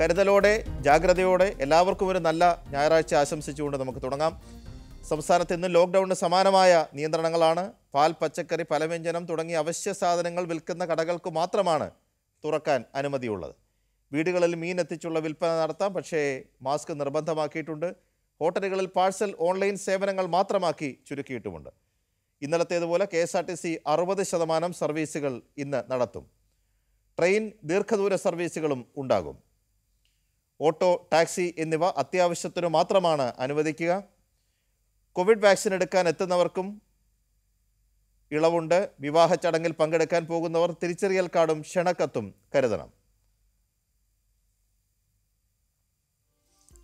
കരുതലോടെ ജാഗ്രതയോടെ എല്ലാവർക്കും ഒരു നല്ല ഞായറാഴ്ച ആശംസിച്ചുകൊണ്ട് നമുക്ക് തുടങ്ങാം. സംസ്ഥാനത്ത് ഇന്ന് ലോക്ക്ഡൌണിന് സമാനമായ നിയന്ത്രണങ്ങളാണ്. പാൽ, പച്ചക്കറി, പലവ്യഞ്ജനം തുടങ്ങിയ അവശ്യ സാധനങ്ങൾ വിൽക്കുന്ന കടകൾക്ക് മാത്രമാണ് തുറക്കാൻ അനുമതിയുള്ളത്. വീടുകളിൽ മീൻ എത്തിച്ചുള്ള വിൽപ്പന നടത്താം, പക്ഷേ മാസ്ക് നിർബന്ധമാക്കിയിട്ടുണ്ട്. ഹോട്ടലുകളിൽ പാഴ്സൽ ഓൺലൈൻ സേവനങ്ങൾ മാത്രമാക്കി ചുരുക്കിയിട്ടുമുണ്ട്. ഇന്നലത്തേതുപോലെ KSRTC 60% സർവീസുകൾ ഇന്ന് നടത്തും. ട്രെയിൻ, ദീർഘദൂര സർവീസുകളും ഉണ്ടാകും. ഓട്ടോ, ടാക്സി എന്നിവ അത്യാവശ്യത്തിനു മാത്രമാണ് അനുവദിക്കുക. കോവിഡ് വാക്സിൻ എടുക്കാൻ എത്തുന്നവർക്കും ഇളവുണ്ട്. വിവാഹ ചടങ്ങിൽ പങ്കെടുക്കാൻ പോകുന്നവർ തിരിച്ചറിയൽ കാർഡും ക്ഷണക്കത്തും കരുതണം.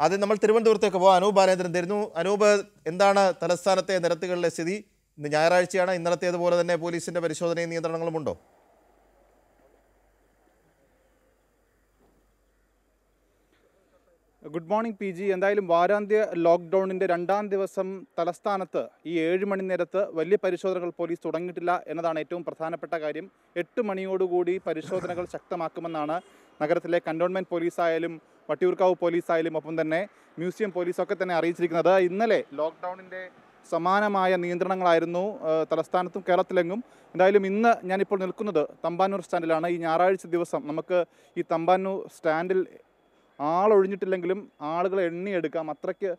ആദ്യം നമ്മൾ തിരുവനന്തപുരത്തേക്ക് പോകാം. അനൂപ് ബാലേന്ദ്രൻ തരുന്നു. അനൂപ്, എന്താണ് തലസ്ഥാനത്തെ നിരത്തുകളിലെ സ്ഥിതി? ഇന്ന് ഞായറാഴ്ചയാണ്, ഇന്നലത്തേതുപോലെ തന്നെ പോലീസിന്റെ പരിശോധനയും നിയന്ത്രണങ്ങളും ഉണ്ടോ? Good morning P G. എന്തായാലും വാരാന്ത്യ ലോക്ക്ഡൌണിൻ്റെ 2ാം ദിവസം തലസ്ഥാനത്ത് ഈ 7 മണി നേരത്ത് വലിയ പരിശോധനകൾ പോലീസ് തുടങ്ങിയിട്ടില്ല എന്നതാണ് ഏറ്റവും പ്രധാനപ്പെട്ട കാര്യം. 8 മണിയോടുകൂടി പരിശോധനകൾ ശക്തമാക്കുമെന്നാണ് നഗരത്തിലെ കൻ്റോൺമെൻറ്റ് പോലീസായാലും വട്ടിയൂർക്കാവ് പോലീസായാലും ഒപ്പം തന്നെ മ്യൂസിയം പോലീസൊക്കെ തന്നെ അറിയിച്ചിരിക്കുന്നത്. ഇന്നലെ ലോക്ക്ഡൌണിൻ്റെ സമാനമായ നിയന്ത്രണങ്ങളായിരുന്നു തലസ്ഥാനത്തും കേരളത്തിലെങ്ങും. എന്തായാലും ഇന്ന് ഞാനിപ്പോൾ നിൽക്കുന്നത് തമ്പാനൂർ സ്റ്റാൻഡിലാണ്. ഈ ഞായറാഴ്ച ദിവസം നമുക്ക് ഈ തമ്പാനൂർ സ്റ്റാൻഡിൽ ആളൊഴിഞ്ഞിട്ടില്ലെങ്കിലും ആളുകളെ എണ്ണിയെടുക്കാം. അത്രയ്ക്ക്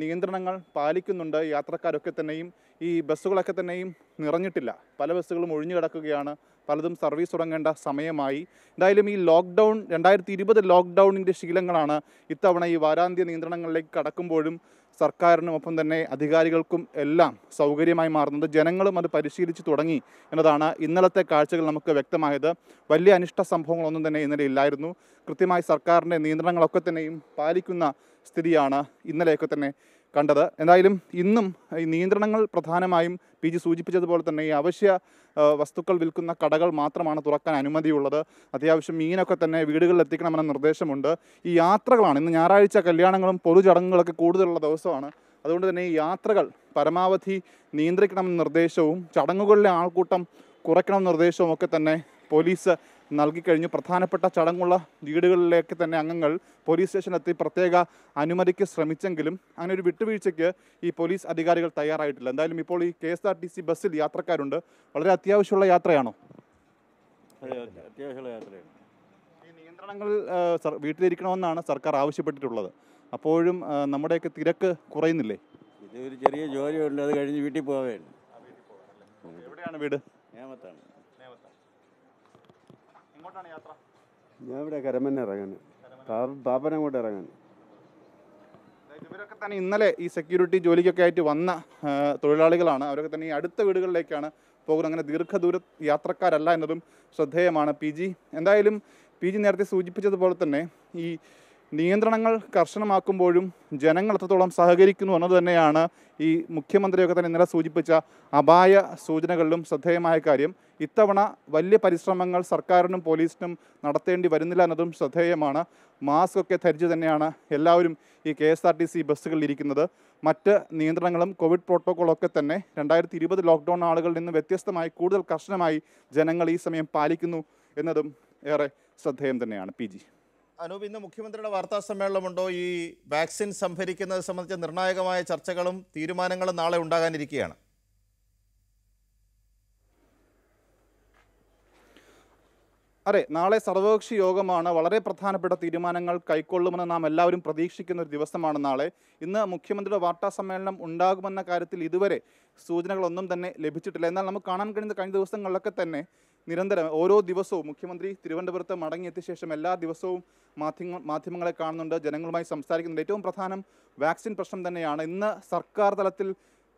നിയന്ത്രണങ്ങൾ പാലിക്കുന്നുണ്ട് യാത്രക്കാരൊക്കെ തന്നെയും. ഈ ബസ്സുകളൊക്കെ തന്നെയും നിറഞ്ഞിട്ടില്ല, പല ബസ്സുകളും ഒഴിഞ്ഞു കിടക്കുകയാണ്, പലതും സർവീസ് തുടങ്ങേണ്ട സമയമായി. എന്തായാലും ഈ ലോക്ക്ഡൗൺ 2020 ലോക്ക്ഡൗണിൻ്റെ ശീലങ്ങളാണ് ഇത്തവണ ഈ വാരാന്ത്യ നിയന്ത്രണങ്ങളിലേക്ക് കടക്കുമ്പോഴും സർക്കാരിനും ഒപ്പം തന്നെ അധികാരികൾക്കും എല്ലാം സൗകര്യമായി മാറുന്നത്. ജനങ്ങളും അത് പരിശീലിച്ചു തുടങ്ങി എന്നതാണ് ഇന്നലത്തെ കാഴ്ചകൾ നമുക്ക് വ്യക്തമായത്. വലിയ അനിഷ്ട സംഭവങ്ങളൊന്നും തന്നെ ഇന്നലെ ഇല്ലായിരുന്നു. കൃത്യമായി സർക്കാരിൻ്റെ നിയന്ത്രണങ്ങളൊക്കെ തന്നെയും പാലിക്കുന്ന സ്ഥിതിയാണ് ഇന്നലെയൊക്കെ തന്നെ കണ്ടത്. എന്തായാലും ഇന്നും ഈ നിയന്ത്രണങ്ങൾ പ്രധാനമായും PG സൂചിപ്പിച്ചതുപോലെ തന്നെ ഈ അവശ്യ വസ്തുക്കൾ വിൽക്കുന്ന കടകൾ മാത്രമാണ് തുറക്കാൻ അനുമതിയുള്ളത്. അത്യാവശ്യം മീനൊക്കെ തന്നെ വീടുകളിൽ എത്തിക്കണമെന്ന നിർദ്ദേശമുണ്ട്. ഈ യാത്രകളാണ് ഇന്ന് ഞായറാഴ്ച, കല്യാണങ്ങളും പൊതുചടങ്ങുകളൊക്കെ കൂടുതലുള്ള ദിവസമാണ്. അതുകൊണ്ട് തന്നെ ഈ യാത്രകൾ പരമാവധി നിയന്ത്രിക്കണമെന്ന നിർദ്ദേശവും ചടങ്ങുകളിലെ ആൾക്കൂട്ടം കുറയ്ക്കണമെന്ന നിർദ്ദേശവും ഒക്കെ തന്നെ പോലീസ് നൽകിക്കഴിഞ്ഞു. പ്രധാനപ്പെട്ട ചടങ്ങുള്ള വീടുകളിലേക്ക് തന്നെ അംഗങ്ങൾ പോലീസ് സ്റ്റേഷനിലെത്തി പ്രത്യേക അനുമതിക്ക് ശ്രമിച്ചെങ്കിലും അങ്ങനെ ഒരു വിട്ടുവീഴ്ചയ്ക്ക് ഈ പോലീസ് അധികാരികൾ തയ്യാറായിട്ടില്ല. എന്തായാലും ഇപ്പോൾ ഈ KSRTC ബസ്സിൽ യാത്രക്കാരുണ്ട്. വളരെ അത്യാവശ്യമുള്ള യാത്രയാണോ? അത്യാവശ്യമുള്ള യാത്രയാണ്. ഈ നിയന്ത്രണങ്ങൾ വീട്ടിലിരിക്കണമെന്നാണ് സർക്കാർ ആവശ്യപ്പെട്ടിട്ടുള്ളത്. അപ്പോഴും നമ്മുടെയൊക്കെ തിരക്ക് കുറയുന്നില്ലേ? ഇത് ഒരു ചെറിയ ജോലിയുണ്ട്, അത് കഴിഞ്ഞ് വീട്ടിൽ പോകാമായിരുന്നു. എവിടെയാണ് വീട്? നേമത്താണ്. ഞാൻ ഇവിടെ കരമന ഇറങ്ങാൻ, പാപ്പനങ്ങോട്ട് ഇറങ്ങാൻ. ഇവരൊക്കെ തന്നെ ഇന്നലെ ഈ സെക്യൂരിറ്റി ജോലിക്കൊക്കെ ആയിട്ട് വന്ന തൊഴിലാളികളാണ്. അവരൊക്കെ തന്നെ ഈ അടുത്ത വീടുകളിലേക്കാണ് പോകുന്നത്. അങ്ങനെ ദീർഘദൂര യാത്രക്കാരല്ല എന്നതും ശ്രദ്ധേയമാണ് PG. എന്തായാലും PG നേരത്തെ സൂചിപ്പിച്ചതുപോലെ തന്നെ ഈ നിയന്ത്രണങ്ങൾ കർശനമാക്കുമ്പോഴും ജനങ്ങൾ എത്രത്തോളം സഹകരിക്കുന്നു എന്നത് തന്നെയാണ് ഈ മുഖ്യമന്ത്രിയൊക്കെ തന്നെ ഇന്നലെ സൂചിപ്പിച്ച അപായ സൂചനകളിലും ശ്രദ്ധേയമായ കാര്യം. ഇത്തവണ വലിയ പരിശ്രമങ്ങൾ സർക്കാരിനും പോലീസിനും നടത്തേണ്ടി വരുന്നില്ല എന്നതും ശ്രദ്ധേയമാണ്. മാസ്കൊക്കെ ധരിച്ച് തന്നെയാണ് എല്ലാവരും ഈ KSRTC ബസ്സുകളിൽ ഇരിക്കുന്നത്. മറ്റ് നിയന്ത്രണങ്ങളും കോവിഡ് പ്രോട്ടോക്കോളൊക്കെ തന്നെ 2020 ലോക്ക്ഡൗൺ ആളുകളിൽ നിന്ന് വ്യത്യസ്തമായി കൂടുതൽ കർശനമായി ജനങ്ങൾ ഈ സമയം പാലിക്കുന്നു എന്നതും ഏറെ ശ്രദ്ധേയം തന്നെയാണ് PG. അനൂപ്, ഇന്ന് മുഖ്യമന്ത്രിയുടെ വാർത്താ സമ്മേളനമുണ്ടോ? ഈ വാക്സിൻ സംഭരിക്കുന്നത് സംബന്ധിച്ച നിർണായകമായ ചർച്ചകളും തീരുമാനങ്ങളും നാളെ ഉണ്ടാകാനിരിക്കുകയാണ്. അതെ, നാളെ സർവകക്ഷി യോഗമാണ്. വളരെ പ്രധാനപ്പെട്ട തീരുമാനങ്ങൾ കൈക്കൊള്ളുമെന്ന് നാം എല്ലാവരും പ്രതീക്ഷിക്കുന്ന ഒരു ദിവസമാണ് നാളെ. ഇന്ന് മുഖ്യമന്ത്രിയുടെ വാർത്താ സമ്മേളനം ഉണ്ടാകുമെന്ന കാര്യത്തിൽ ഇതുവരെ സൂചനകളൊന്നും തന്നെ ലഭിച്ചിട്ടില്ല. എന്നാൽ നമുക്ക് കാണാൻ കഴിയുന്ന കഴിഞ്ഞ ദിവസങ്ങളിലൊക്കെ തന്നെ നിരന്തരം ഓരോ ദിവസവും മുഖ്യമന്ത്രി തിരുവനന്തപുരത്ത് മടങ്ങിയെത്തിയ ശേഷം എല്ലാ ദിവസവും മാധ്യമങ്ങളെ കാണുന്നുണ്ട്, ജനങ്ങളുമായി സംസാരിക്കുന്നുണ്ട്. ഏറ്റവും പ്രധാനം വാക്സിൻ പ്രശ്നം തന്നെയാണ്. ഇന്ന് സർക്കാർ തലത്തിൽ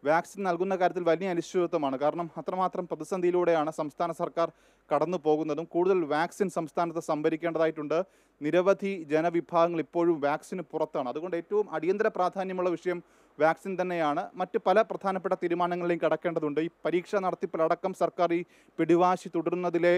വാക്സിൻ നൽകുന്ന കാര്യത്തിൽ വലിയ അനിശ്ചിതത്വമാണ്. കാരണം അത്രമാത്രം പ്രതിസന്ധിയിലൂടെയാണ് സംസ്ഥാന സർക്കാർ കടന്നു പോകുന്നതും. കൂടുതൽ വാക്സിൻ സംസ്ഥാനത്ത് സംഭരിക്കേണ്ടതായിട്ടുണ്ട്. നിരവധി ജനവിഭാഗങ്ങൾ ഇപ്പോഴും വാക്സിന് പുറത്താണ്. അതുകൊണ്ട് ഏറ്റവും അടിയന്തര പ്രാധാന്യമുള്ള വിഷയം വാക്സിൻ തന്നെയാണ്. മറ്റ് പല പ്രധാനപ്പെട്ട തീരുമാനങ്ങളിലും കടക്കേണ്ടതുണ്ട്. ഈ പരീക്ഷ നടത്തിപ്പിലടക്കം സർക്കാർ ഈ പിടിവാശി തുടരുന്നതിലെ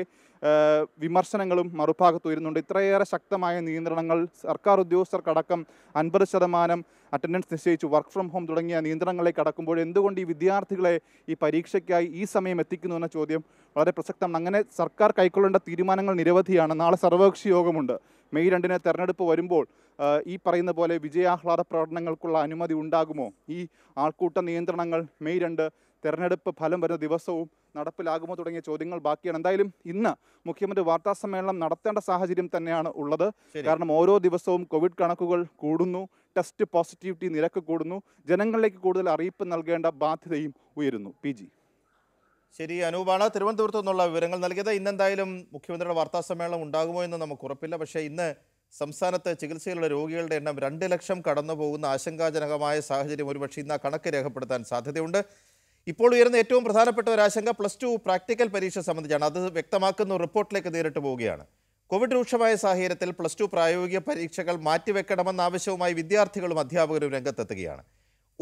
വിമർശനങ്ങളും മറുഭാഗത്ത് ഉയരുന്നുണ്ട്. ഇത്രയേറെ ശക്തമായ നിയന്ത്രണങ്ങൾ സർക്കാർ ഉദ്യോഗസ്ഥർക്കടക്കം 50% അറ്റൻഡൻസ് നിശ്ചയിച്ചു, വർക്ക് ഫ്രം ഹോം തുടങ്ങിയ നിയന്ത്രണങ്ങളെ കടക്കുമ്പോൾ എന്തുകൊണ്ട് ഈ വിദ്യാർത്ഥികളെ ഈ പരീക്ഷയ്ക്കായി ഈ സമയം എത്തിക്കുന്നു എന്ന ചോദ്യം വളരെ പ്രസക്തമാണ്. അങ്ങനെ സർക്കാർ കൈക്കൊള്ളേണ്ട തീരുമാനങ്ങൾ നിരവധിയാണ്. നാളെ സർവകക്ഷി യോഗമുണ്ട്. മെയ് 2-ന് തെരഞ്ഞെടുപ്പ് വരുമ്പോൾ ഈ പറയുന്ന പോലെ വിജയാഹ്ലാദ പ്രകടനങ്ങൾക്കുള്ള അനുമതി ഉണ്ടാകുമോ? ഈ ആൾക്കൂട്ട നിയന്ത്രണങ്ങൾ മെയ് 2 തെരഞ്ഞെടുപ്പ് ഫലം വരുന്ന ദിവസവും നടപ്പിലാകുമോ തുടങ്ങിയ ചോദ്യങ്ങൾ ബാക്കിയാണ്. എന്തായാലും ഇന്ന് മുഖ്യമന്ത്രി വാർത്താ സമ്മേളനം നടത്തേണ്ട സാഹചര്യം തന്നെയാണ് ഉള്ളത്. കാരണം ഓരോ ദിവസവും കോവിഡ് കണക്കുകൾ കൂടുന്നു, ടെസ്റ്റ് പോസിറ്റിവിറ്റി നിരക്ക് കൂടുന്നു, ജനങ്ങളിലേക്ക് കൂടുതൽ അറിയിപ്പ് നൽകേണ്ട ബാധ്യതയും ഉയരുന്നു. പി ജി, ശരി അനൂപാണ് തിരുവനന്തപുരത്തു നിന്നുള്ള വിവരങ്ങൾ നൽകിയത്. ഇന്നെന്തായാലും മുഖ്യമന്ത്രിയുടെ വാർത്താ സമ്മേളനം ഉണ്ടാകുമോ എന്ന് നമുക്ക് ഉറപ്പില്ല. പക്ഷേ ഇന്ന് സംസ്ഥാനത്ത് ചികിത്സയിലുള്ള രോഗികളുടെ എണ്ണം 2 ലക്ഷം കടന്നു പോകുന്ന ആശങ്കാജനകമായ സാഹചര്യം ഒരുപക്ഷെ ഇന്ന് ആ കണക്ക് രേഖപ്പെടുത്താൻ സാധ്യതയുണ്ട്. ഇപ്പോൾ ഉയർന്ന ഏറ്റവും പ്രധാനപ്പെട്ട ഒരു ആശങ്ക പ്ലസ് 2 പ്രാക്ടിക്കൽ പരീക്ഷ സംബന്ധിച്ചാണ്. അത് വ്യക്തമാക്കുന്ന റിപ്പോർട്ടിലേക്ക് നേരിട്ട് പോവുകയാണ്. കോവിഡ് രൂക്ഷമായ സാഹചര്യത്തിൽ പ്ലസ് 2 പ്രായോഗിക പരീക്ഷകൾ മാറ്റിവെക്കണമെന്ന ആവശ്യവുമായി വിദ്യാർത്ഥികളും അധ്യാപകരും രംഗത്തെത്തുകയാണ്.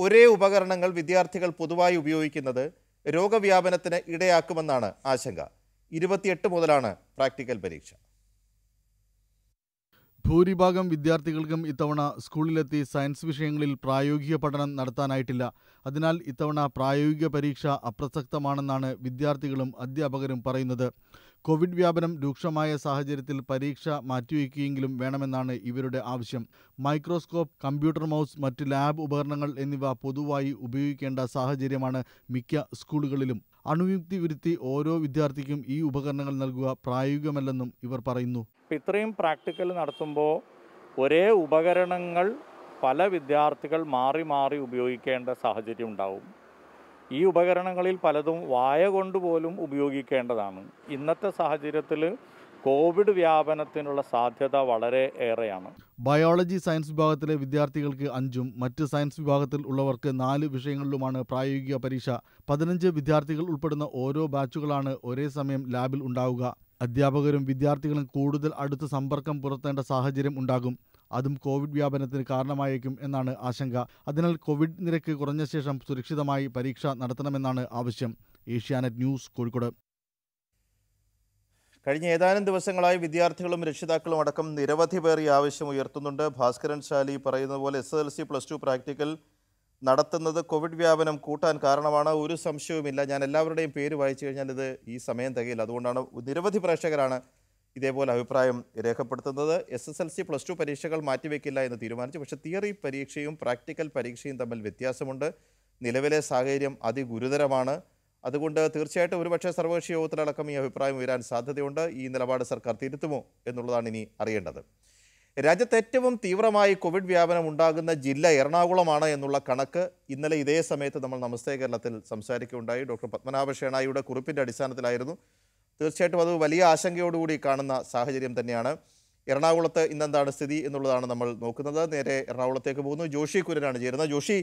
ഒരേ ഉപകരണങ്ങൾ വിദ്യാർത്ഥികൾ പൊതുവായി ഉപയോഗിക്കുന്നത് രോഗവ്യാപനത്തിന് ഇടയാക്കുമെന്നാണ് ആശങ്ക. 28 മുതലാണ് പ്രാക്ടിക്കൽ പരീക്ഷ. ഭൂരിഭാഗം വിദ്യാർത്ഥികൾക്കും ഇത്തവണ സ്കൂളിലെത്തി സയൻസ് വിഷയങ്ങളിൽ പ്രായോഗിക പഠനം നടത്താനായിട്ടില്ല. അതിനാൽ ഇത്തവണ പ്രായോഗിക പരീക്ഷ അപ്രസക്തമാണെന്നാണ് വിദ്യാർത്ഥികളും അധ്യാപകരും പറയുന്നത്. കോവിഡ് വ്യാപനം രൂക്ഷമായ സാഹചര്യത്തിൽ പരീക്ഷ മാറ്റിവെക്കുകയെങ്കിലും വേണമെന്നാണ് ഇവരുടെ ആവശ്യം. മൈക്രോസ്കോപ്പ്, കമ്പ്യൂട്ടർ മൗസ്, മറ്റ് ലാബ് ഉപകരണങ്ങൾ എന്നിവ പൊതുവായി ഉപയോഗിക്കേണ്ട സാഹചര്യമാണ് മിക്ക സ്കൂളുകളിലും. അണുയുക്തി വിരുത്തി ഓരോ വിദ്യാർത്ഥിക്കും ഈ ഉപകരണങ്ങൾ നൽകുക പ്രായോഗികമല്ലെന്നും ഇവർ പറയുന്നു. ഇത്രയും പ്രാക്ടിക്കൽ നടത്തുമ്പോൾ ഒരേ ഉപകരണങ്ങൾ പല വിദ്യാർത്ഥികൾ മാറി ഉപയോഗിക്കേണ്ട സാഹചര്യം ഉണ്ടാവും. ഈ ഉപകരണങ്ങളിൽ പലതും വായ കൊണ്ടുപോലും ഉപയോഗിക്കേണ്ടതാണ്. ഇന്നത്തെ സാഹചര്യത്തിൽ കോവിഡ് വ്യാപനത്തിനുള്ള സാധ്യത വളരെ ഏറെയാണ്. ബയോളജി സയൻസ് വിഭാഗത്തിലെ വിദ്യാർത്ഥികൾക്ക് 5-ഉം മറ്റ് സയൻസ് വിഭാഗത്തിൽ ഉള്ളവർക്ക് 4 വിഷയങ്ങളിലുമാണ് പ്രായോഗിക പരീക്ഷ. 15 വിദ്യാർത്ഥികൾ ഉൾപ്പെടുന്ന ഓരോ ബാച്ചുകളാണ് ഒരേ സമയം ലാബിൽ ഉണ്ടാവുക. അധ്യാപകരും വിദ്യാർത്ഥികളും കൂടുതൽ അടുത്ത് സമ്പർക്കം പുലർത്തേണ്ട സാഹചര്യം ഉണ്ടാകും. അതും കോവിഡ് വ്യാപനത്തിന് കാരണമായേക്കും എന്നാണ് ആശങ്ക. അതിനാൽ കോവിഡ് നിരക്ക് കുറഞ്ഞ ശേഷം സുരക്ഷിതമായി പരീക്ഷ നടത്തണമെന്നാണ് ആവശ്യം. ഏഷ്യാനെറ്റ് ന്യൂസ്, കോഴിക്കോട്. കഴിഞ്ഞ ഏതാനും ദിവസങ്ങളായി വിദ്യാർത്ഥികളും രക്ഷിതാക്കളും അടക്കം നിരവധി പേർ ഈ ആവശ്യം ഉയർത്തുന്നുണ്ട്. ഭാസ്കരൻ ശാലി പറയുന്നത് പോലെ SSLC പ്ലസ് 2 പ്രാക്ടിക്കൽ നടത്തുന്നത് കോവിഡ് വ്യാപനം കൂട്ടാൻ കാരണമാണ്, ഒരു സംശയവുമില്ല. ഞാൻ എല്ലാവരുടെയും പേര് വായിച്ചു കഴിഞ്ഞാൽ ഇത് ഈ സമയം തികയില്ല. അതുകൊണ്ടാണ് നിരവധി പ്രേക്ഷകരാണ് ഇതേപോലെ അഭിപ്രായം രേഖപ്പെടുത്തുന്നത്. SSLC പ്ലസ് 2 പരീക്ഷകൾ മാറ്റിവെക്കില്ല എന്ന് തീരുമാനിച്ചു. പക്ഷേ തിയറി പരീക്ഷയും പ്രാക്ടിക്കൽ പരീക്ഷയും തമ്മിൽ വ്യത്യാസമുണ്ട്. നിലവിലെ സാഹചര്യം അതിഗുരുതരമാണ്. അതുകൊണ്ട് തീർച്ചയായിട്ടും ഒരുപക്ഷെ സർവകക്ഷി യോഗത്തിലടക്കം ഈ അഭിപ്രായം ഉയരാൻ സാധ്യതയുണ്ട്. ഈ നിലപാട് സർക്കാർ തിരുത്തുമോ എന്നുള്ളതാണ് ഇനി അറിയേണ്ടത്. രാജ്യത്ത് ഏറ്റവും തീവ്രമായി കോവിഡ് വ്യാപനം ഉണ്ടാകുന്ന ജില്ല എറണാകുളമാണ് എന്നുള്ള കണക്ക് ഇന്നലെ ഇതേ സമയത്ത് നമ്മൾ നമസ്തേ കേരളത്തിൽ സംസാരിക്കുകയുണ്ടായി. ഡോക്ടർ പത്മനാഭ ഷേണായിയുടെ കുറിപ്പിൻ്റെ അടിസ്ഥാനത്തിലായിരുന്നു. തീർച്ചയായിട്ടും അത് വലിയ ആശങ്കയോടുകൂടി കാണുന്ന സാഹചര്യം തന്നെയാണ്. എറണാകുളത്ത് ഇന്നെന്താണ് സ്ഥിതി എന്നുള്ളതാണ് നമ്മൾ നോക്കുന്നത്. നേരെ എറണാകുളത്തേക്ക് പോകുന്നു. ജോഷി കുര്യനാണ് ചേരുന്നത്. ജോഷി,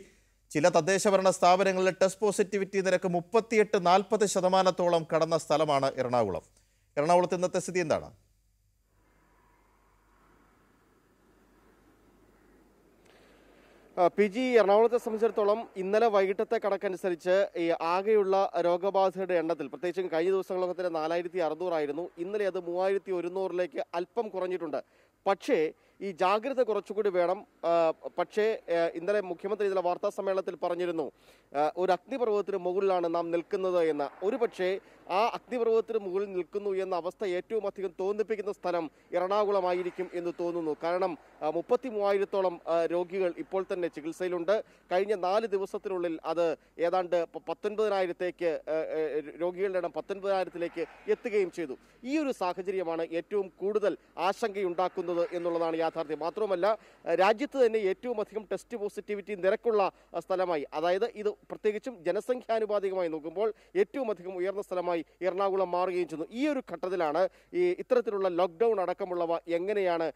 ചില തദ്ദേശഭരണ സ്ഥാപനങ്ങളിലെ ടെസ്റ്റ് പോസിറ്റിവിറ്റി നിരക്ക് 38-40% കടന്ന സ്ഥലമാണ് എറണാകുളം. എറണാകുളത്ത് ഇന്നത്തെ സ്ഥിതി എന്താണ്? പി ജി, എറണാകുളത്തെ സംബന്ധിച്ചിടത്തോളം ഇന്നലെ വൈകിട്ടത്തെ കണക്കനുസരിച്ച് ഈ ആകെയുള്ള രോഗബാധിതരുടെ എണ്ണത്തിൽ പ്രത്യേകിച്ചും കഴിഞ്ഞ ദിവസങ്ങളൊക്കെ തന്നെ 4600 ആയിരുന്നു. ഇന്നലെ അത് 3100ലേക്ക് അല്പം കുറഞ്ഞിട്ടുണ്ട്. പക്ഷേ ഈ ജാഗ്രത കുറച്ചുകൂടി വേണം. പക്ഷേ ഇന്നലെ മുഖ്യമന്ത്രി ഇന്നലെ വാർത്താ സമ്മേളനത്തിൽ പറഞ്ഞിരുന്നു ഒരു അഗ്നിപർവ്വതത്തിന് മുകളിലാണ് നാം നിൽക്കുന്നത് എന്ന്. ഒരു പക്ഷേ ആ അഗ്നിപർവ്വതത്തിന് മുകളിൽ നിൽക്കുന്നു എന്ന അവസ്ഥ ഏറ്റവും അധികം തോന്നിപ്പിക്കുന്ന സ്ഥലം എറണാകുളമായിരിക്കും എന്ന് തോന്നുന്നു. കാരണം 33000-ഓളം രോഗികൾ ഇപ്പോൾ തന്നെ ചികിത്സയിലുണ്ട്. കഴിഞ്ഞ 4 ദിവസത്തിനുള്ളിൽ അത് ഏതാണ്ട് 19,000-ലേക്ക് രോഗികളുടെ എണ്ണം 19,000-ലേക്ക് എത്തുകയും ചെയ്തു. ഈ ഒരു സാഹചര്യമാണ് ഏറ്റവും കൂടുതൽ ആശങ്കയുണ്ടാക്കുന്നത് എന്നുള്ളതാണ് യാഥാർത്ഥ്യം. മാത്രമല്ല രാജ്യത്ത് തന്നെ ഏറ്റവും അധികം ടെസ്റ്റ് പോസിറ്റിവിറ്റി നിരക്കുള്ള സ്ഥലമായി, അതായത് ഇത് പ്രത്യേകിച്ചും ജനസംഖ്യാനുപാതികമായി നോക്കുമ്പോൾ ഏറ്റവും അധികം ഉയർന്ന സ്ഥലമായി എറണാകുളം മാറുകയും ചെയ്യുന്നു. ഈ ഒരു ഘട്ടത്തിലാണ് ഈ ഇത്തരത്തിലുള്ള ലോക്ക്ഡൌൺ അടക്കമുള്ളവ എങ്ങനെയാണ്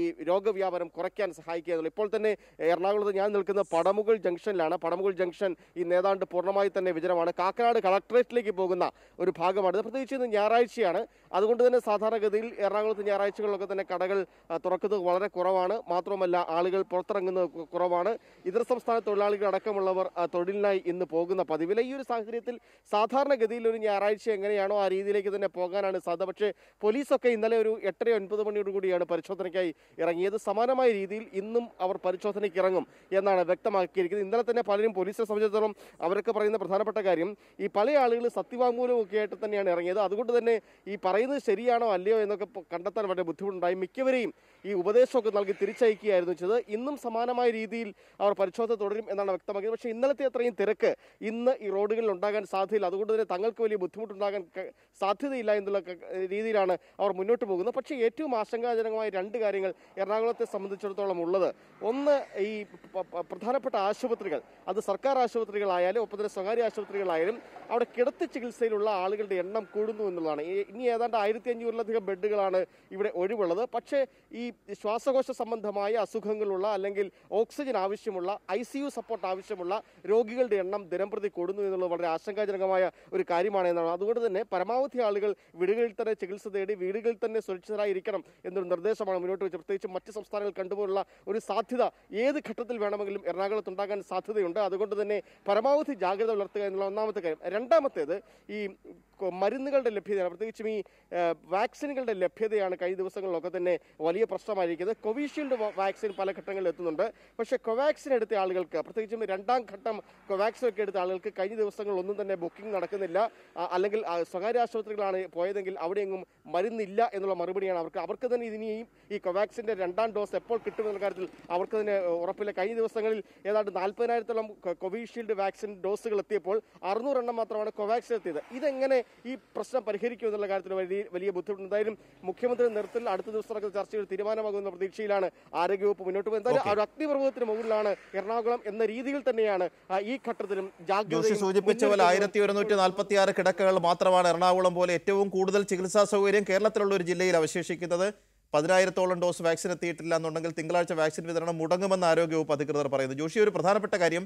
ഈ രോഗവ്യാപനം കുറയ്ക്കാൻ സഹായിക്കുക എന്നുള്ളത്. ഇപ്പോൾ തന്നെ എറണാകുളത്ത് ഞാൻ നിൽക്കുന്ന പടമുകൾ ജംഗ്ഷനിലാണ്. പടമുകൾ ജംഗ്ഷൻ ഇന്ന് ഏതാണ്ട് പൂർണ്ണമായി തന്നെ വിജനമാണ്. കാക്കനാട് കളക്ടറേറ്റിലേക്ക് പോകുന്ന ഒരു ഭാഗമാണ്. പ്രത്യേകിച്ച് ഇന്ന് ഞായറാഴ്ചയാണ്. അതുകൊണ്ട് തന്നെ സാധാരണഗതിയിൽ എറണാകുളത്ത് ഞായറാഴ്ചകളിലൊക്കെ തന്നെ കടകൾ തുറക്കുന്നത് വളരെ കുറവാണ്. മാത്രമല്ല ആളുകൾ പുറത്തിറങ്ങുന്നത് കുറവാണ്. ഇതര സംസ്ഥാന തൊഴിലാളികൾ അടക്കമുള്ളവർ തൊഴിലിനായി ഇന്ന് പോകുന്ന പതിവില്ല. ഈ ഒരു സാഹചര്യത്തിൽ സാധാരണഗതിയിൽ ഒരു ഞായറാഴ്ച എങ്ങനെയാണോ ആ രീതിയിലേക്ക് തന്നെ പോകാനാണ് സാധ്യത. പക്ഷേ പോലീസൊക്കെ ഇന്നലെ ഒരു 8:09 മണിയോടുകൂടിയാണ് പരിശോധനയ്ക്കായി ഇറങ്ങിയത്. സമാനമായ രീതിയിൽ ഇന്നും അവർ പരിശോധനയ്ക്ക് ഇറങ്ങും എന്നാണ് വ്യക്തമാക്കിയിരിക്കുന്നത്. ഇന്നലെ തന്നെ പലരും പോലീസിനെ സംബന്ധിച്ചിടത്തോളം അവരൊക്കെ പറയുന്ന പ്രധാനപ്പെട്ട കാര്യം ഈ പല ആളുകൾ സത്യവാങ്മൂലമൊക്കെ ആയിട്ട് തന്നെയാണ് ഇറങ്ങിയത്. അതുകൊണ്ട് തന്നെ ഈ പറയുന്നത് ശരിയാണോ അല്ലയോ എന്നൊക്കെ കണ്ടെത്താൻ വളരെ ബുദ്ധിമുട്ടുണ്ടായി. മിക്കവരെയും ഈ ഉപദേശമൊക്കെ നൽകി തിരിച്ചയക്കുകയായിരുന്നു ചെയ്തത്. ഇന്നും സമാനമായ രീതിയിൽ അവർ പരിശോധന തുടരും എന്നാണ് വ്യക്തമാക്കിയത്. പക്ഷേ ഇന്നലത്തെ അത്രയും തിരക്ക് ഇന്ന് ഈ റോഡുകളിൽ ഉണ്ടാകാൻ സാധ്യതയില്ല. അതുകൊണ്ട് തന്നെ തങ്ങൾക്ക് വലിയ ബുദ്ധിമുട്ടുണ്ടാകാൻ സാധ്യതയില്ല എന്നുള്ള രീതിയിലാണ് അവർ മുന്നോട്ട് പോകുന്നത്. പക്ഷേ ഏറ്റവും ആശങ്കാജനകമായ രണ്ട് കാര്യങ്ങൾ എറണാകുളത്തെ സംബന്ധിച്ചിടത്തോളം ഉള്ളത്, ഒന്ന് ഈ പ്രധാനപ്പെട്ട ആശുപത്രികൾ, അത് സർക്കാർ ആശുപത്രികളായാലും ഒപ്പം തന്നെ സ്വകാര്യ ആശുപത്രികളായാലും അവിടെ കിടത്തി ചികിത്സയിലുള്ള ആളുകളുടെ എണ്ണം കൂടുന്നു എന്നുള്ളതാണ്. ഇനി ഏതാണ്ട് 1500-ലധികം ബെഡുകളാണ് ഇവിടെ ഒഴിവുള്ളത്. പക്ഷേ ഈ ശ്വാസകോശ സംബന്ധമായ അസുഖങ്ങളുള്ള അല്ലെങ്കിൽ ഓക്സിജൻ ആവശ്യമുള്ള ICU സപ്പോർട്ട് ആവശ്യമുള്ള രോഗികളുടെ എണ്ണം ദിനംപ്രതി കൂടുന്നു എന്നുള്ളത് വളരെ ആശങ്കാജനകമായ ഒരു കാര്യമാണ് എന്നാണ്. അതുകൊണ്ട് തന്നെ പരമാവധി ആളുകൾ വീടുകളിൽ തന്നെ ചികിത്സ തേടി വീടുകളിൽ തന്നെ സുരക്ഷിതരായിരിക്കണം എന്നൊരു നിർദ്ദേശമാണ് മുന്നോട്ട് വെച്ചത്. പ്രത്യേകിച്ച് മറ്റ് സംസ്ഥാനങ്ങൾ കണ്ടുപോലുള്ള ഒരു സാധ്യത ഏത് ഘട്ടത്തിൽ വേണമെങ്കിലും എറണാകുളത്ത് ഉണ്ടാകാൻ സാധ്യതയുണ്ട്. അതുകൊണ്ട് തന്നെ പരമാവധി ജാഗ്രത പുലർത്തുക എന്നുള്ള ഒന്നാമത്തെ കാര്യം. രണ്ടാമത്തേത് ഈ മരുന്നുകളുടെ ലഭ്യതയാണ്. പ്രത്യേകിച്ചും ഈ വാക്സിനുകളുടെ ലഭ്യതയാണ് കഴിഞ്ഞ ദിവസങ്ങളിലൊക്കെ തന്നെ വലിയ പ്രശ്നമായിരിക്കുന്നത്. കോവിഷീൽഡ് വാക്സിൻ പല ഘട്ടങ്ങളിൽ എത്തുന്നുണ്ട്. പക്ഷേ കോവാക്സിൻ എടുത്ത ആളുകൾക്ക്, പ്രത്യേകിച്ചും രണ്ടാം ഘട്ടം കോവാക്സിൻ ഒക്കെ എടുത്ത ആളുകൾക്ക് കഴിഞ്ഞ ദിവസങ്ങളിലൊന്നും തന്നെ ബുക്കിംഗ് നടക്കുന്നില്ല. അല്ലെങ്കിൽ സ്വകാര്യ ആശുപത്രികളാണ് പോയതെങ്കിൽ അവിടെയെങ്ങും മരുന്നില്ല എന്നുള്ള മറുപടിയാണ്. അവർക്ക് തന്നെ ഇതിനെയും ഈ കോവാക്സിൻ്റെ രണ്ടാം ഡോസ് എപ്പോൾ കിട്ടുമെന്ന കാര്യത്തിൽ അവർക്ക് തന്നെ ഉറപ്പില്ല. കഴിഞ്ഞ ദിവസങ്ങളിൽ ഏതാണ്ട് 40,000-ഓളം കോവിഷീൽഡ് വാക്സിൻ ഡോസുകൾ എത്തിയപ്പോൾ 600 എണ്ണം മാത്രമാണ് കോവാക്സിൻ എത്തിയത്. ഇതെങ്ങനെ ഈ പ്രശ്നം പരിഹരിക്കും എന്നുള്ള കാര്യത്തിൽ വലിയ ബുദ്ധിമുട്ടുണ്ട്. എന്തായാലും മുഖ്യമന്ത്രി നേതൃത്വത്തിൽ അടുത്ത ദിവസം നടക്കുന്ന ചർച്ചയിൽ തീരുമാനമാകുന്ന പ്രതീക്ഷയിലാണ് ആരോഗ്യവകുപ്പ് മുന്നോട്ട് പോകുന്നത്. എന്തായാലും ഒരു അഗ്നിപർവ്വതത്തിന് മുകളിലാണ് എറണാകുളം എന്ന രീതിയിൽ തന്നെയാണ് ഈ ഘട്ടത്തിലും ജാഗ്രത സൂചിപ്പിച്ച പോലെ 1146 കിടക്കകൾ മാത്രമാണ് എറണാകുളം പോലെ ഏറ്റവും കൂടുതൽ ചികിത്സാ സൗകര്യം കേരളത്തിലുള്ള ഒരു ജില്ലയിൽ അവശേഷിക്കുന്നത്. 10,000-ഓളം ഡോസ് വാക്സിൻ എത്തിയിട്ടില്ല എന്നുണ്ടെങ്കിൽ തിങ്കളാഴ്ച വാക്സിൻ വിതരണം മുടങ്ങുമെന്ന് ആരോഗ്യവകുപ്പ് അധികൃതർ പറയുന്നു. ജോഷി, ഒരു പ്രധാനപ്പെട്ട കാര്യം,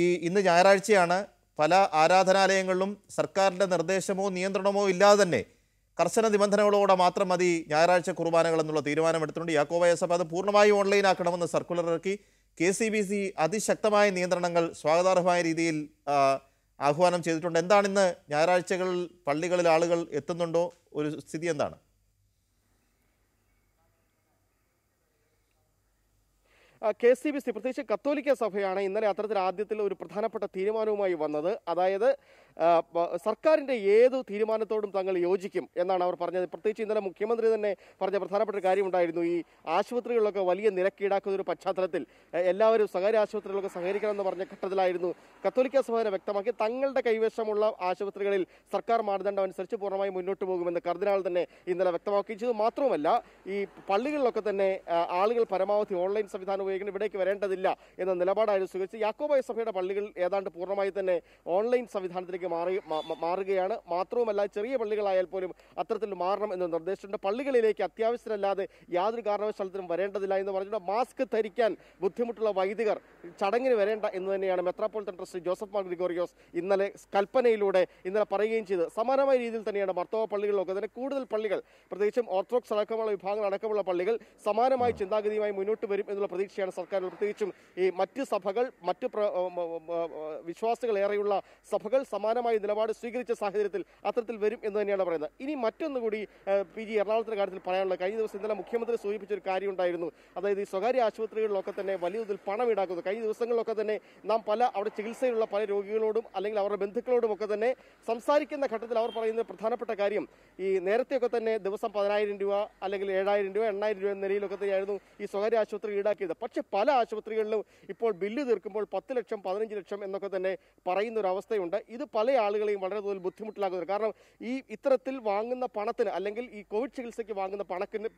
ഈ ഇന്ന് ഞായറാഴ്ചയാണ്. പല ആരാധനാലയങ്ങളിലും സർക്കാരിൻ്റെ നിർദ്ദേശമോ നിയന്ത്രണമോ ഇല്ലാതെ തന്നെ കർശന നിബന്ധനകളോടെ മാത്രം മതി ഞായറാഴ്ച കുർബാനകൾ എന്നുള്ള തീരുമാനമെടുത്തിട്ടുണ്ട്. യാക്കോബായ സഭ അത് പൂർണ്ണമായും ഓൺലൈനാക്കണമെന്ന് സർക്കുലർ ഇറക്കി. KCBC അതിശക്തമായ നിയന്ത്രണങ്ങൾ സ്വാഗതാർഹമായ രീതിയിൽ ആഹ്വാനം ചെയ്തിട്ടുണ്ട്. എന്താണിന്ന് ഞായറാഴ്ചകളിൽ പള്ളികളിൽ ആളുകൾ എത്തുന്നുണ്ടോ? ഒരു സ്ഥിതി എന്താണ്? KCBC പ്രത്യേകിച്ച് കത്തോലിക്ക സഭയാണ് ഇന്നലെ അത്തരത്തിൽ ആദ്യത്തിൽ ഒരു പ്രധാനപ്പെട്ട തീരുമാനവുമായി വന്നത്. അതായത് സർക്കാരിൻ്റെ ഏതു തീരുമാനത്തോടും തങ്ങൾ യോജിക്കും എന്നാണ് അവർ പറഞ്ഞത്. പ്രത്യേകിച്ച് ഇന്നലെ മുഖ്യമന്ത്രി തന്നെ പറഞ്ഞ പ്രധാനപ്പെട്ട കാര്യമുണ്ടായിരുന്നു. ഈ ആശുപത്രികളിലൊക്കെ വലിയ നിരക്ക് ഈടാക്കുന്ന ഒരു പശ്ചാത്തലത്തിൽ എല്ലാവരും സ്വകാര്യ ആശുപത്രികളൊക്കെ സഹകരിക്കണമെന്ന് പറഞ്ഞ ഘട്ടത്തിലായിരുന്നു കത്തോലിക്ക സഭ വ്യക്തമാക്കി. തങ്ങളുടെ കൈവശമുള്ള ആശുപത്രികളിൽ സർക്കാർ മാനദണ്ഡം അനുസരിച്ച് പൂർണ്ണമായി മുന്നോട്ട് പോകുമെന്ന് കർദിനാൾ തന്നെ ഇന്നലെ വ്യക്തമാക്കുകയും ചെയ്തു. മാത്രമല്ല ഈ പള്ളികളിലൊക്കെ തന്നെ ആളുകൾ പരമാവധി ഓൺലൈൻ സംവിധാനം ഉപയോഗിക്കണം, ഇവിടേക്ക് വരേണ്ടതില്ല എന്ന നിലപാടായിരുന്നു സ്വീകരിച്ചത്. യാക്കോബായ സഭയുടെ പള്ളികൾ ഏതാണ്ട് പൂർണ്ണമായി തന്നെ ഓൺലൈൻ സംവിധാനത്തിലേക്ക് മാറുകയാണ്. മാത്രവുമല്ല ചെറിയ പള്ളികളായാൽ പോലും അത്തരത്തിൽ മാറണം എന്ന നിർദ്ദേശമുണ്ട്. പള്ളികളിലേക്ക് അത്യാവശ്യമല്ലാതെ യാതൊരു കാരണവശാലും വരേണ്ടതില്ല എന്ന് പറഞ്ഞുകൊണ്ട് മാസ്ക് ധരിക്കാൻ ബുദ്ധിമുട്ടുള്ള വൈദികർ ചടങ്ങിന് വരേണ്ട എന്ന് തന്നെയാണ് metropolitan trust Joseph Mar Gregorios ഇന്നലെ കൽപ്പനയിലൂടെ പറയുകയും ചെയ്തത്. സമാനമായ രീതിയിൽ തന്നെയാണ് മർത്തോവ പള്ളികളിലൊക്കെ തന്നെ കൂടുതൽ പള്ളികൾ, പ്രത്യേകിച്ചും ഓർത്തഡോക്സ് അടക്കമുള്ള വിഭാഗങ്ങൾ അടക്കമുള്ള പള്ളികൾ സമാനമായ ചിന്താഗതിയുമായി മുന്നോട്ട് വരും എന്നുള്ള പ്രതീക്ഷയാണ് സർക്കാർ. പ്രത്യേകിച്ചും ഈ മറ്റ് സഭകൾ, മറ്റ് വിശ്വാസികളേറെയുള്ള സഭകൾ സമാനമായ നിലപാട് സ്വീകരിച്ച സാഹചര്യത്തിൽ അത്തരത്തിൽ വരും എന്ന് തന്നെയാണ് പറയുന്നത്. ഇനി മറ്റൊന്നുകൂടി PG എറണാകുളത്തിന്റെ കാര്യത്തിൽ പറയാനുള്ളത്, കഴിഞ്ഞ ദിവസം ഇന്നലെ മുഖ്യമന്ത്രി സൂചിപ്പിച്ചൊരു കാര്യം ഉണ്ടായിരുന്നു. അതായത് ഈ സ്വകാര്യ ആശുപത്രികളിലൊക്കെ തന്നെ വലിയ തോതിൽ പണം ഈടാക്കുന്നു. കഴിഞ്ഞ ദിവസങ്ങളിലൊക്കെ തന്നെ നാം അവിടെ ചികിത്സയിലുള്ള പല രോഗികളോടും അല്ലെങ്കിൽ അവരുടെ ബന്ധുക്കളോടും ഒക്കെ തന്നെ സംസാരിക്കുന്ന ഘട്ടത്തിൽ അവർ പറയുന്ന പ്രധാനപ്പെട്ട കാര്യം, ഈ നേരത്തെയൊക്കെ തന്നെ ദിവസം 10,000 രൂപ അല്ലെങ്കിൽ 7,000 രൂപ 8,000 രൂപ എന്ന നിലയിലൊക്കെ തന്നെയായിരുന്നു ഈ സ്വകാര്യ ആശുപത്രി ഈടാക്കിയത്. പക്ഷേ പല ആശുപത്രികളിലും ഇപ്പോൾ ബില്ല് തീർക്കുമ്പോൾ 10 ലക്ഷം 15 ലക്ഷം എന്നൊക്കെ തന്നെ പറയുന്ന ഒരു അവസ്ഥയുണ്ട്. ഇത് പല ആളുകളെയും വളരെ കൂടുതൽ ബുദ്ധിമുട്ടിലാക്കുന്നത്. കാരണം ഈ ഇത്തരത്തിൽ വാങ്ങുന്ന പണത്തിന് അല്ലെങ്കിൽ ഈ കോവിഡ് ചികിത്സയ്ക്ക് വാങ്ങുന്ന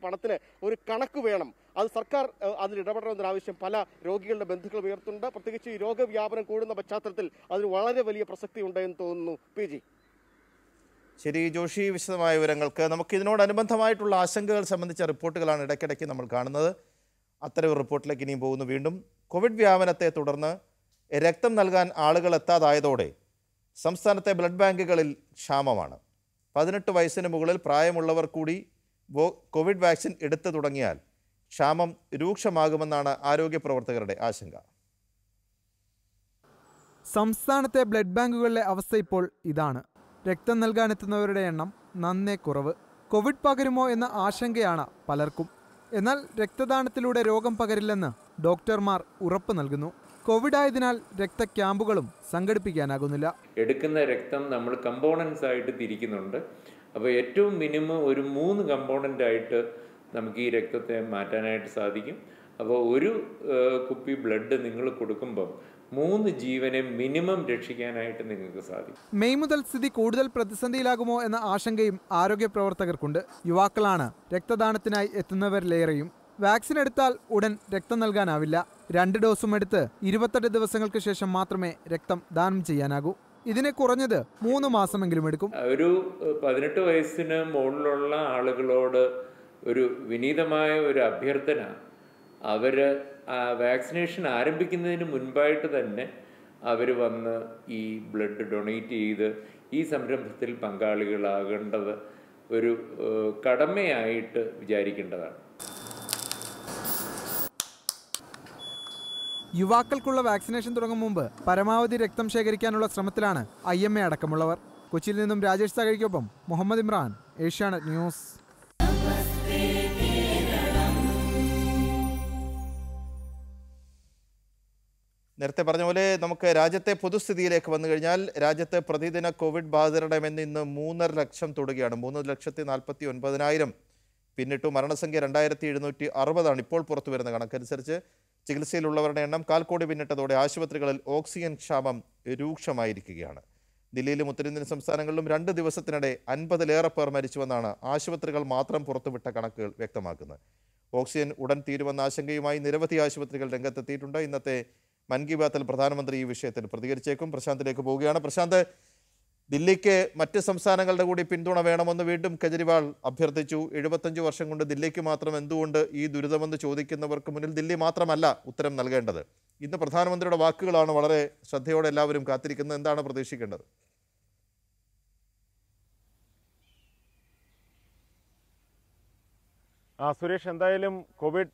പണത്തിന് ഒരു കണക്ക് വേണം. അത് സർക്കാർ അതിൽ ഇടപെടണമെന്നൊരാവശ്യം പല രോഗികളുടെ ബന്ധുക്കൾ ഉയർത്തുന്നുണ്ട്. പ്രത്യേകിച്ച് ഈ രോഗവ്യാപനം കൂടുന്ന പശ്ചാത്തലത്തിൽ അതിന് വളരെ വലിയ പ്രസക്തി ഉണ്ടെന്ന് തോന്നുന്നു. PG ശരി ജോഷി, വിശദമായ വിവരങ്ങൾക്ക്. നമുക്ക് ഇതിനോടനുബന്ധമായിട്ടുള്ള ആശങ്കകൾ സംബന്ധിച്ച റിപ്പോർട്ടുകളാണ് ഇടയ്ക്കിടയ്ക്ക് നമ്മൾ കാണുന്നത്. അത്തരം റിപ്പോർട്ടിലേക്ക് ഇനിയും പോകുന്നു. വീണ്ടും കോവിഡ് വ്യാപനത്തെ തുടർന്ന് രക്തം നൽകാൻ ആളുകൾ എത്താതായതോടെ സംസ്ഥാനത്തെ ബ്ലഡ് ബാങ്കുകളിൽ ക്ഷാമമാണ്. 18 വയസ്സിന് മുകളിൽ പ്രായമുള്ളവർ കൂടി കോവിഡ് വാക്സിൻ എടുത്തു തുടങ്ങിയാൽ ക്ഷാമം രൂക്ഷമാകുമെന്നാണ് ആരോഗ്യ പ്രവർത്തകരുടെ ആശങ്ക. സംസ്ഥാനത്തെ ബ്ലഡ് ബാങ്കുകളിലെ അവസ്ഥ ഇപ്പോൾ ഇതാണ്. രക്തം നൽകാനെത്തുന്നവരുടെ എണ്ണം നന്നേ കുറവ്. കോവിഡ് പകരുമോ എന്ന ആശങ്കയാണ് പലർക്കും. എന്നാൽ രക്തദാനത്തിലൂടെ രോഗം പകരില്ലെന്ന് ഡോക്ടർമാർ ഉറപ്പ് നൽകുന്നു. കോവിഡ് ആയതിനാൽ രക്ത ക്യാമ്പുകളും സംഘടിപ്പിക്കാനാകുന്നില്ല. എടുക്കുന്ന രക്തം നമ്മൾ കമ്പോണൻസ് ആയിട്ട് തിരിക്കുന്നുണ്ട്. അപ്പോൾ ഏറ്റവും മിനിമം ഒരു 3 കമ്പോണൻ്റ് ആയിട്ട് നമുക്ക് ഈ രക്തത്തെ മാറ്റാനായിട്ട് സാധിക്കും. അപ്പോൾ ഒരു കുപ്പി ബ്ലഡ് നിങ്ങൾ കൊടുക്കുമ്പോൾ 3 ജീവനെ മിനിമം രക്ഷിക്കാനായിട്ട് നിങ്ങൾക്ക് സാധിക്കും. മെയ് മുതൽ സ്ഥിതി കൂടുതൽ പ്രതിസന്ധിയിലാകുമോ എന്ന ആശങ്കയും ആരോഗ്യ പ്രവർത്തകർക്കുണ്ട്. യുവാക്കളാണ് രക്തദാനത്തിനായി എത്തുന്നവരിലേറെയും. വാക്സിൻ എടുത്താൽ ഉടൻ രക്തം നൽകാനാവില്ല. 2 ഡോസും എടുത്ത് 28 ദിവസങ്ങൾക്ക് ശേഷം മാത്രമേ രക്തം ദാനം ചെയ്യാനാകൂ. ഇതിന് കുറഞ്ഞത് 3 മാസമെങ്കിലും എടുക്കും. ഒരു 18 വയസ്സിന് മുകളിലുള്ള ആളുകളോട് ഒരു വിനീതമായ ഒരു അഭ്യർത്ഥന, അവർ വാക്സിനേഷൻ ആരംഭിക്കുന്നതിന് മുൻപായിട്ട് തന്നെ അവർ വന്ന് ഈ ബ്ലഡ് ഡൊണേറ്റ് ചെയ്ത് ഈ സംരംഭത്തിൽ പങ്കാളികളാകേണ്ടത് ഒരു കടമയായിട്ട് വിചാരിക്കേണ്ടതാണ്. യുവാക്കൾക്കുള്ള വാക്സിനേഷൻ തുടങ്ങും മുമ്പ് പരമാവധി രക്തം ശേഖരിക്കാനുള്ള ശ്രമത്തിലാണ് IMA അടക്കമുള്ളവർ. കൊച്ചിയിൽ നിന്നും രാജേഷ് തകഴിക്കൊപ്പം മുഹമ്മദ് ഇമ്രാൻ, ഏഷ്യാനെറ്റ് ന്യൂസ്. നേരത്തെ പറഞ്ഞ പോലെ നമുക്ക് രാജ്യത്തെ പൊതുസ്ഥിതിയിലേക്ക് വന്നു കഴിഞ്ഞാൽ, രാജ്യത്ത് പ്രതിദിന കോവിഡ് ബാധിതരുടെ എണ്ണം ഇന്ന് 3.5 ലക്ഷം തൊടുകയാണ്. 3,49,000 പിന്നിട്ടു. മരണസംഖ്യ 2,760 ഇപ്പോൾ പുറത്തുവരുന്ന കണക്കനുസരിച്ച്. ചികിത്സയിലുള്ളവരുടെ എണ്ണം 4 കോടി പിന്നിട്ടതോടെ ആശുപത്രികളിൽ ഓക്സിജൻ ക്ഷാമം രൂക്ഷമായിരിക്കുകയാണ്. ദില്ലിയിലും ഉത്തരേന്ത്യൻ സംസ്ഥാനങ്ങളിലും 2 ദിവസത്തിനിടെ 50ലേറെ പേർ മരിച്ചുവെന്നാണ് ആശുപത്രികൾ മാത്രം പുറത്തുവിട്ട കണക്കുകൾ വ്യക്തമാക്കുന്നത്. ഓക്സിജൻ ഉടൻ തീരുമെന്ന ആശങ്കയുമായി നിരവധി ആശുപത്രികൾ രംഗത്തെത്തിയിട്ടുണ്ട്. ഇന്നത്തെ മൻ കി ബാത്തിൽ പ്രധാനമന്ത്രി ഈ വിഷയത്തിൽ പ്രതികരിച്ചേക്കും. പ്രശാന്തിലേക്ക് പോവുകയാണ്. പ്രശാന്ത്, ദില്ലിക്ക് മറ്റ് സംസ്ഥാനങ്ങളുടെ കൂടി പിന്തുണ വേണമെന്ന് വീണ്ടും കെജ്രിവാൾ അഭ്യർത്ഥിച്ചു. 75 വർഷം കൊണ്ട് ദില്ലിക്ക് മാത്രം എന്തുകൊണ്ട് ഈ ദുരിതമെന്ന് ചോദിക്കുന്നവർക്ക് മുന്നിൽ ദില്ലി മാത്രമല്ല ഉത്തരം നൽകേണ്ടത്. ഇന്ന് പ്രധാനമന്ത്രിയുടെ വാക്കുകളാണ് വളരെ ശ്രദ്ധയോടെ എല്ലാവരും കാത്തിരിക്കുന്നത്. എന്താണ് പ്രതീക്ഷിക്കേണ്ടത്? സുരേഷ്, എന്തായാലും കോവിഡ്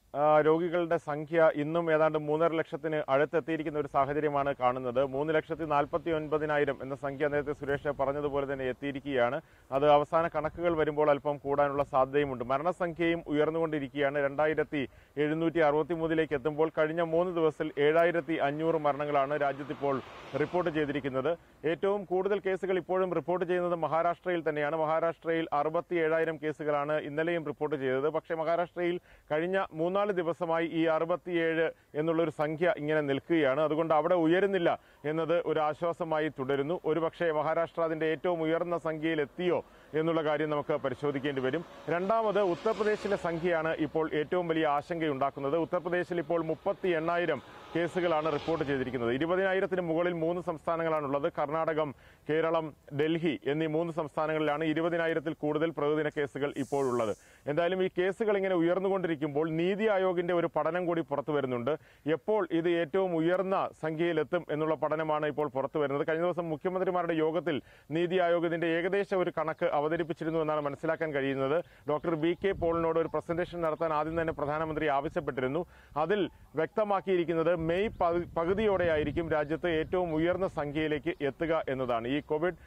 രോഗികളുടെ സംഖ്യ ഇന്നും ഏതാണ്ട് 3.5 ലക്ഷത്തിന് അടുത്തെത്തിയിരിക്കുന്ന ഒരു സാഹചര്യമാണ് കാണുന്നത്. 3,49,000 എന്ന സംഖ്യ നേരത്തെ സുരേഷ് പറഞ്ഞതുപോലെ തന്നെ എത്തിയിരിക്കുകയാണ്. അത് അവസാന കണക്കുകൾ വരുമ്പോൾ അല്പം കൂടാനുള്ള സാധ്യതയുമുണ്ട്. മരണസംഖ്യയും ഉയർന്നുകൊണ്ടിരിക്കുകയാണ്. 2,763 എത്തുമ്പോൾ കഴിഞ്ഞ 3 ദിവസത്തിൽ 7,500 മരണങ്ങളാണ് രാജ്യത്തിപ്പോൾ റിപ്പോർട്ട് ചെയ്തിരിക്കുന്നത്. ഏറ്റവും കൂടുതൽ കേസുകൾ ഇപ്പോഴും റിപ്പോർട്ട് ചെയ്യുന്നത് മഹാരാഷ്ട്രയിൽ തന്നെയാണ്. മഹാരാഷ്ട്രയിൽ 67,000 കേസുകളാണ് ഇന്നലെയും റിപ്പോർട്ട് ചെയ്തത്. പക്ഷേ മഹാരാഷ്ട്രയിൽ കഴിഞ്ഞ 3-4 ദിവസമായി ഈ 67 എന്നുള്ളൊരു സംഖ്യ ഇങ്ങനെ നിൽക്കുകയാണ്. അതുകൊണ്ട് അവിടെ ഉയരുന്നില്ല എന്നത് ഒരു ആശ്വാസമായി തുടരുന്നു. ഒരുപക്ഷെ മഹാരാഷ്ട്ര അതിൻ്റെ ഏറ്റവും ഉയർന്ന സംഖ്യയിൽ എത്തിയോ എന്നുള്ള കാര്യം നമുക്ക് പരിശോധിക്കേണ്ടി വരും. രണ്ടാമത് ഉത്തർപ്രദേശിലെ സംഖ്യയാണ് ഇപ്പോൾ ഏറ്റവും വലിയ ആശങ്കയുണ്ടാക്കുന്നത്. ഉത്തർപ്രദേശിൽ ഇപ്പോൾ 38,000 കേസുകളാണ് റിപ്പോർട്ട് ചെയ്തിരിക്കുന്നത്. 20,000-ന് മുകളിൽ 3 സംസ്ഥാനങ്ങളാണുള്ളത്. കർണാടകം, കേരളം, ഡൽഹി എന്നീ 3 സംസ്ഥാനങ്ങളിലാണ് 20,000-ൽ കൂടുതൽ പ്രതിദിന കേസുകൾ ഇപ്പോഴുള്ളത്. എന്തായാലും ഈ കേസുകൾ ഇങ്ങനെ ഉയർന്നുകൊണ്ടിരിക്കുമ്പോൾ നീതി ആയോഗിന്റെ ഒരു പഠനം കൂടി പുറത്തു വരുന്നുണ്ട്. എപ്പോൾ ഇത് ഏറ്റവും ഉയർന്ന സംഖ്യയിലെത്തും എന്നുള്ള പഠനമാണ് ഇപ്പോൾ പുറത്തു വരുന്നത്. കഴിഞ്ഞ ദിവസം മുഖ്യമന്ത്രിമാരുടെ യോഗത്തിൽ നീതി ആയോഗ് ഇതിന്റെ ഏകദേശം ഒരു കണക്ക് അവതരിപ്പിച്ചിരുന്നു എന്നാണ് മനസ്സിലാക്കാൻ കഴിയുന്നത്. ഡോക്ടർ V K പോളിനോട് ഒരു പ്രസന്റേഷൻ നടത്താൻ ആദ്യം തന്നെ പ്രധാനമന്ത്രി ആവശ്യപ്പെട്ടിരുന്നു. അതിൽ വ്യക്തമാക്കിയിരിക്കുന്നത് മെയ് പകുതിയോടെയായിരിക്കും രാജ്യത്ത് ഏറ്റവും ഉയർന്ന സംഖ്യയിലേക്ക് എത്തുക എന്നതാണ്. ഈ കോവിഡ്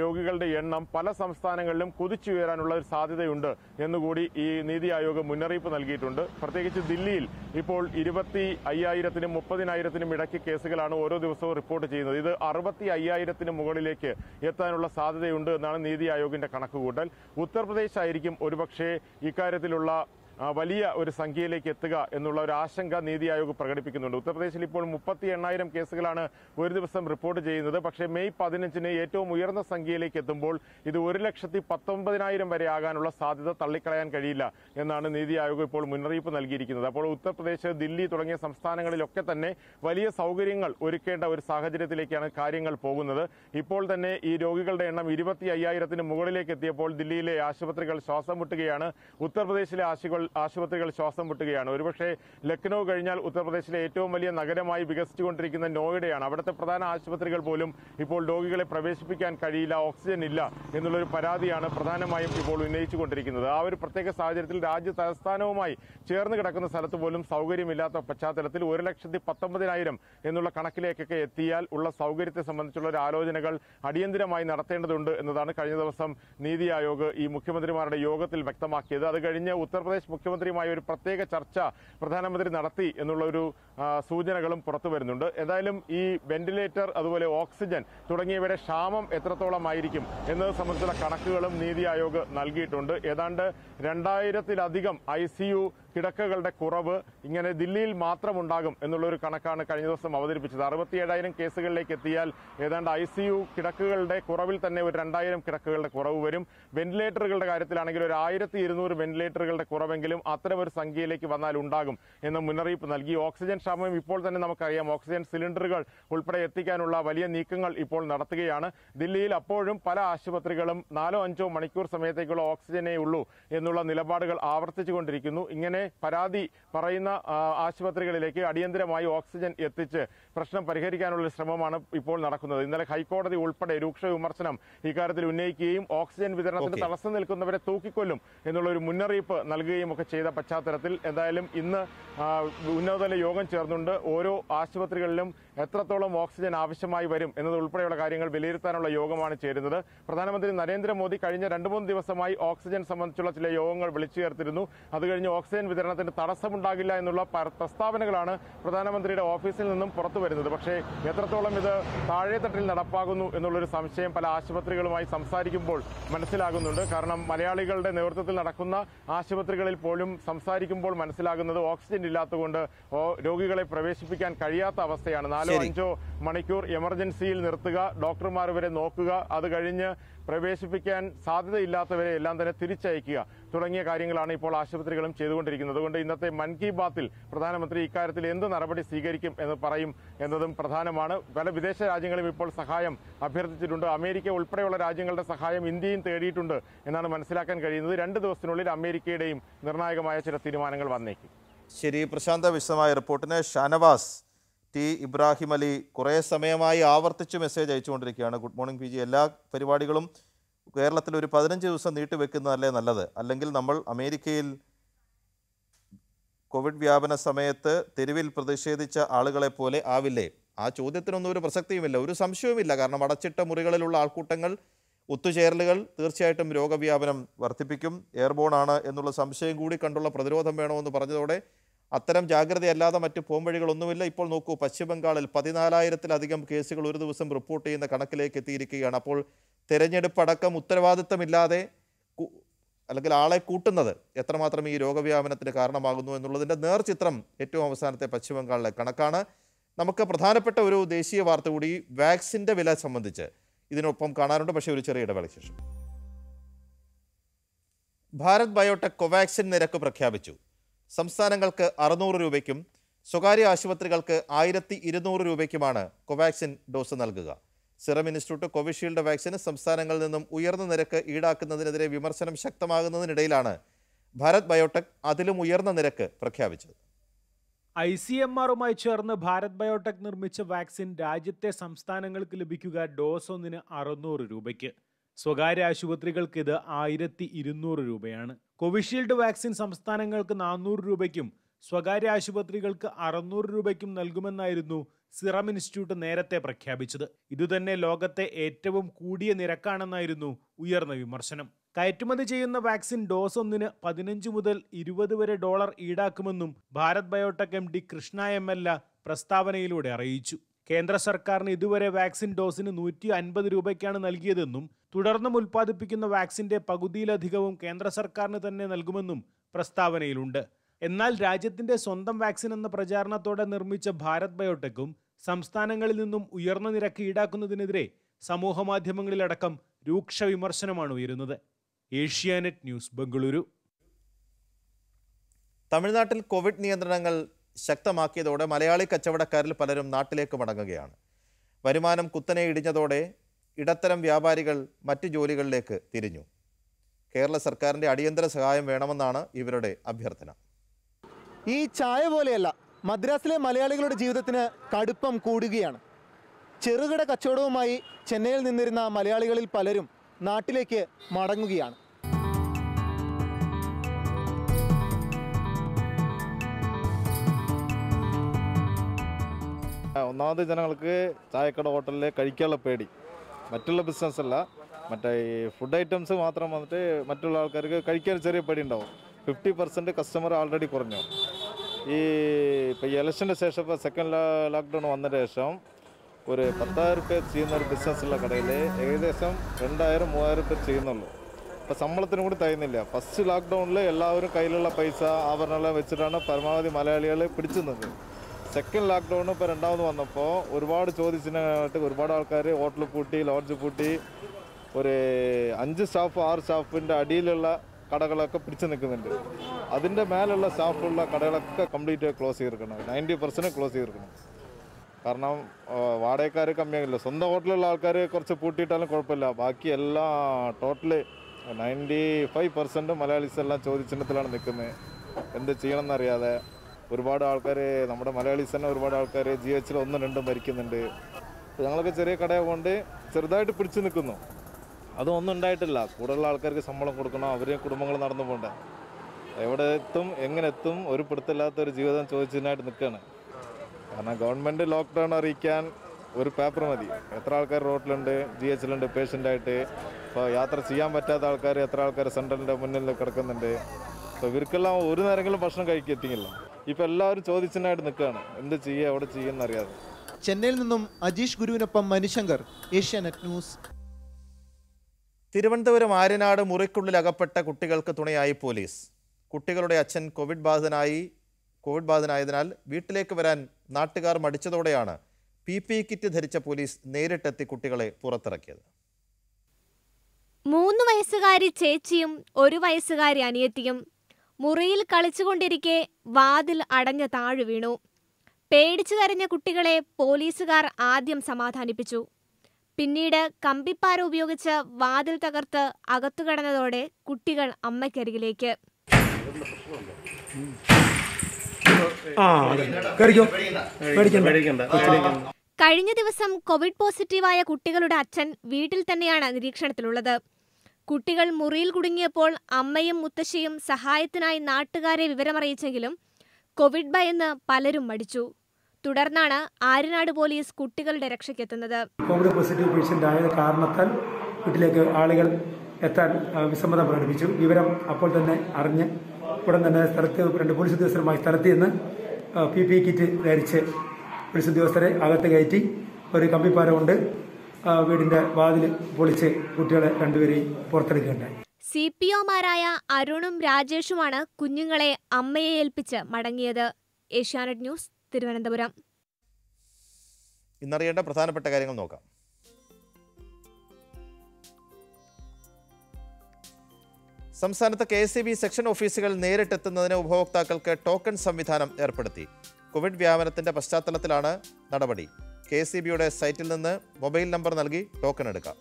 രോഗികളുടെ എണ്ണം പല സംസ്ഥാനങ്ങളിലും കുതിച്ചുയരാനുള്ള ഒരു സാധ്യതയുണ്ട് എന്നുകൂടി ഈ നീതി ആയോഗ് മുന്നറിയിപ്പ് നൽകിയിട്ടുണ്ട്. പ്രത്യേകിച്ച് ദില്ലിയിൽ ഇപ്പോൾ 25,000-നും 30,000-നും ഇടയ്ക്ക് കേസുകളാണ് ഓരോ ദിവസവും റിപ്പോർട്ട് ചെയ്യുന്നത്. ഇത് 65,000-ന് മുകളിലേക്ക് എത്താനുള്ള സാധ്യതയുണ്ട് എന്നാണ് നീതി ആയോഗിന്റെ കണക്കുകൂട്ടൽ. ഉത്തർപ്രദേശ് ആയിരിക്കും ഒരുപക്ഷെ ഇക്കാര്യത്തിലുള്ള വലിയ ഒരു സംഖ്യയിലേക്ക് എത്തുക എന്നുള്ള ഒരു ആശങ്ക നീതി ആയോഗ് പ്രകടിപ്പിക്കുന്നുണ്ട്. ഉത്തർപ്രദേശിൽ ഇപ്പോൾ 38,000 കേസുകളാണ് ഒരു ദിവസം റിപ്പോർട്ട് ചെയ്യുന്നത്. പക്ഷേ മെയ് 15-ന് ഏറ്റവും ഉയർന്ന സംഖ്യയിലേക്ക് എത്തുമ്പോൾ ഇത് 1,19,000 വരെ ആകാനുള്ള സാധ്യത തള്ളിക്കളയാൻ കഴിയില്ല എന്നാണ് നീതി ആയോഗ് ഇപ്പോൾ മുന്നറിയിപ്പ് നൽകിയിരിക്കുന്നത്. അപ്പോൾ ഉത്തർപ്രദേശ്, ദില്ലി തുടങ്ങിയ സംസ്ഥാനങ്ങളിലൊക്കെ തന്നെ വലിയ സൗകര്യങ്ങൾ ഒരുക്കേണ്ട ഒരു സാഹചര്യത്തിലേക്കാണ് കാര്യങ്ങൾ പോകുന്നത്. ഇപ്പോൾ തന്നെ ഈ രോഗികളുടെ എണ്ണം 25,000-ന് മുകളിലേക്ക് എത്തിയപ്പോൾ ദില്ലിയിലെ ആശുപത്രികൾ ശ്വാസം മുട്ടുകയാണ്. ഉത്തർപ്രദേശിലെ ആശുപത്രികൾ ആശുപത്രികൾ ശ്വാസം മുട്ടുകയാണ്. ഒരുപക്ഷെ ലക്നൌ കഴിഞ്ഞാൽ ഉത്തർപ്രദേശിലെ ഏറ്റവും വലിയ നഗരമായി വികസിച്ചുകൊണ്ടിരിക്കുന്ന നോയിഡയാണ്. അവിടുത്തെ പ്രധാന ആശുപത്രികൾ പോലും ഇപ്പോൾ രോഗികളെ പ്രവേശിപ്പിക്കാൻ കഴിയില്ല, ഓക്സിജൻ ഇല്ല എന്നുള്ളൊരു പരാതിയാണ് പ്രധാനമായും ഇപ്പോൾ ഉന്നയിച്ചുകൊണ്ടിരിക്കുന്നത്. ആ ഒരു പ്രത്യേക സാഹചര്യത്തിൽ രാജ്യ തലസ്ഥാനവുമായി ചേർന്ന് കിടക്കുന്ന സ്ഥലത്ത് പോലും സൗകര്യമില്ലാത്ത പശ്ചാത്തലത്തിൽ 1,19,000 എന്നുള്ള കണക്കിലേക്കൊക്കെ എത്തിയാൽ ഉള്ള സൗകര്യത്തെ സംബന്ധിച്ചുള്ള ഒരു ആലോചനകൾ അടിയന്തരമായി നടത്തേണ്ടതുണ്ട് എന്നതാണ് കഴിഞ്ഞ ദിവസം നീതി ആയോഗ് ഈ മുഖ്യമന്ത്രിമാരുടെ യോഗത്തിൽ വ്യക്തമാക്കിയത്. അത് കഴിഞ്ഞ് ഉത്തർപ്രദേശ് മുഖ്യമന്ത്രിയുമായി ഒരു പ്രത്യേക ചർച്ച പ്രധാനമന്ത്രി നടത്തി എന്നുള്ള ഒരു സൂചനകളും പുറത്തു വരുന്നുണ്ട്. ഏതായാലും ഈ വെന്റിലേറ്റർ അതുപോലെ ഓക്സിജൻ തുടങ്ങിയവയുടെ ക്ഷാമം എത്രത്തോളമായിരിക്കും എന്നത് സംബന്ധിച്ചുള്ള കണക്കുകളും നീതി ആയോഗ് നൽകിയിട്ടുണ്ട്. ഏതാണ്ട് 2,000-ലധികം ICU കിടക്കകളുടെ കുറവ് ഇങ്ങനെ ദില്ലിയിൽ മാത്രമുണ്ടാകും എന്നുള്ളൊരു കണക്കാണ് കഴിഞ്ഞ ദിവസം അവതരിപ്പിച്ചത്. 67,000 കേസുകളിലേക്ക് എത്തിയാൽ ഏതാണ്ട് ICU കിടക്കകളുടെ കുറവിൽ തന്നെ ഒരു 2,000 കിടക്കകളുടെ കുറവ് വരും. വെന്റിലേറ്ററുകളുടെ കാര്യത്തിലാണെങ്കിൽ ഒരു 1,200 വെന്റിലേറ്ററുകളുടെ കുറവെങ്കിലും അത്തരമൊരു സംഖ്യയിലേക്ക് വന്നാൽ ഉണ്ടാകും എന്ന മുന്നറിയിപ്പ് നൽകി. ഓക്സിജൻ ക്ഷാമം ഇപ്പോൾ തന്നെ നമുക്കറിയാം. ഓക്സിജൻ സിലിണ്ടറുകൾ ഉൾപ്പെടെ എത്തിക്കാനുള്ള വലിയ നീക്കങ്ങൾ ഇപ്പോൾ നടത്തുകയാണ്. ദില്ലിയിൽ അപ്പോഴും പല ആശുപത്രികളും 4-5 മണിക്കൂർ സമയത്തേക്കുള്ള ഓക്സിജനേ ഉള്ളൂ എന്നുള്ള നിലപാടുകൾ ആവർത്തിച്ചുകൊണ്ടിരിക്കുന്നു. ഇങ്ങനെ പരാതി പറയുന്ന ആശുപത്രികളിലേക്ക് അടിയന്തരമായി ഓക്സിജൻ എത്തിച്ച് പ്രശ്നം പരിഹരിക്കാനുള്ള ശ്രമമാണ് ഇപ്പോൾ നടക്കുന്നത്. ഇന്നലെ ഹൈക്കോടതി ഉൾപ്പെടെ രൂക്ഷ വിമർശനം ഇക്കാര്യത്തിൽ ഉന്നയിക്കുകയും ഓക്സിജൻ വിതരണത്തിന് തടസ്സം നിൽക്കുന്നവരെ തൂക്കിക്കൊല്ലും എന്നുള്ള ഒരു മുന്നറിയിപ്പ് നൽകുകയും ഒക്കെ ചെയ്ത പശ്ചാത്തലത്തിൽ എന്തായാലും ഇന്ന് ഉന്നതതല യോഗം ചേർന്നുണ്ട്. ഓരോ ആശുപത്രികളിലും എത്രത്തോളം ഓക്സിജൻ ആവശ്യമായി വരും എന്നതുൾപ്പെടെയുള്ള കാര്യങ്ങൾ വിലയിരുത്താനുള്ള യോഗമാണ് ചേരുന്നത്. പ്രധാനമന്ത്രി നരേന്ദ്രമോദി കഴിഞ്ഞ 2-3 ദിവസമായി ഓക്സിജൻ സംബന്ധിച്ചുള്ള ചില യോഗങ്ങൾ വിളിച്ചു ചേർത്തിരുന്നു. അത് കഴിഞ്ഞ് ഓക്സിജൻ വിതരണത്തിന് തടസ്സമുണ്ടാകില്ല എന്നുള്ള പ്രസ്താവനകളാണ് പ്രധാനമന്ത്രിയുടെ ഓഫീസിൽ നിന്നും പുറത്തു വരുന്നത്. പക്ഷേ എത്രത്തോളം ഇത് താഴെത്തട്ടിൽ നടപ്പാകുന്നു എന്നുള്ളൊരു സംശയം പല ആശുപത്രികളുമായി സംസാരിക്കുമ്പോൾ മനസ്സിലാകുന്നുണ്ട്. കാരണം മലയാളികളുടെ നേതൃത്വത്തിൽ നടക്കുന്ന ആശുപത്രികളിൽ പോലും സംസാരിക്കുമ്പോൾ മനസ്സിലാകുന്നത് ഓക്സിജൻ ഇല്ലാത്തതുകൊണ്ട് രോഗികളെ പ്രവേശിപ്പിക്കാൻ കഴിയാത്ത അവസ്ഥയാണ്. 4-5 മണിക്കൂർ എമർജൻസിയിൽ നിർത്തുക, ഡോക്ടർമാർ വരെ നോക്കുക, അത് കഴിഞ്ഞ് പ്രവേശിപ്പിക്കാൻ സാധ്യതയില്ലാത്തവരെ എല്ലാം തന്നെ തിരിച്ചയക്കുക തുടങ്ങിയ കാര്യങ്ങളാണ് ഇപ്പോൾ ആശുപത്രികളും ചെയ്തുകൊണ്ടിരിക്കുന്നത്. അതുകൊണ്ട് ഇന്നത്തെ മൻ കി ബാത്തിൽ പ്രധാനമന്ത്രി ഇക്കാര്യത്തിൽ എന്ത് നടപടി സ്വീകരിക്കും എന്ന് പറയും എന്നതും പ്രധാനമാണ്. പല വിദേശ രാജ്യങ്ങളും ഇപ്പോൾ സഹായം അഭ്യർത്ഥിച്ചിട്ടുണ്ട്. അമേരിക്ക ഉൾപ്പെടെയുള്ള രാജ്യങ്ങളുടെ സഹായം ഇന്ത്യയും തേടിയിട്ടുണ്ട് എന്നാണ് മനസ്സിലാക്കാൻ കഴിയുന്നത്. 2 ദിവസത്തിനുള്ളിൽ അമേരിക്കയുടെയും നിർണായകമായ ചില തീരുമാനങ്ങൾ വന്നേക്കും. ശരി, പ്രശാന്ത വിശദമായ റിപ്പോർട്ടിന് ഷാനവാസ് ടി ഇബ്രാഹിം അലി കുറേ സമയമായി ആവർത്തിച്ച് മെസ്സേജ് അയച്ചുകൊണ്ടിരിക്കുകയാണ്. ഗുഡ് മോർണിംഗ് PG, എല്ലാ പരിപാടികളും കേരളത്തിൽ ഒരു 15 ദിവസം നീട്ടിവെക്കുന്നതല്ലേ നല്ലത്? അല്ലെങ്കിൽ നമ്മൾ അമേരിക്കയിൽ കോവിഡ് വ്യാപന സമയത്ത് തെരുവിൽ പ്രതിഷേധിച്ച ആളുകളെ പോലെ ആവില്ലേ? ആ ചോദ്യത്തിനൊന്നും ഒരു പ്രസക്തിയുമില്ല, ഒരു സംശയവുമില്ല. കാരണം അടച്ചിട്ട മുറികളിലുള്ള ആൾക്കൂട്ടങ്ങൾ, ഒത്തുചേരലുകൾ തീർച്ചയായിട്ടും രോഗവ്യാപനം വർദ്ധിപ്പിക്കും. എയർബോണാണ് എന്നുള്ള സംശയം കൂടി കണ്ടുള്ള പ്രതിരോധം വേണമെന്ന് പറഞ്ഞതോടെ അത്തരം ജാഗ്രതയല്ലാതെ മറ്റ് പോംവഴികളൊന്നുമില്ല. ഇപ്പോൾ നോക്കൂ, പശ്ചിമബംഗാളിൽ 14,000-ലധികം കേസുകൾ ഒരു ദിവസം റിപ്പോർട്ട് ചെയ്യുന്ന കണക്കിലേക്ക് എത്തിയിരിക്കുകയാണ്. അപ്പോൾ തെരഞ്ഞെടുപ്പടക്കം ഉത്തരവാദിത്തമില്ലാതെ അല്ലെങ്കിൽ ആളെ കൂട്ടുന്നത് എത്രമാത്രം ഈ രോഗവ്യാപനത്തിന് കാരണമാകുന്നു എന്നുള്ളതിൻ്റെ നേർചിത്രം ഏറ്റവും അവസാനത്തെ പശ്ചിമബംഗാളിലെ കണക്കാണ്. നമുക്ക് പ്രധാനപ്പെട്ട ഒരു ദേശീയ വാർത്ത കൂടി വാക്സിൻ്റെ വില സംബന്ധിച്ച് ഇതിനൊപ്പം കാണാനുണ്ട്, പക്ഷേ ഒരു ചെറിയ ഇടവേളയ്ക്ക് ശേഷം. ഭാരത് ബയോടെക് കോവാക്സിൻ നിരക്ക് പ്രഖ്യാപിച്ചു. സംസ്ഥാനങ്ങൾക്ക് 600 രൂപയ്ക്കും സ്വകാര്യ ആശുപത്രികൾക്ക് 1,200 രൂപയ്ക്കുമാണ് കോവാക്സിൻ ഡോസ് നൽകുക. സിറം ഇൻസ്റ്റിറ്റ്യൂട്ട് കോവിഷീൽഡ് വാക്സിന് സംസ്ഥാനങ്ങളിൽ നിന്നും ഉയർന്ന നിരക്ക് ഈടാക്കുന്നതിനെതിരെ വിമർശനം ശക്തമാകുന്നതിനിടയിലാണ് ഭാരത് ബയോടെക് അതിലും ഉയർന്ന നിരക്ക് പ്രഖ്യാപിച്ചത്. ICMR-ഉമായി ചേർന്ന് ഭാരത് ബയോടെക് നിർമ്മിച്ച വാക്സിൻ രാജ്യത്തെ സംസ്ഥാനങ്ങൾക്ക് ലഭിക്കുക ഡോസ് ഒന്നിന് 600 രൂപയ്ക്ക്. സ്വകാര്യ ആശുപത്രികൾക്ക് ഇത് 1,200 രൂപയാണ്. കോവിഷീൽഡ് വാക്സിൻ സംസ്ഥാനങ്ങൾക്ക് 400 രൂപയ്ക്കും സ്വകാര്യ ആശുപത്രികൾക്ക് 600 രൂപയ്ക്കും നൽകുമെന്നായിരുന്നു സിറം ഇൻസ്റ്റിറ്റ്യൂട്ട് നേരത്തെ പ്രഖ്യാപിച്ചത്. ഇതുതന്നെ ലോകത്തെ ഏറ്റവും കൂടിയ നിരക്കാണെന്നായിരുന്നു ഉയർന്ന വിമർശനം. കയറ്റുമതി ചെയ്യുന്ന വാക്സിൻ ഡോസ് ഒന്നിന് $15 മുതൽ $20 വരെ ഈടാക്കുമെന്നും ഭാരത് ബയോടെക് MD കൃഷ്ണ ML പ്രസ്താവനയിലൂടെ അറിയിച്ചു. കേന്ദ്ര സർക്കാരിന് ഇതുവരെ വാക്സിൻ ഡോസിന് 150 രൂപയ്ക്കാണ് നൽകിയതെന്നും തുടർന്നും ഉൽപ്പാദിപ്പിക്കുന്ന വാക്സിന്റെ പകുതിയിലധികവും കേന്ദ്ര സർക്കാരിന് തന്നെ നൽകുമെന്നും പ്രസ്താവനയിലുണ്ട്. എന്നാൽ രാജ്യത്തിന്റെ സ്വന്തം വാക്സിൻ എന്ന പ്രചാരണത്തോടെ നിർമ്മിച്ച ഭാരത് ബയോടെക്കും സംസ്ഥാനങ്ങളിൽ നിന്നും ഉയർന്ന നിരക്ക് ഈടാക്കുന്നതിനെതിരെ സമൂഹമാധ്യമങ്ങളിലടക്കം രൂക്ഷ വിമർശനമാണ് ഉയരുന്നത്. ഏഷ്യാനെറ്റ് ന്യൂസ്, ബംഗളൂരു. തമിഴ്നാട്ടിൽ കോവിഡ് നിയന്ത്രണങ്ങൾ ശക്തമാക്കിയതോടെ മലയാളി കച്ചവടക്കാരിൽ പലരും നാട്ടിലേക്ക് മടങ്ങുകയാണ്. വരുമാനം കുത്തനെ ഇടിഞ്ഞതോടെ ഇടത്തരം വ്യാപാരികൾ മറ്റ് ജോലികളിലേക്ക് തിരിഞ്ഞു. കേരള സർക്കാരിൻ്റെ അടിയന്തര സഹായം വേണമെന്നാണ് ഇവരുടെ അഭ്യർത്ഥന. ഈ ചായ പോലെയല്ല, മദ്രാസിലെ മലയാളികളുടെ ജീവിതത്തിന് കടുപ്പം കൂടുകയാണ്. ചെറുകിട കച്ചവടവുമായി ചെന്നൈയിൽ നിന്നിരുന്ന മലയാളികളിൽ പലരും നാട്ടിലേക്ക് മടങ്ങുകയാണ്. ഒന്നാമത് ജനങ്ങൾക്ക് ചായക്കട ഹോട്ടലിൽ കഴിക്കാനുള്ള പേടി, മറ്റുള്ള ബിസിനസ് അല്ല, മറ്റേ ഫുഡ് ഐറ്റംസ് മാത്രം വന്നിട്ട് മറ്റുള്ള ആൾക്കാർക്ക് കഴിക്കാൻ ചെറിയ പേടി ഉണ്ടാവും. 50% കസ്റ്റമർ ആൾറെഡി കുറഞ്ഞു. ഈ ഇപ്പോൾ ഇലക്ഷൻ്റെ ശേഷം, ഇപ്പോൾ സെക്കൻഡ് ലോക്ക്ഡൗൺ വന്നതിന് ശേഷം ഒരു 10,000 പേർ ചെയ്യുന്ന ഒരു ബിസിനസ്സുള്ള കടയിൽ ഏകദേശം 2,000-3,000 പേർ ചെയ്യുന്നുള്ളൂ. അപ്പോൾ ശമ്പളത്തിന് കൂടി തയ്യുന്നില്ല. ഫസ്റ്റ് ലോക്ക്ഡൗണിൽ എല്ലാവരും കയ്യിലുള്ള പൈസ ആഭരണമെല്ലാം വെച്ചിട്ടാണ് പരമാവധി മലയാളികൾ പിടിച്ചു നിന്നത്. സെക്കൻഡ് ലോക്ക്ഡൗൺ ഇപ്പോൾ രണ്ടാമത് വന്നപ്പോൾ ഒരുപാട് ചോദിച്ചിട്ട് ഒരുപാട് ആൾക്കാർ ഹോട്ടൽ പൂട്ടി, ലോഡ്ജ് പൂട്ടി, ഒരു 5 സ്റ്റാഫ് 6 സ്റ്റാഫിൻ്റെ അടിയിലുള്ള കടകളൊക്കെ പിടിച്ചു നിൽക്കുന്നുണ്ട്. അതിൻ്റെ മേലുള്ള സ്റ്റാഫുള്ള കടകളൊക്കെ കംപ്ലീറ്റ് ക്ലോസ് ചെയ്തിരിക്കണം, 90% ക്ലോസ് ചെയ്തിരിക്കണം. കാരണം വാടകക്കാർ കമ്മിയാകില്ല. സ്വന്തം ഹോട്ടലുള്ള ആൾക്കാർ കുറച്ച് പൂട്ടിയിട്ടാലും കുഴപ്പമില്ല, ബാക്കി എല്ലാ ടോട്ടല് 95% മലയാളീസ് എല്ലാം ചോദിച്ചിടത്തിലാണ് നിൽക്കുന്നത്. എന്ത് ചെയ്യണമെന്നറിയാതെ ഒരുപാട് ആൾക്കാർ, നമ്മുടെ മലയാളീസ് തന്നെ ഒരുപാട് ആൾക്കാർ GH 1-2 മരിക്കുന്നുണ്ട്. ഞങ്ങളൊക്കെ ചെറിയ കടയാകൊണ്ട് ചെറുതായിട്ട് പിടിച്ചു നിൽക്കുന്നു. അതൊന്നും ഉണ്ടായിട്ടില്ല. കൂടുതലുള്ള ആൾക്കാർക്ക് ശമ്പളം കൊടുക്കണം, അവരെ കുടുംബങ്ങൾ നടന്നു പോകണ്ടേ, എവിടെ എത്തും എങ്ങനെ എത്തും ഒരു പിടുത്തമില്ലാത്തൊരു ജീവിതം ചോദിച്ചതിനായിട്ട് നിൽക്കുകയാണ്. കാരണം ഗവൺമെൻറ് ലോക്ക്ഡൗൺ അറിയിക്കാൻ ഒരു പേപ്പർ മതി. എത്ര ആൾക്കാർ റോട്ടിലുണ്ട്, GH പേഷ്യൻ്റായിട്ട്, ഇപ്പോൾ യാത്ര ചെയ്യാൻ പറ്റാത്ത ആൾക്കാർ എത്ര ആൾക്കാർ സെൻട്രലിൻ്റെ മുന്നിൽ കിടക്കുന്നുണ്ട്. അപ്പോൾ ഇവർക്കെല്ലാം ഒരു നേരമെങ്കിലും ഭക്ഷണം കഴിക്കെത്തിയില്ല. ഇപ്പോൾ എല്ലാവരും ചോദിച്ചതിനായിട്ട് നിൽക്കുകയാണ്, എന്ത് ചെയ്യുക എവിടെ ചെയ്യുമെന്നറിയാതെ. ചെന്നൈയിൽ നിന്നും അജീഷ് ഗുരുവിനൊപ്പം മനുശങ്കർ, ഏഷ്യാനെറ്റ് ന്യൂസ്. തിരുവനന്തപുരം ആര്യനാട് മുറിക്കുള്ളിൽ അകപ്പെട്ട കുട്ടികൾക്ക് തുണയായി പോലീസ്. കുട്ടികളുടെ അച്ഛൻ കോവിഡ് ബാധിതനായതിനാൽ വീട്ടിലേക്ക് വരാൻ നാട്ടുകാർ മടിച്ചതോടെയാണ് PPE കിറ്റ് ധരിച്ച പോലീസ് നേരിട്ടെത്തി കുട്ടികളെ പുറത്തിറക്കിയത്. 3 വയസ്സുകാരി ചേച്ചിയും 1 വയസ്സുകാരി അനിയത്തിയും മുറിയിൽ കളിച്ചുകൊണ്ടിരിക്കെ വാതിൽ അടഞ്ഞ് താഴ് വീണു. പേടിച്ചു കരഞ്ഞ കുട്ടികളെ പോലീസുകാർ ആദ്യം സമാധാനിപ്പിച്ചു. പിന്നീട് കമ്പിപ്പാര ഉപയോഗിച്ച് വാതിൽ തകർത്ത് അകത്തു കടന്നതോടെ കുട്ടികൾ അമ്മയ്ക്കരികിലേക്ക്. കഴിഞ്ഞ ദിവസം കോവിഡ് പോസിറ്റീവായ കുട്ടികളുടെ അച്ഛൻ വീട്ടിൽ തന്നെയാണ് നിരീക്ഷണത്തിലുള്ളത്. കുട്ടികൾ മുറിയിൽ കുടുങ്ങിയപ്പോൾ അമ്മയും മുത്തശ്ശിയും സഹായത്തിനായി നാട്ടുകാരെ വിവരമറിയിച്ചെങ്കിലും കോവിഡ് ഭയന്ന് പലരും മടിച്ചു. തുടർന്നാണ് ആര്യനാട് പോലീസ് കുട്ടികളുടെ രക്ഷയ്ക്കെത്തുന്നത്. കോവിഡ് പോസിറ്റീവ് പേഷ്യന്റ് ആയ കാരണത്താൽ വീട്ടിലേക്ക് ആളുകൾ എത്താൻ വിസമ്മതം പ്രകടിപ്പിച്ചു. വിവരം അപ്പോൾ തന്നെ അറിഞ്ഞ് ഉടൻ തന്നെ സ്ഥലത്ത് 2 പോലീസ് ഉദ്യോഗസ്ഥരുമായി സ്ഥലത്ത് നിന്ന് PPE കിറ്റ് ധരിച്ച് പോലീസ് ഉദ്യോഗസ്ഥരെ അകത്ത് കയറ്റി ഒരു കമ്പിപ്പാര കൊണ്ട് വീടിന്റെ വാതിൽ പൊളിച്ച് കുട്ടികളെ രണ്ടുപേരെയും പുറത്തെടുക്കുകയുണ്ടായി. CPO മാരായ അരുണും രാജേഷുമാണ് കുഞ്ഞുങ്ങളെ അമ്മയെ ഏൽപ്പിച്ച് മടങ്ങിയത്. ഏഷ്യാനെറ്റ് ന്യൂസ് തിരുവനന്തപുരം. ഇന്നറിയേണ്ട പ്രധാനപ്പെട്ട കാര്യങ്ങൾ നോക്കാം. സംസ്ഥാനത്ത് KCB സെക്ഷൻ ഓഫീസുകൾ നേരിട്ടെത്തുന്നതിന് ഉപഭോക്താക്കൾക്ക് ടോക്കൺ സംവിധാനം ഏർപ്പെടുത്തി. കോവിഡ് വ്യാപനത്തിന്റെ പശ്ചാത്തലത്തിലാണ് നടപടി. KCBയുടെ സൈറ്റിൽ നിന്ന് മൊബൈൽ നമ്പർ നൽകി ടോക്കൺ എടുക്കാം.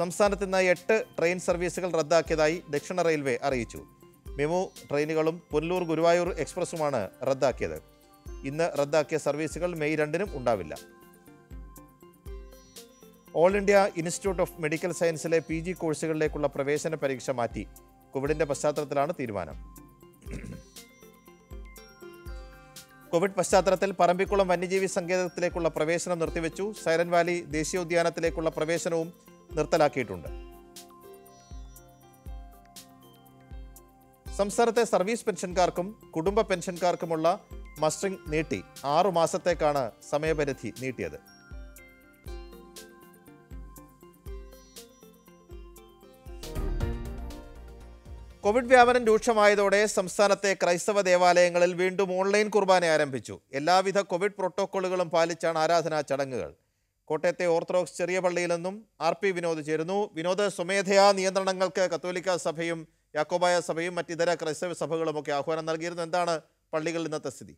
സംസ്ഥാനത്ത് ഇന്ന് 8 ട്രെയിൻ സർവീസുകൾ റദ്ദാക്കിയതായി ദക്ഷിണ റെയിൽവേ അറിയിച്ചു. മെമു ട്രെയിനുകളും പുനലൂർ ഗുരുവായൂർ എക്സ്പ്രസുമാണ് റദ്ദാക്കിയത്. ഇന്ന് റദ്ദാക്കിയ സർവീസുകൾ May 2 ഉണ്ടാവില്ല. All India institute of medical സയൻസിലെ PG കോഴ്സുകളിലേക്കുള്ള പ്രവേശന പരീക്ഷ മാറ്റി. കോവിഡിന്റെ പശ്ചാത്തലത്തിലാണ് തീരുമാനം. കോവിഡ് പശ്ചാത്തലത്തിൽ പറമ്പിക്കുളം വന്യജീവി സങ്കേതത്തിലേക്കുള്ള പ്രവേശനം നിർത്തിവെച്ചു. സൈലന്റ് വാലി ദേശീയോദ്യാനത്തിലേക്കുള്ള പ്രവേശനവും നിർത്തലാക്കിയിട്ടുണ്ട്. സംസ്ഥാനത്തെ സർവീസ് പെൻഷൻകാർക്കും കുടുംബ പെൻഷൻകാർക്കുമുള്ള മസ്റ്ററിംഗ് നീട്ടി. 6 മാസത്തേക്കാണ് സമയപരിധി നീട്ടിയത്. കോവിഡ് വ്യാപനം രൂക്ഷമായതോടെ സംസ്ഥാനത്തെ ക്രൈസ്തവ ദേവാലയങ്ങളിൽ വീണ്ടും ഓൺലൈൻ കുർബാന ആരംഭിച്ചു. എല്ലാവിധ കോവിഡ് പ്രോട്ടോക്കോളുകളും പാലിച്ചാണ് ആരാധനാ ചടങ്ങുകൾ. കോട്ടയത്തെ ഓർത്തഡോക്സ് ചെറിയ പള്ളിയിൽ നിന്നും RP വിനോദ് ചേരുന്നു. വിനോദ്, സ്വമേധയാ നിയന്ത്രണങ്ങൾക്ക് കത്തോലിക്ക സഭയും യാക്കോബായ സഭയും മറ്റിതര ക്രൈസ്തവ സഭകളുമൊക്കെ ആഹ്വാനം നൽകിയിരുന്നു. എന്താണ് പള്ളികളിൽ ഇന്നത്തെ സ്ഥിതി?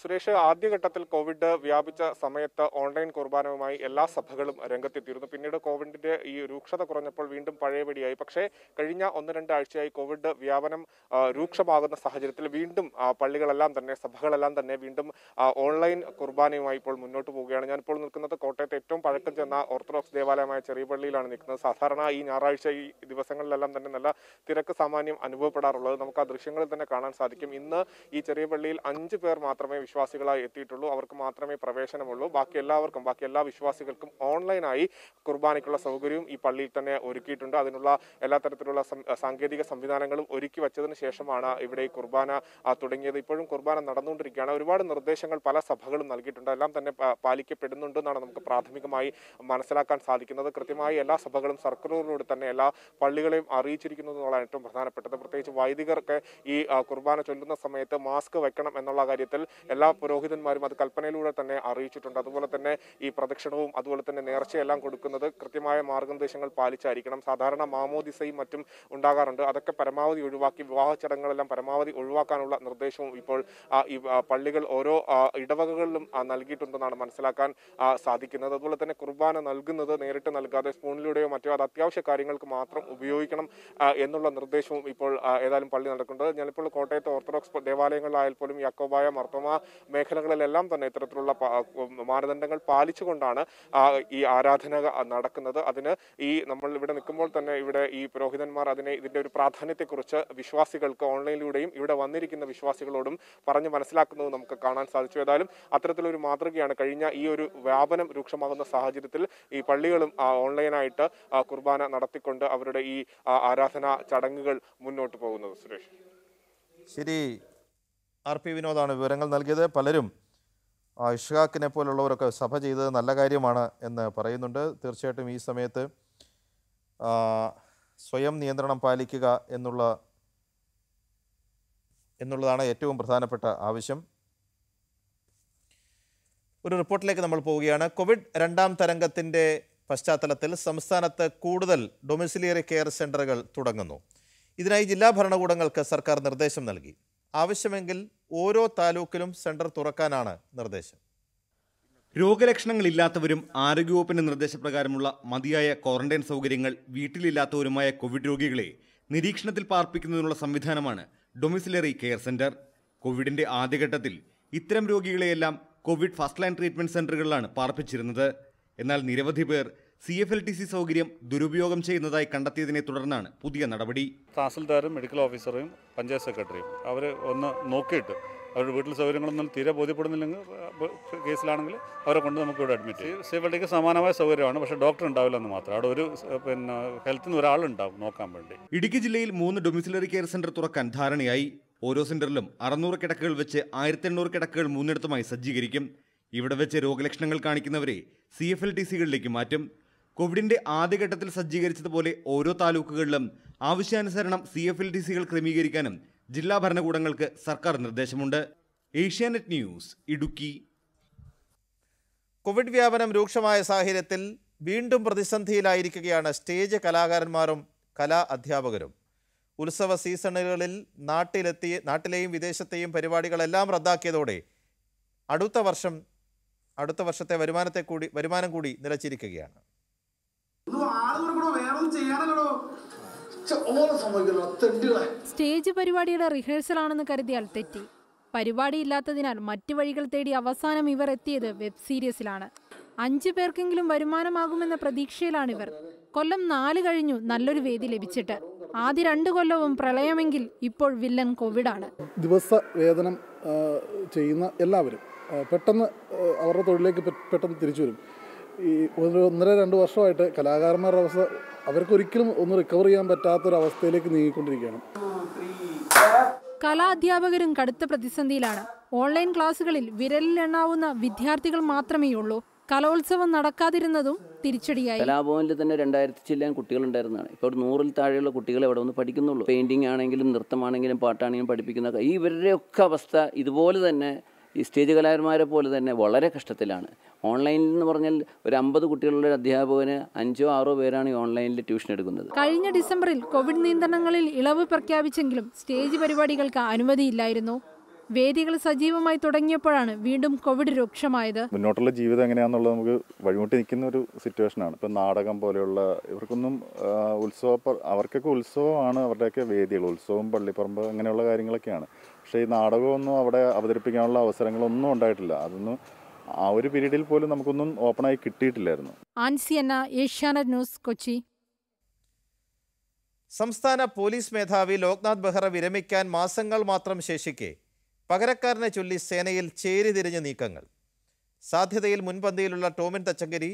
സുരേഷ്, ആദ്യഘട്ടത്തിൽ കോവിഡ് വ്യാപിച്ച സമയത്ത് ഓൺലൈൻ കുർബാനവുമായി എല്ലാ സഭകളും രംഗത്തെത്തിയിരുന്നു. പിന്നീട് കോവിഡിന്റെ ഈ രൂക്ഷത കുറഞ്ഞപ്പോൾ വീണ്ടും പഴയപടിയായി. പക്ഷേ കഴിഞ്ഞ 1-2 ആഴ്ചയായി കോവിഡ് വ്യാപനം രൂക്ഷമാകുന്ന സാഹചര്യത്തിൽ വീണ്ടും പള്ളികളെല്ലാം തന്നെ, സഭകളെല്ലാം തന്നെ വീണ്ടും ഓൺലൈൻ കുർബാനയുമായി ഇപ്പോൾ മുന്നോട്ട് പോവുകയാണ്. ഞാനിപ്പോൾ നിൽക്കുന്നത് കോട്ടയത്ത് ഏറ്റവും പഴക്കം ചെന്ന ഓർത്തഡോക്സ് ദേവാലയമായ ചെറിയ പള്ളിയിലാണ് നിൽക്കുന്നത്. സാധാരണ ഈ ഞായറാഴ്ച ഈ ദിവസങ്ങളിലെല്ലാം തന്നെ നല്ല തിരക്ക് സാമാന്യം അനുഭവപ്പെടാറുള്ളത് നമുക്ക് ആ ദൃശ്യങ്ങളിൽ തന്നെ കാണാൻ സാധിക്കും. ഇന്ന് ഈ ചെറിയ പള്ളിയിൽ 5 പേർ മാത്രമേ വിശ്വാസികളായി എത്തിയിട്ടുള്ളൂ. അവർക്ക് മാത്രമേ പ്രവേശനമുള്ളൂ. ബാക്കി എല്ലാ വിശ്വാസികൾക്കും ഓൺലൈനായി കുർബാനയ്ക്കുള്ള സൗകര്യവും ഈ പള്ളിയിൽ തന്നെ ഒരുക്കിയിട്ടുണ്ട്. അതിനുള്ള എല്ലാ തരത്തിലുള്ള സാങ്കേതിക സംവിധാനങ്ങളും ഒരുക്കി വച്ചതിന് ശേഷമാണ് ഇവിടെ ഈ കുർബാന തുടങ്ങിയത്. ഇപ്പോഴും കുർബാന നടന്നുകൊണ്ടിരിക്കുകയാണ്. ഒരുപാട് നിർദ്ദേശങ്ങൾ പല സഭകളും നൽകിയിട്ടുണ്ട്. എല്ലാം തന്നെ പാലിക്കപ്പെടുന്നുണ്ടെന്നാണ് നമുക്ക് പ്രാഥമികമായി മനസ്സിലാക്കാൻ സാധിക്കുന്നത്. കൃത്യമായി എല്ലാ സഭകളും സർക്കുലറിലൂടെ തന്നെ എല്ലാ പള്ളികളെയും അറിയിച്ചിരിക്കുന്നു എന്നുള്ളതാണ് ഏറ്റവും പ്രധാനപ്പെട്ടത്. പ്രത്യേകിച്ച് വൈദികർക്ക് ഈ കുർബാന ചൊല്ലുന്ന സമയത്ത് മാസ്ക് വയ്ക്കണം എന്നുള്ള കാര്യത്തിൽ എല്ലാ പുരോഹിതന്മാരും അത് കൽപ്പനയിലൂടെ തന്നെ അറിയിച്ചിട്ടുണ്ട്. അതുപോലെ തന്നെ ഈ പ്രദക്ഷിണവും അതുപോലെ തന്നെ നേർച്ചയെല്ലാം കൊടുക്കുന്നത് കൃത്യമായ മാർഗ്ഗനിർദ്ദേശങ്ങൾ പാലിച്ചായിരിക്കണം. സാധാരണ മാമോദിസയും മറ്റും ഉണ്ടാകാറുണ്ട്. അതൊക്കെ പരമാവധി ഒഴിവാക്കി വിവാഹ ചടങ്ങുകളെല്ലാം പരമാവധി ഒഴിവാക്കാനുള്ള നിർദ്ദേശവും ഇപ്പോൾ ഈ പള്ളികൾ ഓരോ ഇടവകകളിലും നൽകിയിട്ടുണ്ടെന്നാണ് മനസ്സിലാക്കാൻ സാധിക്കുന്നത്. അതുപോലെ തന്നെ കുർബാന നൽകുന്നത് നേരിട്ട് നൽകാതെ സ്പൂണിലൂടെയോ മറ്റോ അത് അത്യാവശ്യ കാര്യങ്ങൾക്ക് മാത്രം ഉപയോഗിക്കണം എന്നുള്ള നിർദ്ദേശവും ഇപ്പോൾ ഏതായാലും പള്ളി നടക്കുന്നത്. ഞാനിപ്പോൾ കോട്ടയത്ത് ഓർത്തഡോക്സ് ദേവാലയങ്ങളിലായാൽ പോലും യാക്കോബായ മർത്തോമ മേഖലകളിലെല്ലാം തന്നെ ഇത്തരത്തിലുള്ള മാനദണ്ഡങ്ങൾ പാലിച്ചുകൊണ്ടാണ് ഈ ആരാധന നടക്കുന്നത്. അതിന് ഈ നമ്മൾ ഇവിടെ നിൽക്കുമ്പോൾ തന്നെ ഇവിടെ ഈ പുരോഹിതന്മാർ ഇതിന്റെ ഒരു പ്രാധാന്യത്തെക്കുറിച്ച് വിശ്വാസികൾക്ക് ഓൺലൈനിലൂടെയും ഇവിടെ വന്നിരിക്കുന്ന വിശ്വാസികളോടും പറഞ്ഞ് മനസ്സിലാക്കുന്നത് നമുക്ക് കാണാൻ സാധിച്ചു. ഏതായാലും അത്തരത്തിലൊരു മാതൃകയാണ് കഴിഞ്ഞ ഈ ഒരു വ്യാപനം രൂക്ഷമാകുന്ന സാഹചര്യത്തിൽ ഈ പള്ളികളും ഓൺലൈനായിട്ട് കുർബാന നടത്തിക്കൊണ്ട് അവരുടെ ഈ ആരാധനാ ചടങ്ങുകൾ മുന്നോട്ട് പോകുന്നത്. സുരേഷ്, ശരി, RP വിനോദാണ് വിവരങ്ങൾ നൽകിയത്. പലരും ഇഷ്ഹാക്കിനെ പോലുള്ളവരൊക്കെ സഭ ചെയ്തത് നല്ല കാര്യമാണ് എന്ന് പറയുന്നുണ്ട്. തീർച്ചയായിട്ടും ഈ സമയത്ത് സ്വയം നിയന്ത്രണം പാലിക്കുക എന്നുള്ളതാണ് ഏറ്റവും പ്രധാനപ്പെട്ട ആവശ്യം. ഒരു റിപ്പോർട്ടിലേക്ക് നമ്മൾ പോവുകയാണ്. കോവിഡ് 2ാം തരംഗത്തിൻ്റെ പശ്ചാത്തലത്തിൽ സംസ്ഥാനത്ത് കൂടുതൽ ഡൊമിസിലിയറി കെയർ സെൻ്ററുകൾ തുടങ്ങുന്നു. ഇതിനായി ജില്ലാ ഭരണകൂടങ്ങൾക്ക് സർക്കാർ നിർദ്ദേശം നൽകി. ആവശ്യമെങ്കിൽ ഓരോ താലൂക്കിലും സെന്റർ തുറക്കാനാണ് നിർദ്ദേശം. രോഗലക്ഷണങ്ങളില്ലാത്തവരും ആരോഗ്യവകുപ്പിൻ്റെ നിർദ്ദേശപ്രകാരമുള്ള മതിയായ ക്വാറന്റൈൻ സൗകര്യങ്ങൾ വീട്ടിലില്ലാത്തവരുമായ കോവിഡ് രോഗികളെ നിരീക്ഷണത്തിൽ പാർപ്പിക്കുന്നതിനുള്ള സംവിധാനമാണ് ഡൊമിസിലറി കെയർ സെന്റർ. കോവിഡിൻ്റെ ആദ്യഘട്ടത്തിൽ ഇത്തരം രോഗികളെയെല്ലാം കോവിഡ് ഫസ്റ്റ് ലൈൻ ട്രീറ്റ്മെൻറ്റ് സെന്ററുകളിലാണ് പാർപ്പിച്ചിരുന്നത്. എന്നാൽ നിരവധി പേർ CFLTC സൗകര്യം ദുരുപയോഗം ചെയ്യുന്നതായി കണ്ടെത്തിയതിനെ തുടർന്നാണ് പുതിയ നടപടി. തഹസിൽദാരും മെഡിക്കൽ ഓഫീസറെയും പഞ്ചായത്ത് സെക്രട്ടറിയും അവർ ഒന്ന് നോക്കിയിട്ട് അവരുടെ വീട്ടിൽ സൗകര്യങ്ങളൊന്നും തീരെ ബോധ്യപ്പെടുന്നില്ലെങ്കിൽ കേസിലാണെങ്കിൽ അവരെ കൊണ്ട് നമുക്ക് ഇവിടെ അഡ്മിറ്റ് ചെയ്യും. CFLTക്ക് സമാനമായ സൗകര്യമാണ്. പക്ഷേ ഡോക്ടർ ഉണ്ടാവില്ലെന്ന് മാത്രം. അവിടെ ഒരു ഹെൽത്തിൽ നിന്ന് ഒരാളുണ്ടാവും നോക്കാൻ വേണ്ടി. ഇടുക്കി ജില്ലയിൽ 3 ഡൊമിസിലറി കെയർ സെന്റർ തുറക്കാൻ ധാരണയായി. ഓരോ സെന്ററിലും 600 കിടക്കകൾ വെച്ച് 1800 കിടക്കകൾ 3 സജ്ജീകരിക്കും. ഇവിടെ വെച്ച് രോഗലക്ഷണങ്ങൾ കാണിക്കുന്നവരെ CFLTCകളിലേക്ക് മാറ്റും. കോവിഡിൻ്റെ ആദ്യഘട്ടത്തിൽ സജ്ജീകരിച്ചതുപോലെ ഓരോ താലൂക്കുകളിലും ആവശ്യാനുസരണം CFLTCകൾ ക്രമീകരിക്കാനും ജില്ലാ ഭരണകൂടങ്ങൾക്ക് സർക്കാർ നിർദ്ദേശമുണ്ട്. ഏഷ്യാനെറ്റ് ന്യൂസ്, ഇടുക്കി. കോവിഡ് വ്യാപനം രൂക്ഷമായ സാഹചര്യത്തിൽ വീണ്ടും പ്രതിസന്ധിയിലായിരിക്കുകയാണ് സ്റ്റേജ് കലാകാരന്മാരും കലാ അധ്യാപകരും. ഉത്സവ സീസണുകളിൽ നാട്ടിലെയും വിദേശത്തെയും പരിപാടികളെല്ലാം റദ്ദാക്കിയതോടെ അടുത്ത വർഷത്തെ വരുമാനം കൂടി നിലച്ചിരിക്കുകയാണ്. സ്റ്റേജ് പരിപാടിയുടെ റിഹേഴ്സൽ ആണെന്ന് കരുതിയാൽ തെറ്റി. പരിപാടിയില്ലാത്തതിനാൽ മറ്റു വഴികൾ തേടി അവസാനം ഇവർ എത്തിയത് വെബ് സീരീസിലാണ്. 5 പേർക്കെങ്കിലും വരുമാനമാകുമെന്ന പ്രതീക്ഷയിലാണിവർ. കൊല്ലം 4 കഴിഞ്ഞു നല്ലൊരു വേദി ലഭിച്ചിട്ട്. ആദ്യ 2 കൊല്ലവും പ്രളയമെങ്കിൽ ഇപ്പോൾ വില്ലൻ കോവിഡാണ്. ദിവസ വേതനം ചെയ്യുന്ന എല്ലാവരും പെട്ടെന്ന് അവരുടെ തൊഴിലേക്ക് പെട്ടെന്ന് തിരിച്ചു വരും. ഈ 1-2 വർഷമായിട്ട് കലാകാരന്മാരുടെ അവസ്ഥ അവർക്കൊരിക്കലും ഒന്ന് റിക്കവർ ചെയ്യാൻ പറ്റാത്തൊരവസ്ഥയിലേക്ക് നീങ്ങിക്കൊണ്ടിരിക്കുകയാണ്. കലാ അധ്യാപകരും കടുത്ത പ്രതിസന്ധിയിലാണ്. ഓൺലൈൻ ക്ലാസ്സുകളിൽ വിരലിലെണ്ണാവുന്ന വിദ്യാർത്ഥികൾ മാത്രമേ ഉള്ളൂ. കലോത്സവം നടക്കാതിരുന്നതും തിരിച്ചടിയായി. കലാഭവനിൽ തന്നെ 2000 കുട്ടികളുണ്ടായിരുന്നതാണ്. ഇപ്പോൾ 100ൽ താഴെയുള്ള കുട്ടികൾ ഇവിടെ വന്ന് പഠിക്കുന്നുള്ളൂ. പെയിന്റിംഗ് ആണെങ്കിലും നൃത്തമാണെങ്കിലും പാട്ടാണെങ്കിലും പഠിപ്പിക്കുന്ന ഈ ഇവരുടെയൊക്കെ അവസ്ഥ ഇതുപോലെ തന്നെ ഈ സ്റ്റേജ് കലാകാരന്മാരെ പോലെ തന്നെ വളരെ കഷ്ടത്തിലാണ്. ഓൺലൈനിൽ എന്ന് പറഞ്ഞാൽ ഒരു 50 കുട്ടികളുടെ അധ്യാപകന് 5-6 പേരാണ് ഈ ഓൺലൈനിൽ ട്യൂഷൻ എടുക്കുന്നത്. കഴിഞ്ഞ ഡിസംബറിൽ കോവിഡ് നിയന്ത്രണങ്ങളിൽ ഇളവ് പ്രഖ്യാപിച്ചെങ്കിലും സ്റ്റേജ് പരിപാടികൾക്ക് അനുമതിയില്ലായിരുന്നു. വേദികൾ സജീവമായി തുടങ്ങിയപ്പോഴാണ് വീണ്ടും കോവിഡ് രൂക്ഷമായത്. മുന്നോട്ടുള്ള ജീവിതം എങ്ങനെയാണെന്നുള്ളത് നമുക്ക് വഴിമുട്ടി നിൽക്കുന്ന ഒരു സിറ്റുവേഷനാണ്. ഇപ്പം നാടകം പോലെയുള്ള ഇവർക്കൊന്നും അവർക്കൊക്കെ ഉത്സവമാണ്, അവരുടെയൊക്കെ വേദികൾ ഉത്സവം പള്ളിപ്പറമ്പ് അങ്ങനെയുള്ള കാര്യങ്ങളൊക്കെയാണ്. പക്ഷേ ഈ നാടകമൊന്നും അവിടെ അവതരിപ്പിക്കാനുള്ള അവസരങ്ങളൊന്നും ഉണ്ടായിട്ടില്ല. അതൊന്നും ആ ഒരു പീരീഡിൽ പോലും നമുക്കൊന്നും ഓപ്പണായി കിട്ടിയിട്ടില്ലായിരുന്നു. ആൻസിയന, ഏഷ്യാനെറ്റ് ന്യൂസ്, കൊച്ചി. സംസ്ഥാന പോലീസ് മേധാവി ലോക്നാഥ് ബെഹ്റ വിരമിക്കാൻ മാസങ്ങൾ മാത്രം ശേഷിക്കെ പകരക്കാരനെ ചൊല്ലി സേനയിൽ ചേരിതിരിഞ്ഞ നീക്കങ്ങൾ. സാധ്യതയിൽ മുൻപന്തിയിലുള്ള ടോമിൻ തച്ചങ്കരി,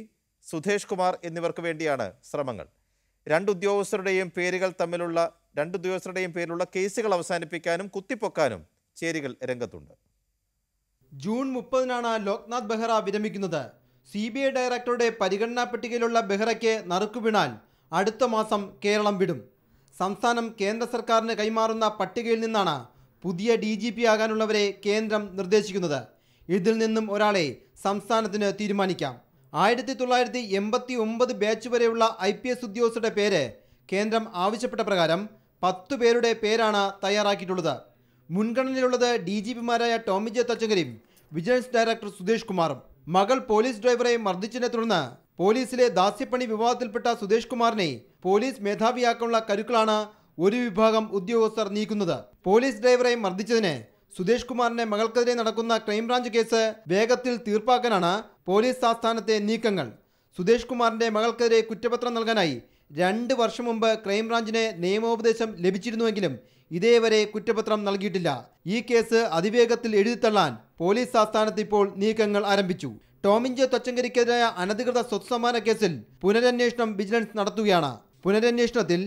സുധേഷ് കുമാർ എന്നിവർക്ക് വേണ്ടിയാണ് ശ്രമങ്ങൾ. രണ്ടുദ്യോഗസ്ഥരുടെയും പേരിലുള്ള കേസുകൾ അവസാനിപ്പിക്കാനും കുത്തിപ്പൊക്കാനും ചേരികൾ രംഗത്തുണ്ട്. ജൂൺ 30 ലോക്നാഥ് ബെഹ്റ വിരമിക്കുന്നത്. CBI ഡയറക്ടറുടെ പരിഗണനാ പട്ടികയിലുള്ള ബെഹ്റയ്ക്ക് നറുക്കുവീണാൽ അടുത്ത മാസം കേരളം വിടും. സംസ്ഥാനം കേന്ദ്ര സർക്കാരിന് കൈമാറുന്ന പട്ടികയിൽ നിന്നാണ് പുതിയ DGP ആകാനുള്ളവരെ കേന്ദ്രം നിർദ്ദേശിക്കുന്നത്. ഇതിൽ നിന്നും ഒരാളെ സംസ്ഥാനത്തിന് തീരുമാനിക്കാം. 1989 ബാച്ച് വരെയുള്ള IPS ഉദ്യോഗസ്ഥരുടെ പേര് കേന്ദ്രം ആവശ്യപ്പെട്ട പ്രകാരം 10 പേരുടെ പേരാണ് തയ്യാറാക്കിയിട്ടുള്ളത്. മുൻഗണനയിലുള്ളത് DGPമാരായ ടോമി ജെ തച്ചങ്കരിയും വിജിലൻസ് ഡയറക്ടർ സുധേഷ് കുമാറും. മകൾ പോലീസ് ഡ്രൈവറെ മർദ്ദിച്ചതിനെ തുടർന്ന് പോലീസിലെ ദാസ്യപ്പണി വിവാദത്തിൽപ്പെട്ട സുധേഷ് കുമാറിനെ പോലീസ് മേധാവിയാക്കാനുള്ള കരുക്കളാണ് ഒരു വിഭാഗം ഉദ്യോഗസ്ഥർ നീക്കുന്നത്. പോലീസ് ഡ്രൈവറെ മർദ്ദിച്ചതിന് സുധേഷ് കുമാറിന്റെ മകൾക്കെതിരെ നടക്കുന്ന ക്രൈംബ്രാഞ്ച് കേസ് വേഗത്തിൽ തീർപ്പാക്കാനാണ് പോലീസ് ആസ്ഥാനത്തെ നീക്കങ്ങൾ. സുധേഷ് കുമാറിന്റെ മകൾക്കെതിരെ കുറ്റപത്രം നൽകാനായി 2 വർഷം മുമ്പ് ക്രൈംബ്രാഞ്ചിന് നിയമോപദേശം ലഭിച്ചിരുന്നുവെങ്കിലും ഇതേവരെ കുറ്റപത്രം നൽകിയിട്ടില്ല. ഈ കേസ് അതിവേഗത്തിൽ എഴുതിത്തള്ളാൻ പോലീസ് ആസ്ഥാനത്ത് ഇപ്പോൾ നീക്കങ്ങൾ ആരംഭിച്ചു. ടോമിൻ ജെ തച്ചങ്കരിക്കെതിരായ അനധികൃത സ്വത്സമ്മാന കേസിൽ പുനരന്വേഷണം വിജിലൻസ് നടത്തുകയാണ്. പുനരന്വേഷണത്തിൽ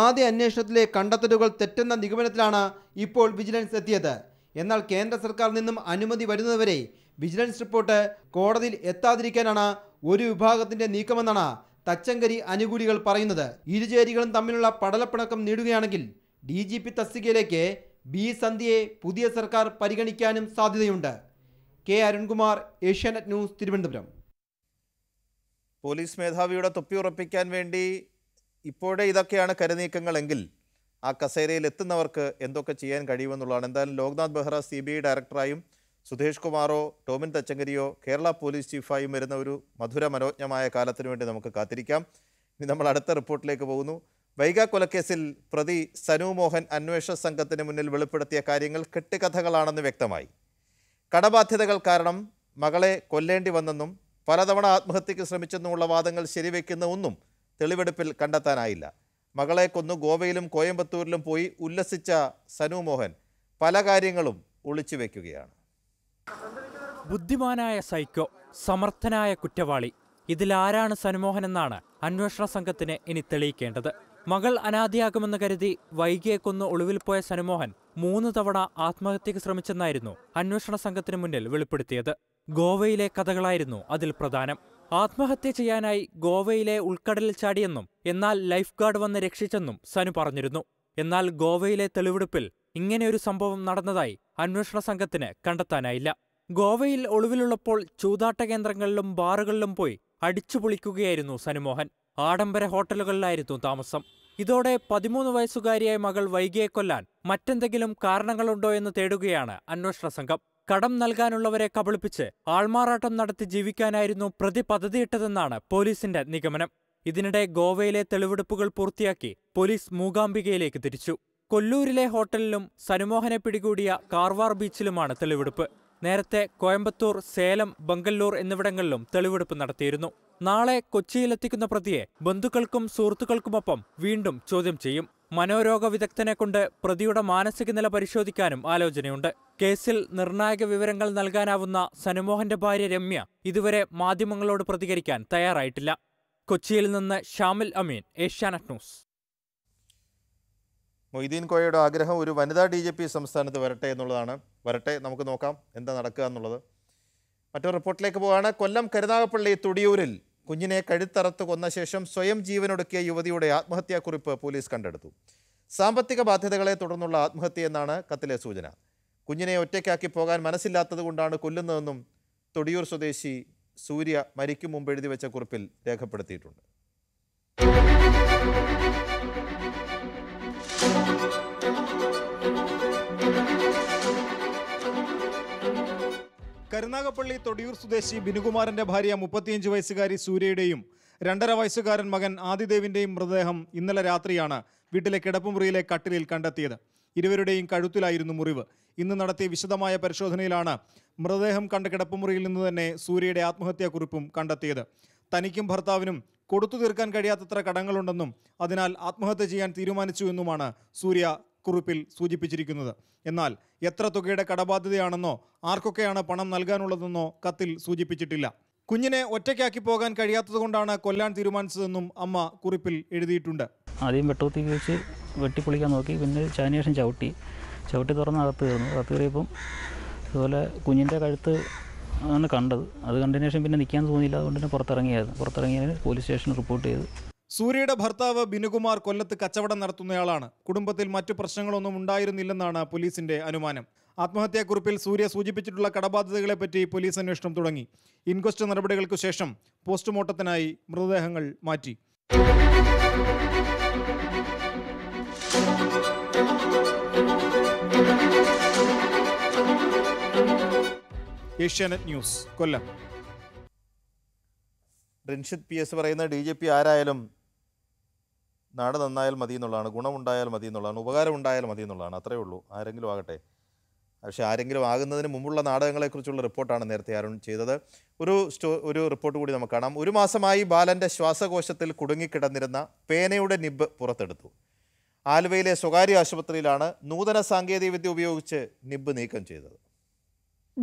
ആദ്യ അന്വേഷണത്തിലെ കണ്ടെത്തലുകൾ തെറ്റെന്ന നിഗമനത്തിലാണ് ഇപ്പോൾ വിജിലൻസ് എത്തിയത്. എന്നാൽ കേന്ദ്ര സർക്കാരിൽ നിന്നും അനുമതി വരുന്നതുവരെ വിജിലൻസ് റിപ്പോർട്ട് കോടതിയിൽ എത്താതിരിക്കാനാണ് ഒരു വിഭാഗത്തിൻ്റെ നീക്കമെന്നാണ് തച്ചങ്കരി അനുകൂലികൾ പറയുന്നത്. ഇരുചേരികളും തമ്മിലുള്ള പടലപ്പിണക്കം നീടുകയാണെങ്കിൽ DGP തസ്തികയിലേക്ക് B. സന്ധ്യയെ പുതിയ സർക്കാർ പരിഗണിക്കാനും സാധ്യതയുണ്ട്. K. Arunkumar, Asianet news, Thiruvananthapuram. Police മേധാവിയുടെ തൊപ്പി ഉറപ്പിക്കാൻ വേണ്ടി ഇപ്പോഴേ ഇതൊക്കെയാണ് കരുനീക്കങ്ങളെങ്കിൽ ആ കസേരയിൽ എത്തുന്നവർക്ക് എന്തൊക്കെ ചെയ്യാൻ കഴിയുമെന്നുള്ളതാണ്. എന്തായാലും ലോക്നാഥ് ബെഹ്റ CBI ഡയറക്ടറായും സുധേഷ് കുമാറോ ടോമിൻ തച്ചങ്കരിയോ കേരള പോലീസ് ചീഫായും വരുന്ന ഒരു മധുര മനോജ്ഞമായ കാലത്തിനു വേണ്ടി നമുക്ക് കാത്തിരിക്കാം. ഇനി നമ്മൾ അടുത്ത റിപ്പോർട്ടിലേക്ക് പോകുന്നു. വൈഗ കൊലക്കേസിൽ പ്രതി സനു മോഹൻ അന്വേഷണ സംഘത്തിന് മുന്നിൽ വെളിപ്പെടുത്തിയ കാര്യങ്ങൾ കെട്ടുകഥകളാണെന്ന് വ്യക്തമായി. കടബാധ്യതകൾ കാരണം മകളെ കൊല്ലേണ്ടി വന്നെന്നും പലതവണ ആത്മഹത്യയ്ക്ക് ശ്രമിച്ചെന്നുമുള്ള വാദങ്ങൾ ശരിവെക്കുന്ന ഒന്നും തെളിവെടുപ്പിൽ കണ്ടെത്താനായില്ല. മകളെ കൊന്നു ഗോവയിലും കോയമ്പത്തൂരിലും പോയി ഉല്ലസിച്ച സനു മോഹൻ പല കാര്യങ്ങളും ഒളിച്ചു വയ്ക്കുകയാണ്. ബുദ്ധിമാനായ സൈക്കോ, സമർത്ഥനായ കുറ്റവാളി, ഇതിലാരാണ് സനുമോഹൻ എന്നാണ് അന്വേഷണ സംഘത്തിന് ഇനി തെളിയിക്കേണ്ടത്. മകൾ അനാദിയാകുമെന്ന് കരുതി വൈകിയെ കൊന്ന് ഒളിവിൽ പോയ സനുമോഹൻ 3 തവണ ആത്മഹത്യക്ക് ശ്രമിച്ചെന്നായിരുന്നു അന്വേഷണ സംഘത്തിന് മുന്നിൽ വെളിപ്പെടുത്തിയത്. ഗോവയിലെ കഥകളായിരുന്നു അതിൽ പ്രധാനം. ആത്മഹത്യ ചെയ്യാനായി ഗോവയിലെ ഉൾക്കടലിൽ ചാടിയെന്നും എന്നാൽ ലൈഫ് ഗാർഡ് വന്ന് രക്ഷിച്ചെന്നും സനു പറഞ്ഞിരുന്നു. എന്നാൽ ഗോവയിലെ തെളിവെടുപ്പിൽ ഇങ്ങനെയൊരു സംഭവം നടന്നതായി അന്വേഷണ സംഘത്തിന് കണ്ടെത്താനായില്ല. ഗോവയിൽ ഒളിവിലുള്ളപ്പോൾ ചൂതാട്ട കേന്ദ്രങ്ങളിലും ബാറുകളിലും പോയി അടിച്ചുപൊളിക്കുകയായിരുന്നു സനുമോഹൻ. ആഡംബര ഹോട്ടലുകളിലായിരുന്നു താമസം. ഇതോടെ 13 വയസ്സുകാരിയായ മകൾ വൈകിയെ കൊല്ലാൻ മറ്റെന്തെങ്കിലും കാരണങ്ങളുണ്ടോ എന്ന് തേടുകയാണ് അന്വേഷണ സംഘം. കടം നൽകാനുള്ളവരെ കബളിപ്പിച്ച് ആൾമാറാട്ടം നടത്തി ജീവിക്കാനായിരുന്നു പ്രതി പദ്ധതിയിട്ടതെന്നാണ് പോലീസിന്റെ നിഗമനം. ഇതിനിടെ ഗോവയിലെ തെളിവെടുപ്പുകൾ പൂർത്തിയാക്കി പോലീസ് മൂകാംബികയിലേക്ക് തിരിച്ചു. കൊല്ലൂരിലെ ഹോട്ടലിലും സനുമോഹനെ പിടികൂടിയ കാർവാർ ബീച്ചിലുമാണ് തെളിവെടുപ്പ്. നേരത്തെ കോയമ്പത്തൂർ, സേലം, ബംഗല്ലൂർ എന്നിവിടങ്ങളിലും തെളിവെടുപ്പ് നടത്തിയിരുന്നു. നാളെ കൊച്ചിയിലെത്തിക്കുന്ന പ്രതിയെ ബന്ധുക്കൾക്കും സുഹൃത്തുക്കൾക്കുമൊപ്പം വീണ്ടും ചോദ്യം ചെയ്യും. മനോരോഗ വിദഗ്ധനെ കൊണ്ട് പ്രതിയുടെ മാനസിക നില പരിശോധിക്കാനും ആലോചനയുണ്ട്. കേസിൽ നിർണായക വിവരങ്ങൾ നൽകാനാവുന്ന സനുമോഹന്റെ ഭാര്യ രമ്യ ഇതുവരെ മാധ്യമങ്ങളോട് പ്രതികരിക്കാൻ തയ്യാറായിട്ടില്ല. കൊച്ചിയിൽ നിന്ന് ഷാമിൽ അമീൻ, ഏഷ്യാനെറ്റ് ന്യൂസ്. മൊയ്തീൻ കോയയുടെ ആഗ്രഹം ഒരു വനിതാ DGP സംസ്ഥാനത്ത് വരട്ടെ എന്നുള്ളതാണ്. വരട്ടെ, നമുക്ക് നോക്കാം എന്താ നടക്കുക എന്നുള്ളത്. മറ്റൊരു റിപ്പോർട്ടിലേക്ക് പോവുകയാണ്. കൊല്ലം കരുനാഗപ്പള്ളി തുടിയൂരിൽ കുഞ്ഞിനെ കഴുത്തറത്ത് കൊന്ന ശേഷം സ്വയം ജീവനൊടുക്കിയ യുവതിയുടെ ആത്മഹത്യാക്കുറിപ്പ് പോലീസ് കണ്ടെടുത്തു. സാമ്പത്തിക ബാധ്യതകളെ തുടർന്നുള്ള ആത്മഹത്യയെന്നാണ് കത്തിലെ സൂചന. കുഞ്ഞിനെ ഒറ്റയ്ക്കാക്കി പോകാൻ മനസ്സില്ലാത്തത് കൊണ്ടാണ് കൊല്ലുന്നതെന്നും തുടിയൂർ സ്വദേശി സൂര്യ മരിക്കും മുമ്പ് എഴുതി വെച്ച കുറിപ്പിൽ രേഖപ്പെടുത്തിയിട്ടുണ്ട്. കരുനാഗപ്പള്ളി തൊടിയൂർ സ്വദേശി ബിനുകുമാറിന്റെ ഭാര്യ 35 വയസ്സുകാരി സൂര്യയുടെയും 2.5 വയസ്സുകാരൻ മകൻ ആദിദേവിന്റെയും മൃതദേഹം ഇന്നലെ രാത്രിയാണ് വീട്ടിലെ കിടപ്പുമുറിയിലെ കട്ടിലിൽ കണ്ടെത്തിയത്. ഇരുവരുടെയും കഴുത്തിലായിരുന്നു മുറിവ്. ഇന്ന് നടത്തിയ വിശദമായ പരിശോധനയിലാണ് മൃതദേഹം കണ്ട കിടപ്പുമുറിയിൽ നിന്ന് തന്നെ സൂര്യയുടെ ആത്മഹത്യാക്കുറിപ്പും കണ്ടെത്തിയത്. തനിക്കും ഭർത്താവിനും കൊടുത്തു തീർക്കാൻ കഴിയാത്തത്ര കടങ്ങളുണ്ടെന്നും അതിനാൽ ആത്മഹത്യ ചെയ്യാൻ തീരുമാനിച്ചു എന്നുമാണ് സൂര്യ കുറിപ്പിൽ സൂചിപ്പിച്ചിരിക്കുന്നത്. എന്നാൽ എത്ര തുകയുടെ കടബാധ്യതയാണെന്നോ ആർക്കൊക്കെയാണ് പണം നൽകാനുള്ളതെന്നോ കത്തിൽ സൂചിപ്പിച്ചിട്ടില്ല. കുഞ്ഞിനെ ഒറ്റയ്ക്കാക്കി പോകാൻ കഴിയാത്തതുകൊണ്ടാണ് കൊല്ലാൻ തീരുമാനിച്ചതെന്നും അമ്മ കുറിപ്പിൽ എഴുതിയിട്ടുണ്ട്. ആദ്യം വെട്ടോത്തി വെച്ച് വെട്ടിപ്പൊളിക്കാൻ നോക്കി, പിന്നെ ചാനിയേഷൻ ചവിട്ടി തുറന്ന് അകത്ത് കയറുന്നു. അകത്ത് കയറിയപ്പം അതുപോലെ കുഞ്ഞിൻ്റെ കഴുത്ത് ആണ് കണ്ടത്. അത് കണ്ടതിന് ശേഷം പിന്നെ നിൽക്കാൻ തോന്നിയില്ല, അതുകൊണ്ട് തന്നെ പുറത്തിറങ്ങിയായിരുന്നു. പുറത്തിറങ്ങിയതിന് പോലീസ് സ്റ്റേഷനിൽ റിപ്പോർട്ട് ചെയ്തു. സൂര്യയുടെ ഭർത്താവ് ബിനുകുമാർ കൊല്ലത്ത് കച്ചവടം നടത്തുന്നയാളാണ്. കുടുംബത്തിൽ മറ്റു പ്രശ്നങ്ങളൊന്നും ഉണ്ടായിരുന്നില്ലെന്നാണ് പോലീസിന്റെ അനുമാനം. ആത്മഹത്യാക്കുറിപ്പിൽ സൂര്യ സൂചിപ്പിച്ചിട്ടുള്ള കടബാധ്യതകളെപ്പറ്റി പോലീസ് അന്വേഷണം തുടങ്ങി. ഇൻക്വസ്റ്റ് നടപടികൾക്കു ശേഷം പോസ്റ്റ്മോർട്ടത്തിനായി മൃതദേഹങ്ങൾ മാറ്റി. ഏഷ്യാനെറ്റ് ന്യൂസ്, കൊല്ലം. റിൻഷിത് PS പറയുന്ന DJP ആരായാലും നാട് നന്നായാൽ മതി എന്നുള്ളതാണ്, ഗുണമുണ്ടായാൽ മതി എന്നുള്ളതാണ്, ഉപകാരം ഉണ്ടായാൽ മതി എന്നുള്ളതാണ്. അത്രയേ ഉള്ളൂ. ആരെങ്കിലും ആകട്ടെ. പക്ഷേ ആരെങ്കിലും ആകുന്നതിന് മുമ്പുള്ള നാടകങ്ങളെക്കുറിച്ചുള്ള റിപ്പോർട്ടാണ് നേരത്തെ അരുൺ ചെയ്തത്. ഒരു റിപ്പോർട്ട് കൂടി നമുക്ക് കാണാം. ഒരു മാസമായി ബാലൻ്റെ ശ്വാസകോശത്തിൽ കുടുങ്ങിക്കിടന്നിരുന്ന പേനയുടെ നിബ്ബ് പുറത്തെടുത്തു. ആലുവയിലെ സ്വകാര്യ ആശുപത്രിയിലാണ് നൂതന സാങ്കേതികവിദ്യ ഉപയോഗിച്ച് നിബ്ബ് നീക്കം ചെയ്തത്.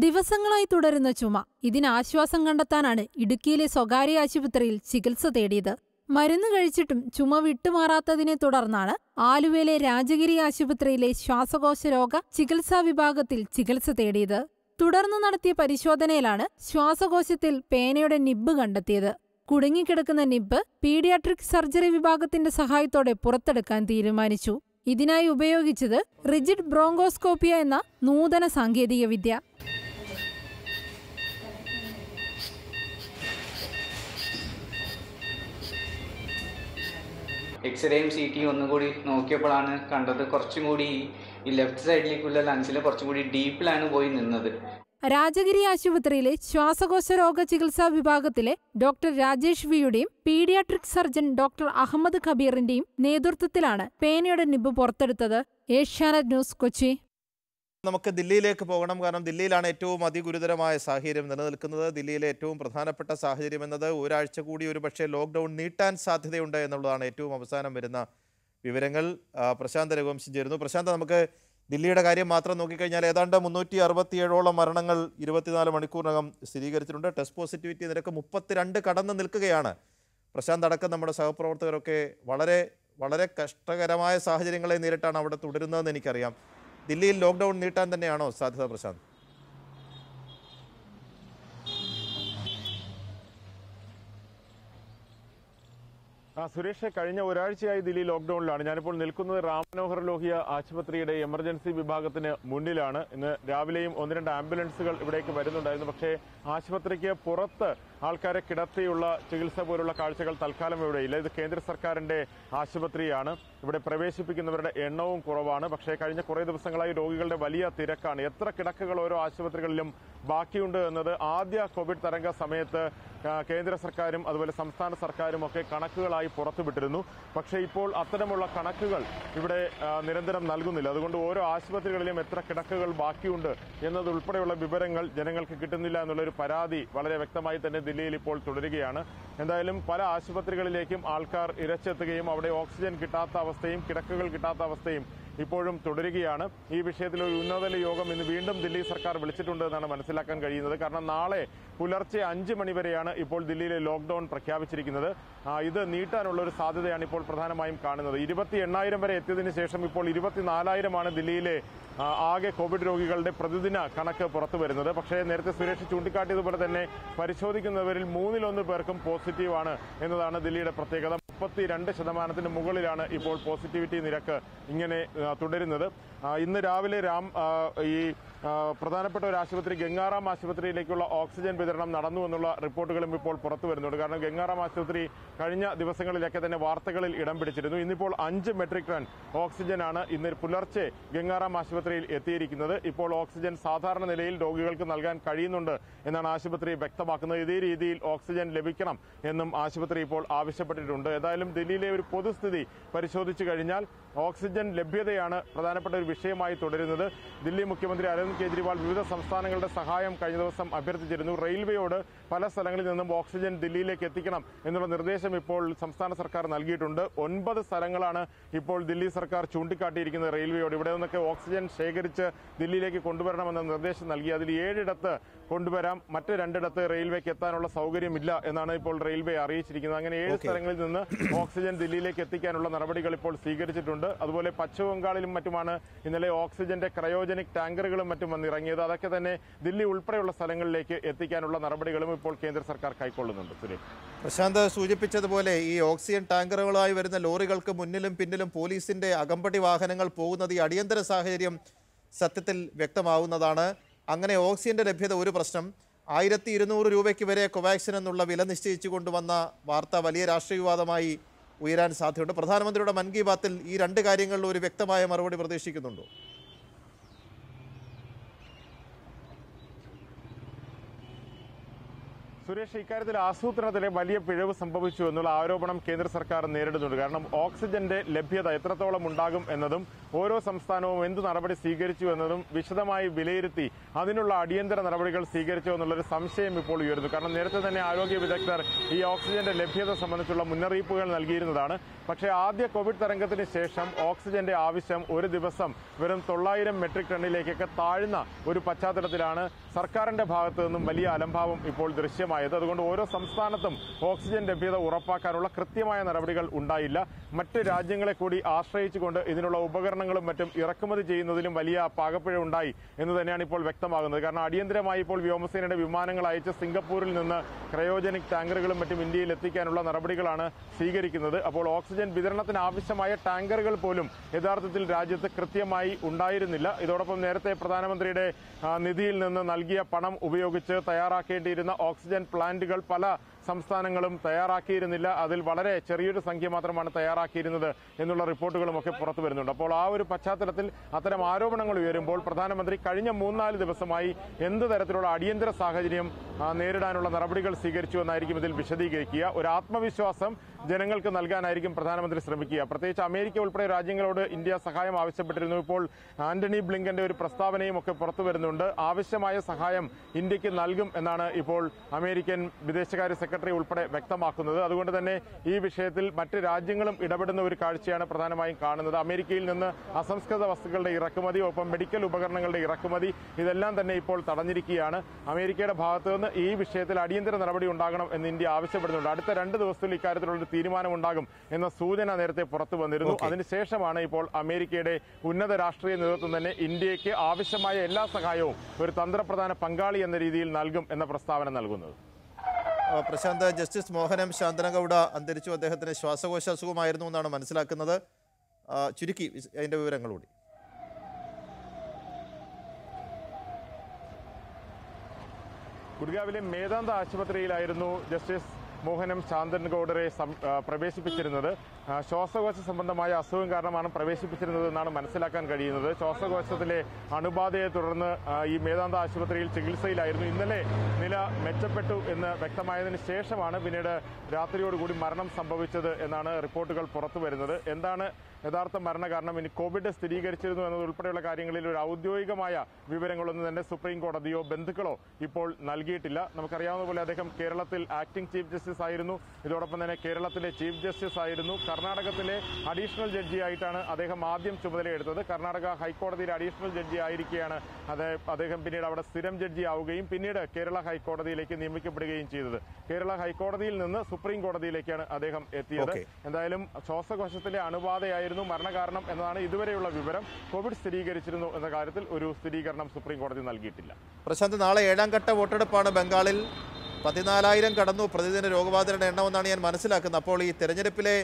ദിവസങ്ങളായി തുടരുന്ന ചുമ, ഇതിനാശ്വാസം കണ്ടെത്താനാണ് ഇടുക്കിയിലെ സ്വകാര്യ ആശുപത്രിയിൽ ചികിത്സ തേടിയത്. മരുന്ന് കഴിച്ചിട്ടും ചുമ വിട്ടുമാറാത്തതിനെ തുടർന്നാണ് ആലുവയിലെ രാജഗിരി ആശുപത്രിയിലെ ശ്വാസകോശ രോഗ ചികിത്സാ വിഭാഗത്തിൽ ചികിത്സ തേടിയത്. തുടർന്ന് നടത്തിയ പരിശോധനയിലാണ് ശ്വാസകോശത്തിൽ പേനയുടെ നിബ്ബ് കണ്ടെത്തിയത്. കുടുങ്ങിക്കിടക്കുന്ന നിബ്ബ് പീഡിയാട്രിക് സർജറി വിഭാഗത്തിന്റെ സഹായത്തോടെ പുറത്തെടുക്കാൻ തീരുമാനിച്ചു. ഇതിനായി ഉപയോഗിച്ചത് റിജിഡ് ബ്രോങ്കോസ്കോപ്പിയ എന്ന നൂതന സാങ്കേതികവിദ്യ. എക്സ്റേയും CT ഒന്നുകൂടി നോക്കിയപ്പോഴാണ് കണ്ടത് കുറച്ചും കൂടി ഈ ലെഫ്റ്റ് സൈഡിലേക്കുള്ള ലങ്സിൽ കുറച്ചും കൂടി ഡീപ്പിലാണ് പോയി നിന്നത്. രാജഗിരി ആശുപത്രിയിലെ ശ്വാസകോശ രോഗ ചികിത്സാ വിഭാഗത്തിലെ ഡോക്ടർ രാജേഷ് വിയുടെയും പീഡിയാട്രിക് സർജൻ ഡോക്ടർ അഹമ്മദ് ഖബീറിന്റെയും നേതൃത്വത്തിലാണ് പേനയുടെ നിബ്ബ് പുറത്തെടുത്തത്. ഏഷ്യാനെറ്റ് ന്യൂസ്, കൊച്ചി. നമുക്ക് ദില്ലിയിലേക്ക് പോകണം. കാരണം ദില്ലിയിലാണ് ഏറ്റവും അതിഗുരുതരമായ സാഹചര്യം നിലനിൽക്കുന്നത്. ദില്ലിയിലെ ഏറ്റവും പ്രധാനപ്പെട്ട സാഹചര്യം എന്നത് ഒരാഴ്ച കൂടി ഒരുപക്ഷെ ലോക്ക്ഡൗൺ നീട്ടാൻ സാധ്യതയുണ്ട് എന്നുള്ളതാണ്. ഏറ്റവും അവസാനം വരുന്ന വിവരങ്ങൾ പ്രശാന്ത് രഘുവംശം ചേരുന്നു. പ്രശാന്ത്, നമുക്ക് ദില്ലിയുടെ കാര്യം മാത്രം നോക്കിക്കഴിഞ്ഞാൽ ഏതാണ്ട് 367 മരണങ്ങൾ 24 മണിക്കൂറിനകം സ്ഥിരീകരിച്ചിട്ടുണ്ട്. ടെസ്റ്റ് പോസിറ്റിവിറ്റി നിരക്ക് 32 കടന്നു നിൽക്കുകയാണ്. പ്രശാന്ത് അടക്കം നമ്മുടെ സഹപ്രവർത്തകരൊക്കെ വളരെ വളരെ കഷ്ടകരമായ സാഹചര്യങ്ങളെ നേരിട്ടാണ് അവിടെ തുടരുന്നതെന്ന് എനിക്കറിയാം. ദില്ലിയിൽ ലോക്ക്ഡൌൺ നീട്ടാൻ തന്നെയാണോ സാധ്യത പ്രശാന്ത്? സുരേഷ്, കഴിഞ്ഞ ഒരാഴ്ചയായി ദില്ലി ലോക്ക്ഡൌണിലാണ്. ഞാനിപ്പോൾ നിൽക്കുന്നത് റാം മനോഹർ ലോഹിയ ആശുപത്രിയുടെ എമർജൻസി വിഭാഗത്തിന് മുന്നിലാണ്. ഇന്ന് രാവിലെയും 1-2 ആംബുലൻസുകൾ ഇവിടേക്ക് വരുന്നുണ്ടായിരുന്നു. പക്ഷേ ആശുപത്രിക്ക് പുറത്ത് ആൾക്കാരെ കിടത്തിയുള്ള ചികിത്സ പോലുള്ള കാഴ്ചകൾ തൽക്കാലം ഇവിടെയില്ല. ഇത് കേന്ദ്ര സർക്കാരിന്റെ ആശുപത്രിയാണ്. ഇവിടെ പ്രവേശിപ്പിക്കുന്നവരുടെ എണ്ണവും കുറവാണ്. പക്ഷേ കഴിഞ്ഞ കുറേ ദിവസങ്ങളായി രോഗികളുടെ വലിയ തിരക്കാണ്. എത്ര കിടക്കുകൾ ഓരോ ആശുപത്രികളിലും ബാക്കിയുണ്ട് എന്നത് ആദ്യ കോവിഡ് തരംഗ സമയത്ത് കേന്ദ്ര സർക്കാരും അതുപോലെ സംസ്ഥാന സർക്കാരും ഒക്കെ കണക്കുകളായി പുറത്തുവിട്ടിരുന്നു. പക്ഷേ ഇപ്പോൾ അത്തരമുള്ള കണക്കുകൾ ഇവിടെ നിരന്തരം നൽകുന്നില്ല. അതുകൊണ്ട് ഓരോ ആശുപത്രികളിലും എത്ര കിടക്കുകൾ ബാക്കിയുണ്ട് എന്നതുൾപ്പെടെയുള്ള വിവരങ്ങൾ ജനങ്ങൾക്ക് കിട്ടുന്നില്ല എന്നുള്ളൊരു പരാതി വളരെ വ്യക്തമായി തന്നെ ദില്ലിയിൽ ഇപ്പോൾ തുടരുകയാണ്. എന്തായാലും പല ആശുപത്രികളിലേക്കും ആൾക്കാർ ഇരച്ചെത്തുകയും അവിടെ ഓക്സിജൻ കിട്ടാത്ത അവസ്ഥയും കിടക്കുകൾ കിട്ടാത്ത അവസ്ഥയും ഇപ്പോഴും തുടരുകയാണ്. ഈ വിഷയത്തിൽ ഒരു ഉന്നതതല യോഗം ഇന്ന് വീണ്ടും ദില്ലി സർക്കാർ വിളിച്ചിട്ടുണ്ട് എന്നാണ് മനസ്സിലാക്കാൻ കഴിയുന്നത്. കാരണം നാളെ പുലർച്ചെ 5 മണിവരെയാണ് ഇപ്പോൾ ദില്ലിയിലെ ലോക്ക്ഡൌൺ പ്രഖ്യാപിച്ചിരിക്കുന്നത്. ഇത് നീട്ടാനുള്ള ഒരു സാധ്യതയാണ് ഇപ്പോൾ പ്രധാനമായും കാണുന്നത്. 28,000 വരെ എത്തിയതിന് ശേഷം ഇപ്പോൾ 24,000 ദില്ലിയിലെ ആകെ കോവിഡ് രോഗികളുടെ പ്രതിദിന കണക്ക് പുറത്തു വരുന്നത്. പക്ഷേ നേരത്തെ സുരേഷ് ചൂണ്ടിക്കാട്ടിയതുപോലെ തന്നെ പരിശോധിക്കുന്നവരിൽ 1/3 പേർക്കും പോസിറ്റീവാണ് എന്നതാണ് ദില്ലിയുടെ പ്രത്യേകത. 32% മുകളിലാണ് ഇപ്പോൾ പോസിറ്റിവിറ്റി നിരക്ക് ഇങ്ങനെ തുടരുന്നത്. ഇന്ന് രാവിലെ ഈ പ്രധാനപ്പെട്ട ഒരു ആശുപത്രി ഗംഗാറാം ആശുപത്രിയിലേക്കുള്ള ഓക്സിജൻ വിതരണം നടന്നു എന്നുള്ള റിപ്പോർട്ടുകളും ഇപ്പോൾ പുറത്തു വരുന്നുണ്ട്. കാരണം ഗംഗാറാം ആശുപത്രി കഴിഞ്ഞ ദിവസങ്ങളിലൊക്കെ തന്നെ വാർത്തകളിൽ ഇടം പിടിച്ചിരുന്നു. ഇന്നിപ്പോൾ 5 മെട്രിക് ടൺ ഓക്സിജനാണ് ഇന്ന് പുലർച്ചെ ഗംഗാറാം ആശുപത്രിയിൽ എത്തിയിരിക്കുന്നത്. ഇപ്പോൾ ഓക്സിജൻ സാധാരണ നിലയിൽ രോഗികൾക്ക് നൽകാൻ കഴിയുന്നുണ്ട് എന്നാണ് ആശുപത്രി വ്യക്തമാക്കുന്നത്. ഇതേ രീതിയിൽ ഓക്സിജൻ ലഭിക്കണം എന്നും ആശുപത്രി ഇപ്പോൾ ആവശ്യപ്പെട്ടിട്ടുണ്ട്. ഏതായാലും ദില്ലിയിലെ ഒരു പൊതുസ്ഥിതി പരിശോധിച്ചു കഴിഞ്ഞാൽ ഓക്സിജൻ ലഭ്യതയാണ് പ്രധാനപ്പെട്ട ഒരു വിഷയമായി തുടരുന്നത്. ദില്ലി മുഖ്യമന്ത്രി അരവിന്ദ് കെജ്രിവാൾ വിവിധ സംസ്ഥാനങ്ങളുടെ സഹായം കഴിഞ്ഞ ദിവസം അഭ്യർത്ഥിച്ചിരുന്നു. റെയിൽവേയോട് പല സ്ഥലങ്ങളിൽ നിന്നും ഓക്സിജൻ ദില്ലിയിലേക്ക് എത്തിക്കണം എന്നുള്ള നിർദ്ദേശം ഇപ്പോൾ സംസ്ഥാന സർക്കാർ നൽകിയിട്ടുണ്ട്. 9 സ്ഥലങ്ങളാണ് ഇപ്പോൾ ദില്ലി സർക്കാർ ചൂണ്ടിക്കാട്ടിയിരിക്കുന്നത് റെയിൽവേയോട്. ഇവിടെ നിന്നൊക്കെ ഓക്സിജൻ ശേഖരിച്ച് ദില്ലിയിലേക്ക് കൊണ്ടുവരണമെന്ന നിർദ്ദേശം നൽകി. അതിൽ 7ഇടത്ത് കൊണ്ടുവരാം, മറ്റ് 2ഇടത്ത് റെയിൽവേക്ക് എത്താനുള്ള സൗകര്യമില്ല എന്നാണ് ഇപ്പോൾ റെയിൽവേ അറിയിച്ചിരിക്കുന്നത്. അങ്ങനെ 7 സ്ഥലങ്ങളിൽ നിന്ന് ഓക്സിജൻ ദില്ലിയിലേക്ക് എത്തിക്കാനുള്ള നടപടികൾ ഇപ്പോൾ സ്വീകരിച്ചിട്ടുണ്ട്. അതുപോലെ പശ്ചിമബംഗാളിലും മറ്റുമാണ് ഇന്നലെ ഓക്സിജന്റെ ക്രയോജനിക് ടാങ്കറുകളും മറ്റും വന്നിറങ്ങിയത്. അതൊക്കെ തന്നെ ദില്ലി ഉൾപ്പെടെയുള്ള സ്ഥലങ്ങളിലേക്ക് എത്തിക്കാനുള്ള നടപടികളും ഇപ്പോൾ കേന്ദ്ര സർക്കാർ കൈക്കൊള്ളുന്നുണ്ട്. സുരേഷ്, പ്രശാന്ത് സൂചിപ്പിച്ചതുപോലെ ഈ ഓക്സിജൻ ടാങ്കറുകളായി വരുന്ന ലോറികൾക്ക് മുന്നിലും പിന്നിലും പോലീസിന്റെ അകമ്പടി വാഹനങ്ങൾ പോകുന്നത് ഈ അടിയന്തര സാഹചര്യം സത്യത്തിൽ വ്യക്തമാവുന്നതാണ്. അങ്ങനെ ഓക്സിജന്റെ ലഭ്യത ഒരു പ്രശ്നം. 1200 രൂപയ്ക്ക് വരെ കോവാക്സിൻ എന്നുള്ള വില നിശ്ചയിച്ചു കൊണ്ടുവന്ന വാർത്ത വലിയ രാഷ്ട്രീയ വിവാദമായി ഉയരാൻ സാധ്യതയുണ്ട്. പ്രധാനമന്ത്രിയുടെ മൻ കി ബാത്തിൽ ഈ 2 കാര്യങ്ങളിൽ ഒരു വ്യക്തമായ മറുപടി പ്രതീക്ഷിക്കുന്നുണ്ടോ? സുരേഷ്, ഇക്കാര്യത്തിൽ ആസൂത്രണത്തിലെ വലിയ പിഴവ് സംഭവിച്ചു എന്നുള്ള ആരോപണം കേന്ദ്ര സർക്കാർ നേരിടുന്നുണ്ട്. കാരണം ഓക്സിജന്റെ ലഭ്യത എത്രത്തോളം ഉണ്ടാകും എന്നതും ഓരോ സംസ്ഥാനവും എന്ത് നടപടി സ്വീകരിച്ചു എന്നതും വിശദമായി വിലയിരുത്തി അതിനുള്ള അടിയന്തര നടപടികൾ സ്വീകരിച്ചോ എന്നുള്ളൊരു സംശയം ഇപ്പോൾ ഉയരുന്നു. കാരണം നേരത്തെ തന്നെ ആരോഗ്യ വിദഗ്ധർ ഈ ഓക്സിജന്റെ ലഭ്യത സംബന്ധിച്ചുള്ള മുന്നറിയിപ്പുകൾ നൽകിയിരുന്നതാണ്. പക്ഷേ ആദ്യ കോവിഡ് തരംഗത്തിന് ശേഷം ഓക്സിജന്റെ ആവശ്യം ഒരു ദിവസം വെറും 900 മെട്രിക് ടണ്ണിലേക്കൊക്കെ താഴ്ന്ന ഒരു പശ്ചാത്തലത്തിലാണ് സർക്കാരിന്റെ ഭാഗത്തു നിന്നും വലിയ അലംഭാവം ഇപ്പോൾ ദൃശ്യമായത്. അതുകൊണ്ട് ഓരോ സംസ്ഥാനത്തും ഓക്സിജൻ ലഭ്യത ഉറപ്പാക്കാനുള്ള കൃത്യമായ നടപടികൾ ഉണ്ടായില്ല. മറ്റ് രാജ്യങ്ങളെ കൂടി ആശ്രയിച്ചുകൊണ്ട് ഇതിനുള്ള ഉപകരണം ങ്ങളും മറ്റും ഇറക്കുമതി ചെയ്യുന്നതിലും വലിയ പാകപ്പിഴ ഉണ്ടായി എന്ന് തന്നെയാണ് ഇപ്പോൾ വ്യക്തമാകുന്നത്. കാരണം അടിയന്തരമായി ഇപ്പോൾ വ്യോമസേനയുടെ വിമാനങ്ങൾ അയച്ച് സിംഗപ്പൂരിൽ നിന്ന് ക്രയോജനിക് ടാങ്കറുകളും മറ്റും ഇന്ത്യയിൽ എത്തിക്കാനുള്ള നടപടികളാണ് സ്വീകരിക്കുന്നത്. അപ്പോൾ ഓക്സിജൻ വിതരണത്തിന് ആവശ്യമായ ടാങ്കറുകൾ പോലും യഥാർത്ഥത്തിൽ രാജ്യത്ത് കൃത്യമായി ഉണ്ടായിരുന്നില്ല. ഇതോടൊപ്പം നേരത്തെ പ്രധാനമന്ത്രിയുടെ നിധിയിൽ നിന്ന് നൽകിയ പണം ഉപയോഗിച്ച് തയ്യാറാക്കേണ്ടിയിരുന്ന ഓക്സിജൻ പ്ലാന്റുകൾ പല സംസ്ഥാനങ്ങളും തയ്യാറാക്കിയിരുന്നില്ല. അതിൽ വളരെ ചെറിയൊരു സംഖ്യ മാത്രമാണ് തയ്യാറാക്കിയിരുന്നത് എന്നുള്ള റിപ്പോർട്ടുകളുമൊക്കെ പുറത്തു വരുന്നുണ്ട്. അപ്പോൾ ആ ഒരു പശ്ചാത്തലത്തിൽ അത്തരം ആരോപണങ്ങൾ ഉയരുമ്പോൾ പ്രധാനമന്ത്രി കഴിഞ്ഞ 3-4 ദിവസമായി എന്ത് തരത്തിലുള്ള അടിയന്തര സാഹചര്യം നേരിടാനുള്ള നടപടികൾ സ്വീകരിച്ചു എന്നായിരിക്കും ഇതിൽ വിശദീകരിക്കുക. ഒരു ആത്മവിശ്വാസം ജനങ്ങൾക്ക് നൽകാനായിരിക്കും പ്രധാനമന്ത്രി ശ്രമിക്കുക. പ്രത്യേകിച്ച് അമേരിക്ക ഉൾപ്പെടെ രാജ്യങ്ങളോട് ഇന്ത്യ സഹായം ആവശ്യപ്പെട്ടിരുന്നു. ഇപ്പോൾ ആന്റണി ബ്ലിങ്കന്റെ ഒരു പ്രസ്താവനയും ഒക്കെ പുറത്തു വരുന്നുണ്ട്. ആവശ്യമായ സഹായം ഇന്ത്യക്ക് നൽകും എന്നാണ് ഇപ്പോൾ അമേരിക്കൻ വിദേശകാര്യ സെക്രട്ടറി ഉൾപ്പെടെ വ്യക്തമാക്കുന്നത്. അതുകൊണ്ട് തന്നെ ഈ വിഷയത്തിൽ മറ്റ് രാജ്യങ്ങളും ഇടപെടുന്ന ഒരു കാഴ്ചയാണ് പ്രധാനമായും കാണുന്നത്. അമേരിക്കയിൽ നിന്ന് അസംസ്കൃത വസ്തുക്കളുടെ ഇറക്കുമതി, ഒപ്പം മെഡിക്കൽ ഉപകരണങ്ങളുടെ ഇറക്കുമതി, ഇതെല്ലാം തന്നെ ഇപ്പോൾ തടഞ്ഞിരിക്കുകയാണ്. അമേരിക്കയുടെ ഭാഗത്തു നിന്ന് ഈ വിഷയത്തിൽ അടിയന്തര നടപടി ഉണ്ടാകണം എന്ന് ഇന്ത്യ ആവശ്യപ്പെടുന്നുണ്ട്. അടുത്ത 2 ദിവസത്തിൽ ഇക്കാര്യത്തിലുള്ളൊരു തീരുമാനമുണ്ടാകും എന്ന സൂചന നേരത്തെ പുറത്തു വന്നിരുന്നു. അതിനുശേഷമാണ് ഇപ്പോൾ അമേരിക്കയുടെ ഉന്നത രാഷ്ട്രീയ നേതൃത്വം തന്നെ ഇന്ത്യക്ക് ആവശ്യമായ എല്ലാ സഹായവും ഒരു തന്ത്രപ്രധാന പങ്കാളി എന്ന രീതിയിൽ നൽകും എന്ന പ്രസ്താവന നൽകുന്നത്. പ്രശാന്ത്, ജസ്റ്റിസ് മോഹനം ശാന്തനഗൌഡ അന്തരിച്ചു. അദ്ദേഹത്തിന് ശ്വാസകോശ അസുഖമായിരുന്നു എന്നാണ് മനസ്സിലാക്കുന്നത്. ചുരുക്കി അതിൻ്റെ വിവരങ്ങളോട്. ഗുഡ്ഗാവിലെ മേദാന്ത ആശുപത്രിയിലായിരുന്നു ജസ്റ്റിസ് മോഹനം ശാന്തൻഗൌഡറെ പ്രവേശിപ്പിച്ചിരുന്നത്. ശ്വാസകോശ സംബന്ധമായ അസുഖം കാരണമാണ് പ്രവേശിപ്പിച്ചിരുന്നത് എന്നാണ് മനസ്സിലാക്കാൻ കഴിയുന്നത്. ശ്വാസകോശത്തിലെ അണുബാധയെ തുടർന്ന് ഈ മേദാന്ത ആശുപത്രിയിൽ ചികിത്സയിലായിരുന്നു. ഇന്നലെ നില മെച്ചപ്പെട്ടു എന്ന് വ്യക്തമായതിനു ശേഷമാണ് പിന്നീട് രാത്രിയോടുകൂടി മരണം സംഭവിച്ചത് എന്നാണ് റിപ്പോർട്ടുകൾ പുറത്തു വരുന്നത്. എന്താണ് യഥാർത്ഥ മരണകാരണം, ഇനി കോവിഡ് സ്ഥിരീകരിച്ചിരുന്നു എന്നതുൾപ്പെടെയുള്ള കാര്യങ്ങളിൽ ഒരു ഔദ്യോഗികമായ വിവരങ്ങളൊന്നും തന്നെ സുപ്രീം കോടതിയോ ബന്ധുക്കളോ ഇപ്പോൾ നൽകിയിട്ടില്ല. നമുക്കറിയാവുന്ന പോലെ അദ്ദേഹം കേരളത്തിൽ ആക്ടിംഗ് ചീഫ് ജസ്റ്റിസ് ആയിരുന്നു. ഇതോടൊപ്പം തന്നെ കേരളത്തിലെ ചീഫ് ജസ്റ്റിസ് ആയിരുന്നു. കർണാടകത്തിലെ അഡീഷണൽ ജഡ്ജിയായിട്ടാണ് അദ്ദേഹം ആദ്യം ചുമതലയെടുത്തത്. കർണാടക ഹൈക്കോടതിയിലെ അഡീഷണൽ ജഡ്ജി ആയിരിക്കെയാണ് അദ്ദേഹം പിന്നീട് അവിടെ സ്ഥിരം ജഡ്ജി ആവുകയും പിന്നീട് കേരള ഹൈക്കോടതിയിലേക്ക് നിയമിക്കപ്പെടുകയും ചെയ്തത്. കേരള ഹൈക്കോടതിയിൽ നിന്ന് സുപ്രീം കോടതിയിലേക്കാണ് അദ്ദേഹം എത്തിയത്. എന്തായാലും ശ്വാസകോശത്തിലെ അണുബാധയായിരുന്നു മരണകാരണം എന്നതാണ് ഇതുവരെയുള്ള വിവരം. കോവിഡ് സ്ഥിരീകരിച്ചിരുന്നു എന്ന കാര്യത്തിൽ ഒരു സ്ഥിരീകരണം സുപ്രീം കോടതി നൽകിയിട്ടില്ല. പ്രശാന്ത്, നാളെ 7ാം ഘട്ട വോട്ടെടുപ്പാണ് ബംഗാളിൽ. 14,000 കടന്നു പ്രതിദിന രോഗബാധിതരുടെ എണ്ണമെന്നാണ് ഞാൻ മനസ്സിലാക്കുന്നത്. അപ്പോൾ ഈ തെരഞ്ഞെടുപ്പിലെ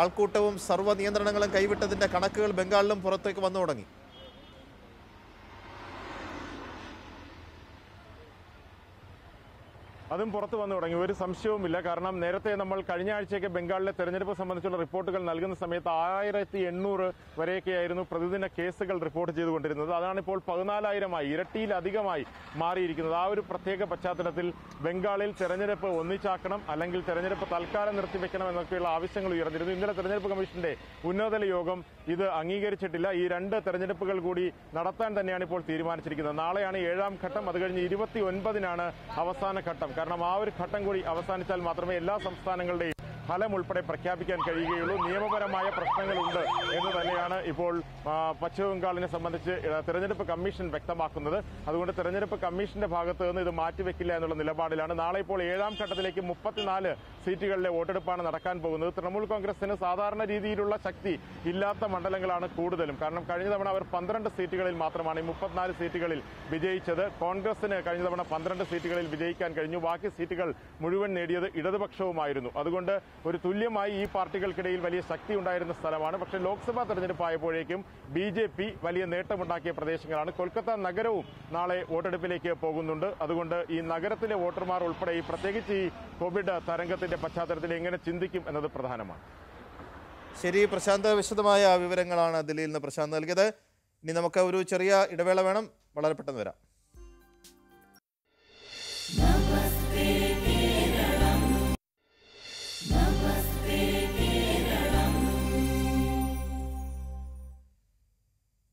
ആൾക്കൂട്ടവും സർവ്വ നിയന്ത്രണങ്ങളും കൈവിട്ടതിന്റെ കണക്കുകൾ ബംഗാളിലും പുറത്തേക്ക് വന്നു തുടങ്ങി. അതും പുറത്തു വന്നു തുടങ്ങി. ഒരു സംശയവുമില്ല. കാരണം നേരത്തെ നമ്മൾ കഴിഞ്ഞ ആഴ്ചയൊക്കെ ബംഗാളിലെ തെരഞ്ഞെടുപ്പ് സംബന്ധിച്ചുള്ള റിപ്പോർട്ടുകൾ നൽകുന്ന സമയത്ത് 1800 വരെയൊക്കെയായിരുന്നു പ്രതിദിന കേസുകൾ റിപ്പോർട്ട് ചെയ്തുകൊണ്ടിരുന്നത്. അതാണിപ്പോൾ 14,000 ഇരട്ടിയിലധികമായി മാറിയിരിക്കുന്നത്. ആ ഒരു പ്രത്യേക പശ്ചാത്തലത്തിൽ ബംഗാളിൽ തെരഞ്ഞെടുപ്പ് ഒന്നിച്ചാക്കണം, അല്ലെങ്കിൽ തെരഞ്ഞെടുപ്പ് തൽക്കാലം നിർത്തിവെക്കണം എന്നൊക്കെയുള്ള ആവശ്യങ്ങൾ ഉയർന്നിരുന്നു. ഇന്നലെ തെരഞ്ഞെടുപ്പ് കമ്മീഷന്റെ ഉന്നതതല യോഗം ഇത് അംഗീകരിച്ചിട്ടില്ല. ഈ രണ്ട് തെരഞ്ഞെടുപ്പുകൾ കൂടി നടത്താൻ തന്നെയാണ് ഇപ്പോൾ തീരുമാനിച്ചിരിക്കുന്നത്. നാളെയാണ് 7ാം ഘട്ടം, അത് കഴിഞ്ഞ് 29-നാണ് അവസാന ഘട്ടം. കാരണം ആ ഒരു ഘട്ടം കൂടി അവസാനിച്ചാൽ മാത്രമേ എല്ലാ സംസ്ഥാനങ്ങളുടെയും ഫലം ഉൾപ്പെടെ പ്രഖ്യാപിക്കാൻ കഴിയുകയുള്ളൂ. നിയമപരമായ പ്രശ്നങ്ങളുണ്ട് എന്ന് തന്നെയാണ് ഇപ്പോൾ പശ്ചിമബംഗാളിനെ സംബന്ധിച്ച് തെരഞ്ഞെടുപ്പ് കമ്മീഷൻ വ്യക്തമാക്കുന്നത്. അതുകൊണ്ട് തെരഞ്ഞെടുപ്പ് കമ്മീഷന്റെ ഭാഗത്ത് നിന്ന് ഇത് മാറ്റിവെക്കില്ല എന്നുള്ള നിലപാടിലാണ്. നാളെ ഇപ്പോൾ 7ാം ഘട്ടത്തിലേക്ക് 34 സീറ്റുകളിലെ വോട്ടെടുപ്പാണ് നടക്കാൻ പോകുന്നത്. തൃണമൂൽ കോൺഗ്രസിന് സാധാരണ രീതിയിലുള്ള ശക്തി ഇല്ലാത്ത മണ്ഡലങ്ങളാണ് കൂടുതലും. കാരണം കഴിഞ്ഞ തവണ അവർ 12 സീറ്റുകളിൽ മാത്രമാണ് ഈ 34 സീറ്റുകളിൽ വിജയിച്ചത്. കോൺഗ്രസിന് കഴിഞ്ഞ തവണ 12 സീറ്റുകളിൽ വിജയിക്കാൻ കഴിഞ്ഞു. ബാക്കി സീറ്റുകൾ മുഴുവൻ നേടിയത് ഇടതുപക്ഷവുമായിരുന്നു. അതുകൊണ്ട് ഒരു തുല്യമായി ഈ പാർട്ടികൾക്കിടയിൽ വലിയ ശക്തി ഉണ്ടായിരുന്ന സ്ഥലമാണ്. പക്ഷേ ലോക്സഭാ തെരഞ്ഞെടുപ്പ് ആയപ്പോഴേക്കും BJP വലിയ നേട്ടമുണ്ടാക്കിയ പ്രദേശങ്ങളാണ്. കൊൽക്കത്ത നഗരവും നാളെ വോട്ടെടുപ്പിലേക്ക് പോകുന്നുണ്ട്. അതുകൊണ്ട് ഈ നഗരത്തിലെ വോട്ടർമാർ ഉൾപ്പെടെ ഈ പ്രത്യേകിച്ച് ഈ കോവിഡ് തരംഗത്തിന്റെ പശ്ചാത്തലത്തിൽ എങ്ങനെ ചിന്തിക്കും എന്നത് പ്രധാനമാണ്. ശരി പ്രശാന്ത്, വിശദമായ വിവരങ്ങളാണ് ദില്ലിയിൽ നിന്ന് പ്രശാന്ത് നൽകിയത്. ഇനി നമുക്ക് ഒരു ചെറിയ ഇടവേള വേണം, വളരെ പെട്ടെന്ന് വരാം.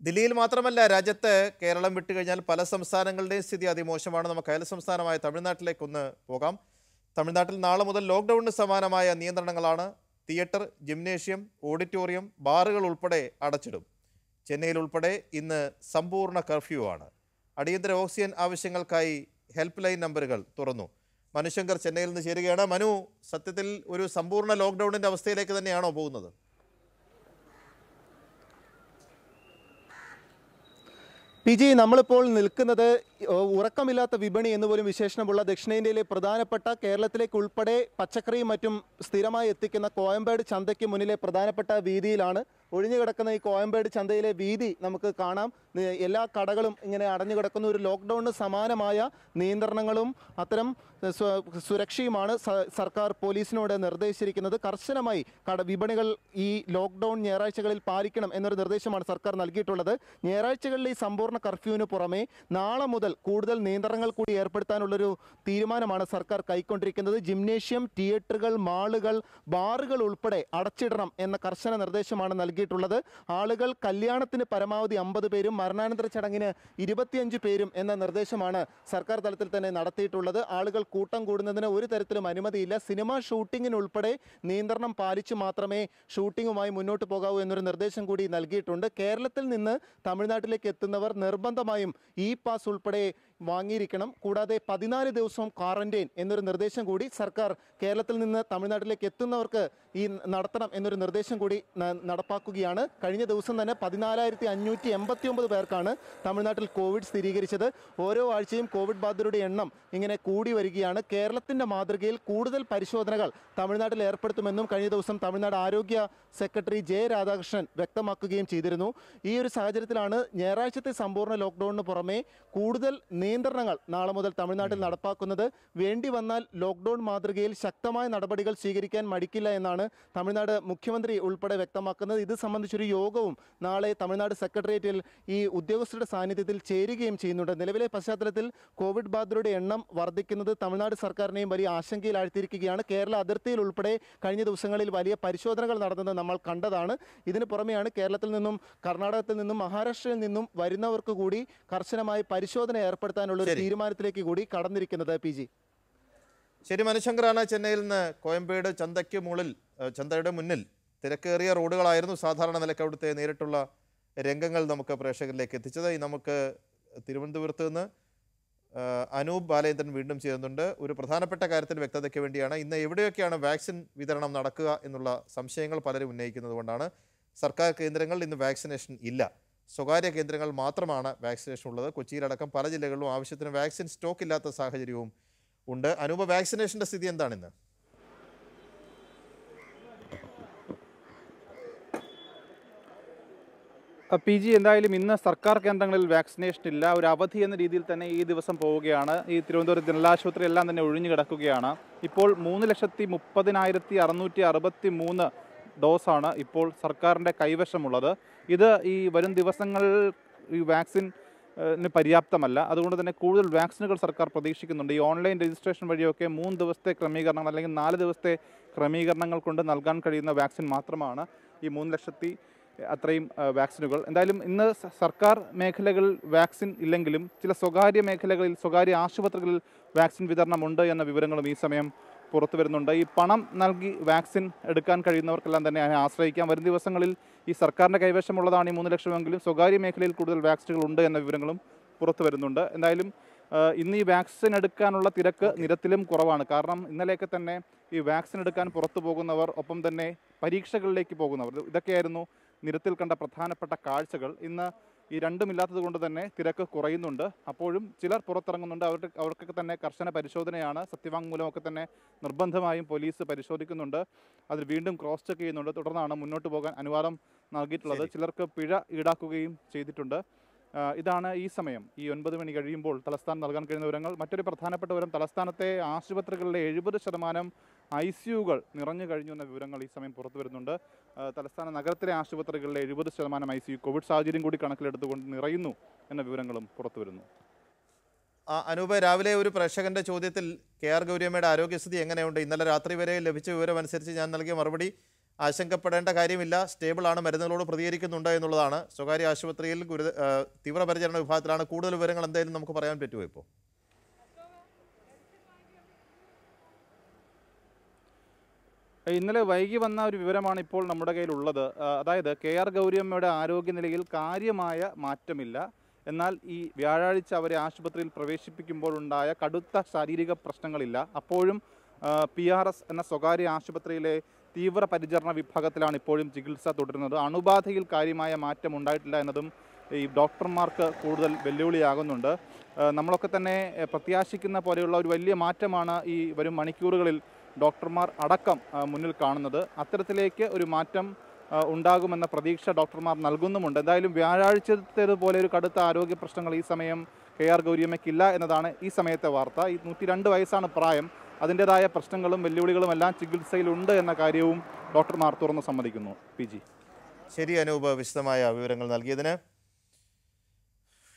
ദില്ലിയിൽ മാത്രമല്ല, രാജ്യത്ത് കേരളം വിട്ടുകഴിഞ്ഞാൽ പല സംസ്ഥാനങ്ങളുടെയും സ്ഥിതി അതിമോശമാണ്. നമുക്ക് അയൽ സംസ്ഥാനമായ തമിഴ്നാട്ടിലേക്കൊന്ന് പോകാം. തമിഴ്നാട്ടിൽ നാളെ മുതൽ ലോക്ക്ഡൌണിന് സമാനമായ നിയന്ത്രണങ്ങളാണ്. തിയേറ്റർ, ജിംനേഷ്യം, ഓഡിറ്റോറിയം, ബാറുകൾ ഉൾപ്പെടെ അടച്ചിടും. ചെന്നൈയിൽ ഉൾപ്പെടെ ഇന്ന് സമ്പൂർണ്ണ കർഫ്യൂ ആണ്. അടിയന്തര ഓക്സിജൻ ആവശ്യങ്ങൾക്കായി ഹെൽപ്പ് ലൈൻ നമ്പറുകൾ തുറന്നു. മനുശങ്കർ ചെന്നൈയിൽ നിന്ന് ചേരുകയാണ്. മനു, സത്യത്തിൽ ഒരു സമ്പൂർണ്ണ ലോക്ക്ഡൌണിൻ്റെ അവസ്ഥയിലേക്ക് തന്നെയാണോ പോകുന്നത്? പി ജി, നമ്മളിപ്പോൾ നിൽക്കുന്നത് ഉറക്കമില്ലാത്ത വിപണി എന്നുപോലും വിശേഷണമുള്ള ദക്ഷിണേന്ത്യയിലെ പ്രധാനപ്പെട്ട, കേരളത്തിലേക്ക് ഉൾപ്പെടെ പച്ചക്കറിയും മറ്റും സ്ഥിരമായി എത്തിക്കുന്ന കോയമ്പേട് ചന്തയ്ക്ക് മുന്നിലെ പ്രധാനപ്പെട്ട വീതിയിലാണ്. ഒഴിഞ്ഞുകിടക്കുന്ന ഈ കോയമ്പേട് ചന്തയിലെ വീതി നമുക്ക് കാണാം. എല്ലാ കടകളും ഇങ്ങനെ അടഞ്ഞു കിടക്കുന്ന ഒരു ലോക്ക്ഡൌണിന് സമാനമായ നിയന്ത്രണങ്ങളും അത്തരം സുരക്ഷയുമാണ് സർക്കാർ പോലീസിനോട് നിർദ്ദേശിച്ചിരിക്കുന്നത്. കർശനമായി വിപണികൾ ഈ ലോക്ക്ഡൌൺ ഞായറാഴ്ചകളിൽ പാലിക്കണം എന്നൊരു നിർദ്ദേശമാണ് സർക്കാർ നൽകിയിട്ടുള്ളത്. ഞായറാഴ്ചകളിലെ ഈ സമ്പൂർണ്ണ കർഫ്യൂവിന് പുറമെ നാളെ മുതൽ കൂടുതൽ നിയന്ത്രണങ്ങൾ കൂടി ഏർപ്പെടുത്താനുള്ളൊരു തീരുമാനമാണ് സർക്കാർ കൈക്കൊണ്ടിരിക്കുന്നത്. ജിംനേഷ്യം, തിയേറ്ററുകൾ, മാളുകൾ, ബാറുകൾ ഉൾപ്പെടെ അടച്ചിടണം എന്ന കർശന നിർദ്ദേശമാണ് നൽകിയിട്ടുള്ളത്. ആളുകൾ കല്യാണത്തിന് പരമാവധി 50 പേരും മരണാനന്തര ചടങ്ങിന് 25 പേരും എന്ന നിർദ്ദേശമാണ് സർക്കാർ തലത്തിൽ തന്നെ നടത്തിയിട്ടുള്ളത്. ആളുകൾ കൂട്ടം കൂടുന്നതിന് ഒരു തരത്തിലും അനുമതിയില്ല. സിനിമ ഷൂട്ടിങ്ങിനുൾപ്പെടെ നിയന്ത്രണം പാലിച്ചു മാത്രമേ ഷൂട്ടിങ്ങുമായി മുന്നോട്ട് പോകാവൂ എന്നൊരു നിർദ്ദേശം കൂടി നൽകിയിട്ടുണ്ട്. കേരളത്തിൽ നിന്ന് തമിഴ്നാട്ടിലേക്ക് എത്തുന്നവർ നിർബന്ധമായും E-പാസ് ഉൾപ്പെടെ വാങ്ങിയിരിക്കണം. കൂടാതെ 14 ദിവസവും ക്വാറന്റൈൻ എന്നൊരു നിർദ്ദേശം കൂടി സർക്കാർ കേരളത്തിൽ നിന്ന് തമിഴ്നാട്ടിലേക്ക് എത്തുന്നവർക്ക് ഈ നടത്തണം എന്നൊരു നിർദ്ദേശം കൂടി നടപ്പാക്കുകയാണ്. കഴിഞ്ഞ ദിവസം തന്നെ 14,589 പേർക്കാണ് തമിഴ്നാട്ടിൽ കോവിഡ് സ്ഥിരീകരിച്ചത്. ഓരോ ആഴ്ചയും കോവിഡ് ബാധിതരുടെ എണ്ണം ഇങ്ങനെ കൂടി വരികയാണ്. കേരളത്തിൻ്റെ മാതൃകയിൽ കൂടുതൽ പരിശോധനകൾ തമിഴ്നാട്ടിൽ ഏർപ്പെടുത്തുമെന്നും കഴിഞ്ഞ ദിവസം തമിഴ്നാട് ആരോഗ്യ സെക്രട്ടറി J Radhakrishnan വ്യക്തമാക്കുകയും ചെയ്തിരുന്നു. ഈ ഒരു സാഹചര്യത്തിലാണ് ഞായറാഴ്ചത്തെ സമ്പൂർണ്ണ ലോക്ക്ഡൌണിന് പുറമെ കൂടുതൽ നിയന്ത്രണങ്ങൾ നാളെ മുതൽ തമിഴ്നാട്ടിൽ നടപ്പാക്കുന്നത്. വേണ്ടി വന്നാൽ ലോക്ക്ഡൌൺ മാതൃകയിൽ ശക്തമായ നടപടികൾ സ്വീകരിക്കാൻ മടിക്കില്ല എന്നാണ് തമിഴ്നാട് മുഖ്യമന്ത്രി ഉൾപ്പെടെ വ്യക്തമാക്കുന്നത്. ഇത് സംബന്ധിച്ചൊരു യോഗവും നാളെ തമിഴ്നാട് സെക്രട്ടേറിയറ്റിൽ ഈ ഉദ്യോഗസ്ഥരുടെ സാന്നിധ്യത്തിൽ ചേരുകയും ചെയ്യുന്നുണ്ട്. നിലവിലെ പശ്ചാത്തലത്തിൽ കോവിഡ് ബാധിതരുടെ എണ്ണം വർദ്ധിക്കുന്നത് തമിഴ്നാട് സർക്കാരിനെയും വലിയ ആശങ്കയിൽ ആഴ്ത്തിയിരിക്കുകയാണ്. കേരള അതിർത്തിയിൽ ഉൾപ്പെടെ കഴിഞ്ഞ ദിവസങ്ങളിൽ വലിയ പരിശോധനകൾ നടന്നത് നമ്മൾ കണ്ടതാണ്. ഇതിന് പുറമെയാണ് കേരളത്തിൽ നിന്നും കർണാടകത്തിൽ നിന്നും മഹാരാഷ്ട്രയിൽ നിന്നും വരുന്നവർക്ക് കൂടി കർശനമായി പരിശോധന ഏർപ്പെടുത്താനുള്ള ഒരു തീരുമാനത്തിലേക്ക് കൂടി കടന്നിരിക്കുന്നത്. പി ജി, ശരി. മനുശങ്കറാണ് ചെന്നൈയിൽ നിന്ന്. കോയമ്പേട് ചന്തയുടെ മുന്നിൽ തിരക്കേറിയ റോഡുകളായിരുന്നു സാധാരണ നിലയ്ക്ക് അവിടുത്തെ നേരിട്ടുള്ള രംഗങ്ങൾ നമുക്ക് പ്രേക്ഷകരിലേക്ക് എത്തിച്ചത്. നമുക്ക് തിരുവനന്തപുരത്ത് നിന്ന് അനൂപ് ബാലേന്ദ്രൻ വീണ്ടും ചേരുന്നുണ്ട്. ഒരു പ്രധാനപ്പെട്ട കാര്യത്തിന് വ്യക്തതയ്ക്ക് വേണ്ടിയാണ്. ഇന്ന് എവിടെയൊക്കെയാണ് വാക്സിൻ വിതരണം നടക്കുക എന്നുള്ള സംശയങ്ങൾ പലരും ഉന്നയിക്കുന്നത് കൊണ്ടാണ് സർക്കാർ കേന്ദ്രങ്ങളിൽ ഇന്ന് വാക്സിനേഷൻ ഇല്ല. സ്വകാര്യ കേന്ദ്രങ്ങൾ മാത്രമാണ് വാക്സിനേഷൻ ഉള്ളത്. കൊച്ചിയിലടക്കം പല ജില്ലകളിലും ആവശ്യത്തിന് വാക്സിൻ സ്റ്റോക്ക് ഇല്ലാത്ത സാഹചര്യവും ഉണ്ട്. അനൂപ്, വാക്സിനേഷൻ്റെ സ്ഥിതി എന്താണിന്ന്? പി ജി, എന്തായാലും ഇന്ന് സർക്കാർ കേന്ദ്രങ്ങളിൽ വാക്സിനേഷൻ ഇല്ല, ഒരു അവധി എന്ന രീതിയിൽ തന്നെ ഈ ദിവസം പോവുകയാണ്. ഈ തിരുവനന്തപുരം ജനലാശുപത്രി എല്ലാം തന്നെ ഒഴിഞ്ഞു കിടക്കുകയാണ്. ഇപ്പോൾ 3,30,663 ഡോസാണ് ഇപ്പോൾ സർക്കാരിൻ്റെ കൈവശമുള്ളത്. ഇത് ഈ വരും ദിവസങ്ങളിൽ ഈ വാക്സിൻ പര്യാപ്തമല്ല, അതുകൊണ്ട് തന്നെ കൂടുതൽ വാക്സിനുകൾ സർക്കാർ പ്രതീക്ഷിക്കുന്നുണ്ട്. ഈ ഓൺലൈൻ രജിസ്ട്രേഷൻ വഴിയൊക്കെ 3 ദിവസത്തെ ക്രമീകരണങ്ങൾ അല്ലെങ്കിൽ 4 ദിവസത്തെ ക്രമീകരണങ്ങൾ കൊണ്ട് നൽകാൻ കഴിയുന്ന വാക്സിൻ മാത്രമാണ് ഈ 3,00,000 അത്രയും വാക്സിനുകൾ. എന്തായാലും ഇന്ന് സർക്കാർ മേഖലകളിൽ വാക്സിൻ ഇല്ലെങ്കിലും ചില സ്വകാര്യ മേഖലകളിൽ, സ്വകാര്യ ആശുപത്രികളിൽ വാക്സിൻ വിതരണമുണ്ട് എന്ന വിവരങ്ങളും ഈ സമയം പുറത്തു വരുന്നുണ്ട്. ഈ പണം നൽകി വാക്സിൻ എടുക്കാൻ കഴിയുന്നവർക്കെല്ലാം തന്നെ അതിനെ ആശ്രയിക്കാം. വരും ദിവസങ്ങളിൽ ഈ സർക്കാരിൻ്റെ കൈവശമുള്ളതാണ് ഈ 3,00,000 സ്വകാര്യ മേഖലയിൽ കൂടുതൽ വാക്സിനുകൾ ഉണ്ട് എന്ന വിവരങ്ങളും പുറത്തു വരുന്നുണ്ട്. എന്തായാലും ഇന്ന് ഈ വാക്സിൻ എടുക്കാനുള്ള തിരക്ക് നിരത്തിലും കുറവാണ്. കാരണം ഇന്നലെയൊക്കെ തന്നെ ഈ വാക്സിൻ എടുക്കാൻ പുറത്തു പോകുന്നവർ, ഒപ്പം തന്നെ പരീക്ഷകളിലേക്ക് പോകുന്നവർ, ഇതൊക്കെയായിരുന്നു നിരത്തിൽ കണ്ട പ്രധാനപ്പെട്ട കാഴ്ചകൾ. ഇന്ന് ഈ രണ്ടുമില്ലാത്തത് കൊണ്ട് തന്നെ തിരക്ക് കുറയുന്നുണ്ട്. അപ്പോഴും ചിലർ പുറത്തിറങ്ങുന്നുണ്ട്. അവർക്കൊക്കെ തന്നെ കർശന പരിശോധനയാണ്. സത്യവാങ്മൂലമൊക്കെ തന്നെ നിർബന്ധമായും പോലീസ് പരിശോധിക്കുന്നുണ്ട്. അതിൽ വീണ്ടും ക്രോസ് ചെക്ക് ചെയ്യുന്നുണ്ട്. തുടർന്നാണ് മുന്നോട്ട് പോകാൻ അനുവാദം നൽകിയിട്ടുള്ളത്. ചിലർക്ക് പിഴ ഈടാക്കുകയും ചെയ്തിട്ടുണ്ട്. ഇതാണ് ഈ സമയം ഈ 9 മണി കഴിയുമ്പോൾ തലസ്ഥാനം നൽകാൻ കഴിയുന്ന വിവരങ്ങൾ. മറ്റൊരു പ്രധാനപ്പെട്ട വിവരം, തലസ്ഥാനത്തെ ആശുപത്രികളിലെ 70% ICUകൾ നിറഞ്ഞു കഴിഞ്ഞു എന്ന വിവരങ്ങൾ ഈ സമയം പുറത്തു വരുന്നുണ്ട്. തലസ്ഥാന നഗരത്തിലെ ആശുപത്രികളിലെ 70% ICU കോവിഡ് സാഹചര്യം കൂടി കണക്കിലെടുത്തുകൊണ്ട് നിറയുന്നു എന്ന വിവരങ്ങളും പുറത്തു വരുന്നു. അനൂപ്, രാവിലെ ഒരു പ്രേക്ഷകന്റെ ചോദ്യത്തിൽ KR ഗൗരിയമ്മയുടെ ആരോഗ്യസ്ഥിതി എങ്ങനെയുണ്ട്? ഇന്നലെ രാത്രി വരെ ലഭിച്ച വിവരം അനുസരിച്ച് ഞാൻ നൽകിയ മറുപടി, ആശങ്കപ്പെടേണ്ട കാര്യമില്ല, സ്റ്റേബിളാണ്, മരുന്നുകളോട് പ്രതികരിക്കുന്നുണ്ട് എന്നുള്ളതാണ്. സ്വകാര്യ ആശുപത്രിയിൽ തീവ്രപരിചരണ വിഭാഗത്തിലാണ്. കൂടുതൽ വിവരങ്ങൾ എന്തായാലും നമുക്ക് പറയാൻ പറ്റുമോ ഇപ്പോൾ? ഇന്നലെ വൈകി വന്ന ഒരു വിവരമാണ് ഇപ്പോൾ നമ്മുടെ കയ്യിലുള്ളത്. അതായത് KR ഗൗരിയമ്മയുടെ ആരോഗ്യനിലയിൽ കാര്യമായ മാറ്റമില്ല. എന്നാൽ ഈ വ്യാഴാഴ്ച അവരെ ആശുപത്രിയിൽ പ്രവേശിപ്പിക്കുമ്പോഴുണ്ടായ കടുത്ത ശാരീരിക പ്രശ്നങ്ങളില്ല. അപ്പോഴും PRS എന്ന സ്വകാര്യ ആശുപത്രിയിലെ തീവ്രപരിചരണ വിഭാഗത്തിലാണ് ഇപ്പോഴും ചികിത്സ തുടരുന്നത്. അണുബാധയിൽ കാര്യമായ മാറ്റം ഉണ്ടായിട്ടില്ല എന്നതും ഈ ഡോക്ടർമാർക്ക് കൂടുതൽ വെല്ലുവിളിയാകുന്നുണ്ട്. നമ്മളൊക്കെ തന്നെ പ്രത്യാശിക്കുന്ന പോലെയുള്ള ഒരു വലിയ മാറ്റമാണ് ഈ വരും മണിക്കൂറുകളിൽ ഡോക്ടർമാർ അടക്കം മുന്നിൽ കാണുന്നത്. അത്തരത്തിലേക്ക് ഒരു മാറ്റം ഉണ്ടാകുമെന്ന പ്രതീക്ഷ ഡോക്ടർമാർ നൽകുന്നുമുണ്ട്. എന്തായാലും വ്യാഴാഴ്ചത്തേതുപോലെ ഒരു കടുത്ത ആരോഗ്യ പ്രശ്നങ്ങൾ ഈ സമയം KR ഗൗരിയമ്മയ്ക്കില്ല എന്നതാണ് ഈ സമയത്തെ വാർത്ത. ഈ 102 വയസ്സാണ് പ്രായം. അതിൻ്റെതായ പ്രശ്നങ്ങളും വെല്ലുവിളികളും എല്ലാം ചികിത്സയിലുണ്ട് എന്ന കാര്യവും ഡോക്ടർമാർ തുറന്ന് സമ്മതിക്കുന്നു. PG, ശരി അനൂപ്, വിശദമായ വിവരങ്ങൾ നൽകിയതിന്.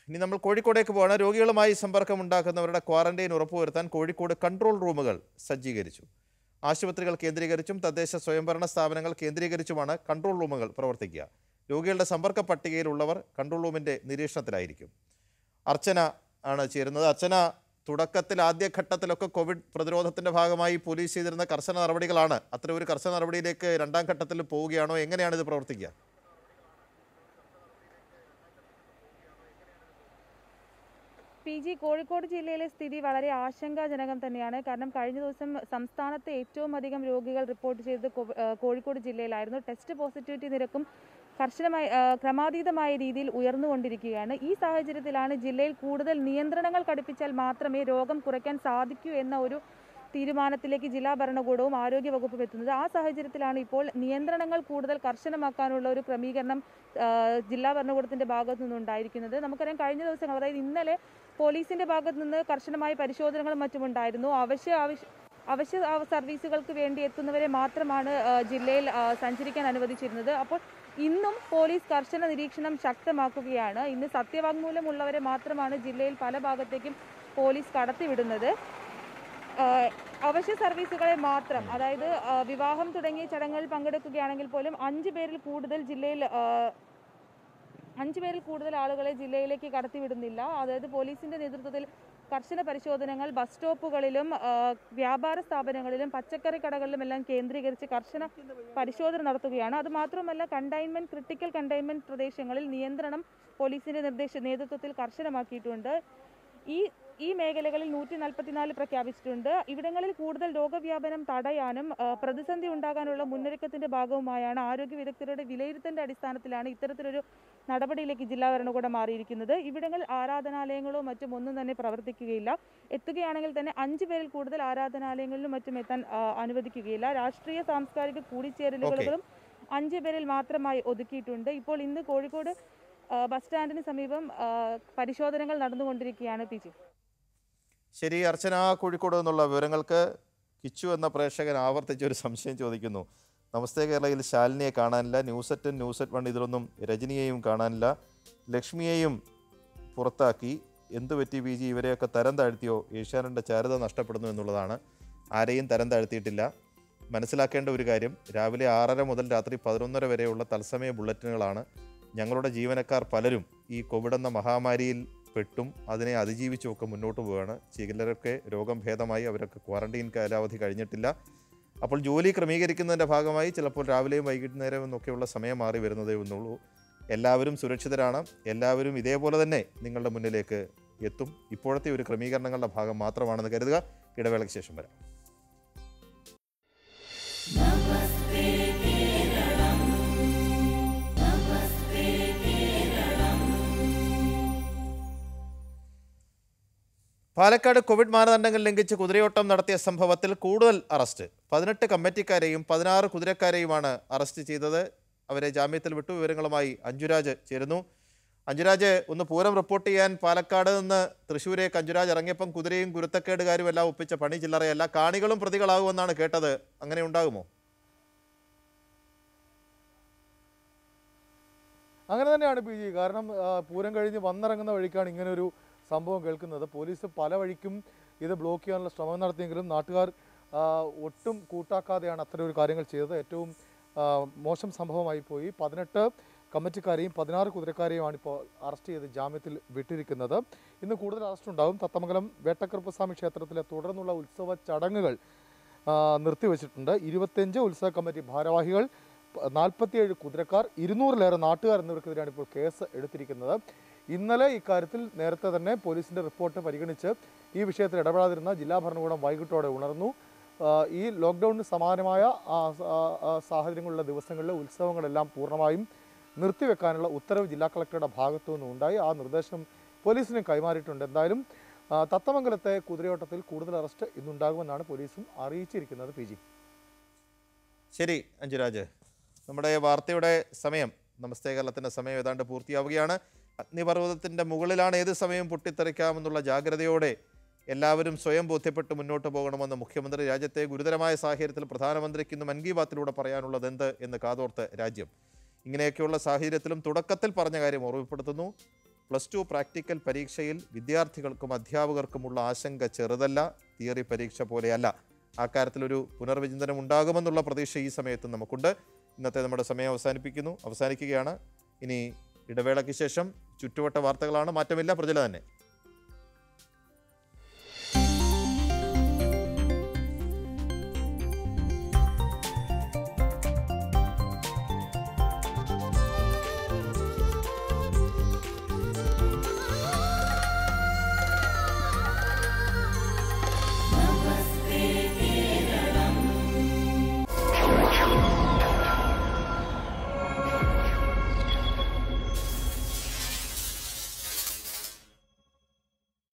ഇനി നമ്മൾ കോഴിക്കോടേക്ക് പോകണം. രോഗികളുമായി സമ്പർക്കമുണ്ടാക്കുന്നവരുടെ ക്വാറന്റൈൻ ഉറപ്പുവരുത്താൻ കോഴിക്കോട് കൺട്രോൾ റൂമുകൾ സജ്ജീകരിച്ചു. ആശുപത്രികൾ കേന്ദ്രീകരിച്ചും തദ്ദേശ സ്വയംഭരണ സ്ഥാപനങ്ങൾ കേന്ദ്രീകരിച്ചുമാണ് കൺട്രോൾ റൂമുകൾ പ്രവർത്തിക്കുക. രോഗികളുടെ സമ്പർക്ക പട്ടികയിലുള്ളവർ കൺട്രോൾ റൂമിൻ്റെ നിരീക്ഷണത്തിലായിരിക്കും. അർച്ചന ആണ് ചേരുന്നത്. അർച്ചന, തുടക്കത്തിൽ ആദ്യഘട്ടത്തിലൊക്കെ കോവിഡ് പ്രതിരോധത്തിൻ്റെ ഭാഗമായി പോലീസ് ചെയ്തിരുന്ന കർശന നടപടികളാണ്. അത്ര ഒരു കർശന നടപടിയിലേക്ക് രണ്ടാം ഘട്ടത്തിൽ പോവുകയാണോ? എങ്ങനെയാണ് ഇത് പ്രവർത്തിക്കുക? PG, കോഴിക്കോട് ജില്ലയിലെ സ്ഥിതി വളരെ ആശങ്കാജനകം തന്നെയാണ്. കാരണം കഴിഞ്ഞ ദിവസം സംസ്ഥാനത്ത് ഏറ്റവും അധികം രോഗികൾ റിപ്പോർട്ട് ചെയ്തത് കോഴിക്കോട് ജില്ലയിലായിരുന്നു. ടെസ്റ്റ് പോസിറ്റിവിറ്റി നിരക്കും കർശനമായി ക്രമാതീതമായ രീതിയിൽ ഉയർന്നുകൊണ്ടിരിക്കുകയാണ്. ഈ സാഹചര്യത്തിലാണ് ജില്ലയിൽ കൂടുതൽ നിയന്ത്രണങ്ങൾ കടുപ്പിച്ചാൽ മാത്രമേ രോഗം കുറയ്ക്കാൻ സാധിക്കൂ എന്ന ഒരു തീരുമാനത്തിലേക്ക് ജില്ലാ ഭരണകൂടവും ആരോഗ്യവകുപ്പും എത്തുന്നത്. ആ സാഹചര്യത്തിലാണ് ഇപ്പോൾ നിയന്ത്രണങ്ങൾ കൂടുതൽ കർശനമാക്കാനുള്ള ഒരു ക്രമീകരണം ജില്ലാ ഭരണകൂടത്തിൻ്റെ ഭാഗത്തു നിന്നുണ്ടായിരിക്കുന്നത്. നമുക്കറിയാം, കഴിഞ്ഞ ദിവസം, അതായത് ഇന്നലെ പോലീസിൻ്റെ ഭാഗത്തു നിന്ന് കർശനമായ പരിശോധനകളും മറ്റുമുണ്ടായിരുന്നു. അവശ്യ സർവീസുകൾക്ക് വേണ്ടി എത്തുന്നവരെ മാത്രമാണ് ജില്ലയിൽ സഞ്ചരിക്കാൻ അനുവദിച്ചിരുന്നത്. അപ്പോൾ ഇന്നും പോലീസ് കർശന നിരീക്ഷണം ശക്തമാക്കുകയാണ്. ഇന്ന് സത്യവാങ്മൂലമുള്ളവരെ മാത്രമാണ് ജില്ലയിൽ പല ഭാഗത്തേക്കും പോലീസ് കടത്തിവിടുന്നത്. അവശ്യ സർവീസുകളെ മാത്രം, അതായത് വിവാഹം തുടങ്ങിയ ചടങ്ങുകളിൽ പങ്കെടുക്കുകയാണെങ്കിൽ പോലും 5 പേരിൽ കൂടുതൽ ആളുകളെ ജില്ലയിലേക്ക് കടത്തിവിടുന്നില്ല. അതായത് പോലീസിന്റെ നേതൃത്വത്തിൽ കർശന പരിശോധനകൾ ബസ് സ്റ്റോപ്പുകളിലും വ്യാപാര സ്ഥാപനങ്ങളിലും പച്ചക്കറി കടകളിലും എല്ലാം കേന്ദ്രീകരിച്ച് കർശന പരിശോധന നടത്തുകയാണ്. അതുമാത്രമല്ല, ക്രിട്ടിക്കൽ കണ്ടെയ്ൻമെന്റ് പ്രദേശങ്ങളിൽ നിയന്ത്രണം പോലീസിന്റെ നേതൃത്വത്തിൽ കർശനമാക്കിയിട്ടുണ്ട്. ഈ മേഖലകളിൽ 144 പ്രഖ്യാപിച്ചിട്ടുണ്ട്. ഇവിടങ്ങളിൽ കൂടുതൽ രോഗവ്യാപനം തടയാനും പ്രതിസന്ധി ഉണ്ടാകാനുള്ള മുന്നൊരുക്കത്തിന്റെ ഭാഗവുമായാണ് ആരോഗ്യ വിദഗ്ധരുടെ വിലയിരുത്തലിന്റെ അടിസ്ഥാനത്തിലാണ് ഇത്തരത്തിലൊരു നടപടിയിലേക്ക് ജില്ലാ ഭരണകൂടം മാറിയിരിക്കുന്നത്. ഇവിടങ്ങളിൽ ആരാധനാലയങ്ങളോ മറ്റും ഒന്നും തന്നെ പ്രവർത്തിക്കുകയില്ല. എത്തുകയാണെങ്കിൽ തന്നെ 5 പേരിൽ കൂടുതൽ ആരാധനാലയങ്ങളിലും മറ്റും എത്താൻ അനുവദിക്കുകയില്ല. രാഷ്ട്രീയ സാംസ്കാരിക കൂടിച്ചേരലുകളും അഞ്ച് പേരിൽ മാത്രമായി ഒതുക്കിയിട്ടുണ്ട്. ഇപ്പോൾ ഇന്ന് കോഴിക്കോട് ബസ് സ്റ്റാൻഡിന് സമീപം പരിശോധനകൾ നടന്നുകൊണ്ടിരിക്കുകയാണ്. P G. ശരി അർച്ചന, കോഴിക്കോട് നിന്നുള്ള വിവരങ്ങൾക്ക്. കിച്ചു എന്ന പ്രേക്ഷകൻ ആവർത്തിച്ചൊരു സംശയം ചോദിക്കുന്നു. നമസ്തേ കേരളയിൽ ശാലിനിയെ കാണാനില്ല, ന്യൂസെറ്റും ന്യൂസെറ്റ് വൺ ഇതിലൊന്നും രജനിയെയും കാണാനില്ല, ലക്ഷ്മിയെയും പുറത്താക്കി. എന്തുപറ്റി പി ജി? ഇവരെയൊക്കെ തരം താഴ്ത്തിയോ? ഏഷ്യാനെറ്റിൻ്റെ ചാരുത നഷ്ടപ്പെടുന്നു എന്നുള്ളതാണ്. ആരെയും തരം താഴ്ത്തിയിട്ടില്ല. മനസ്സിലാക്കേണ്ട ഒരു കാര്യം, രാവിലെ 6:30 മുതൽ രാത്രി 11:30 വരെയുള്ള തത്സമയ ബുള്ളറ്റിനുകളാണ്. ഞങ്ങളുടെ ജീവനക്കാർ പലരും ഈ കോവിഡ് എന്ന മഹാമാരിയിൽ പെട്ടും അതിനെ അതിജീവിച്ചുമൊക്കെ മുന്നോട്ട് പോവുകയാണ്. ചിലരൊക്കെ രോഗം ഭേദമായി, അവരൊക്കെ ക്വാറന്റൈൻ കാലാവധി കഴിഞ്ഞിട്ടില്ല. അപ്പോൾ ജോലി ക്രമീകരിക്കുന്നതിൻ്റെ ഭാഗമായി ചിലപ്പോൾ രാവിലെയും വൈകുന്നേരം എന്നൊക്കെയുള്ള സമയം മാറി വരുന്നതേ ഉള്ളൂ. എല്ലാവരും സുരക്ഷിതരാണ്, എല്ലാവരും ഇതേപോലെ തന്നെ നിങ്ങളുടെ മുന്നിലേക്ക് എത്തും. ഇപ്പോഴത്തെ ഒരു ക്രമീകരണങ്ങളുടെ ഭാഗം മാത്രമാണെന്ന് കരുതുക. ഇടവേളയ്ക്ക് ശേഷം വരാം. പാലക്കാട് കോവിഡ് മാനദണ്ഡങ്ങൾ ലംഘിച്ച് കുതിരയോട്ടം നടത്തിയ സംഭവത്തിൽ കൂടുതൽ അറസ്റ്റ്. 18 കമ്മിറ്റിക്കാരെയും 16 കുതിരക്കാരെയുമാണ് അറസ്റ്റ് ചെയ്തത്. അവരെ ജാമ്യത്തിൽ വിട്ടു. വിവരങ്ങളുമായി അഞ്ജുരാജ് ചേരുന്നു. അഞ്ജുരാജ്, ഒന്ന് പൂരം റിപ്പോർട്ട് ചെയ്യാൻ പാലക്കാട് നിന്ന് തൃശ്ശൂരേക്ക് അഞ്ജുരാജ് ഇറങ്ങിയപ്പം കുതിരയും കുരുത്തക്കേടുകാരും എല്ലാം ഒപ്പിച്ച പണി ചില്ലറയല്ല. കാണികളും പ്രതികളാകുമെന്നാണ് കേട്ടത്. അങ്ങനെ ഉണ്ടാകുമോ? അങ്ങനെ തന്നെയാണ് പി ജി. കാരണം പൂരം കഴിഞ്ഞ് വന്നിറങ്ങുന്ന വഴിക്കാണ് ഇങ്ങനൊരു സംഭവം കേൾക്കുന്നത്. പോലീസ് പല വഴിക്കും ഇത് ബ്ലോക്ക് ചെയ്യാനുള്ള ശ്രമം നടത്തിയെങ്കിലും നാട്ടുകാർ ഒട്ടും കൂട്ടാക്കാതെയാണ് അത്തരം ഒരു കാര്യങ്ങൾ ചെയ്തത്. ഏറ്റവും മോശം സംഭവമായി പോയി. 18 കമ്മിറ്റിക്കാരെയും 16 കുതിരക്കാരെയുമാണ് ഇപ്പോൾ അറസ്റ്റ് ചെയ്ത് ജാമ്യത്തിൽ വിട്ടിരിക്കുന്നത്. ഇന്ന് കൂടുതൽ അറസ്റ്റ് ഉണ്ടാകും. തത്തമംഗലം വേട്ടക്കറുപ്പസ്വാമി ക്ഷേത്രത്തിലെ തുടർന്നുള്ള ഉത്സവ ചടങ്ങുകൾ നിർത്തിവെച്ചിട്ടുണ്ട്. 25 ഉത്സവ കമ്മിറ്റി ഭാരവാഹികൾ, 47 കുതിരക്കാർ, 200-ലേറെ നാട്ടുകാർ എന്നിവർക്കെതിരെയാണ് ഇപ്പോൾ കേസ് എടുത്തിരിക്കുന്നത്. ഇന്നലെ ഇക്കാര്യത്തിൽ നേരത്തെ തന്നെ പോലീസിൻ്റെ റിപ്പോർട്ട് പരിഗണിച്ച് ഈ വിഷയത്തിൽ ഇടപെടാതിരുന്ന ജില്ലാ ഭരണകൂടം വൈകിട്ടോടെ ഉണർന്നു. ഈ ലോക്ക്ഡൌണിന് സമാനമായ സാഹചര്യങ്ങളുള്ള ദിവസങ്ങളിലെ ഉത്സവങ്ങളെല്ലാം പൂർണ്ണമായും നിർത്തിവെക്കാനുള്ള ഉത്തരവ് ജില്ലാ കളക്ടറുടെ ഭാഗത്തു നിന്നുണ്ടായി. ആ നിർദ്ദേശം പോലീസിന് കൈമാറിയിട്ടുണ്ട്. എന്തായാലും തത്തമംഗലത്തെ കുതിരയോട്ടത്തിൽ കൂടുതൽ അറസ്റ്റ് ഇന്നുണ്ടാകുമെന്നാണ് പോലീസും അറിയിച്ചിരിക്കുന്നത്. P G. ശരി അഞ്ജുരാജ്, നമ്മുടെ വാർത്തയുടെ സമയം, നമസ്തേ കേരളത്തിൻ്റെ സമയം ഏതാണ്ട് പൂർത്തിയാവുകയാണ്. അഗ്നിപർവ്വതത്തിൻ്റെ മുകളിലാണ്, ഏത് സമയം പൊട്ടിത്തെറിക്കാമെന്നുള്ള ജാഗ്രതയോടെ എല്ലാവരും സ്വയം ബോധ്യപ്പെട്ട് മുന്നോട്ട് പോകണമെന്ന് മുഖ്യമന്ത്രി. രാജ്യത്തെ ഗുരുതരമായ സാഹചര്യത്തിൽ പ്രധാനമന്ത്രിക്ക് ഇന്ന് മൻ കി ബാത്തിലൂടെ പറയാനുള്ളത് എന്ത് എന്ന് കാതോർത്ത് രാജ്യം. ഇങ്ങനെയൊക്കെയുള്ള സാഹചര്യത്തിലും തുടക്കത്തിൽ പറഞ്ഞ കാര്യം ഓർമ്മപ്പെടുത്തുന്നു. +2 പ്രാക്ടിക്കൽ പരീക്ഷയിൽ വിദ്യാർത്ഥികൾക്കും അധ്യാപകർക്കുമുള്ള ആശങ്ക ചെറുതല്ല, തിയറി പരീക്ഷ പോലെയല്ല. ആ കാര്യത്തിലൊരു പുനർവിചിന്തനം ഉണ്ടാകുമെന്നുള്ള പ്രതീക്ഷ ഈ സമയത്ത് നമുക്കുണ്ട്. ഇന്നത്തെ നമ്മുടെ സമയം അവസാനിപ്പിക്കുന്നു, അവസാനിക്കുകയാണ്. ഇനി ഇടവേളയ്ക്ക് ശേഷം ചുറ്റുവട്ട വാർത്തകളാണ്. മാറ്റമില്ല, പ്രജല തന്നെ.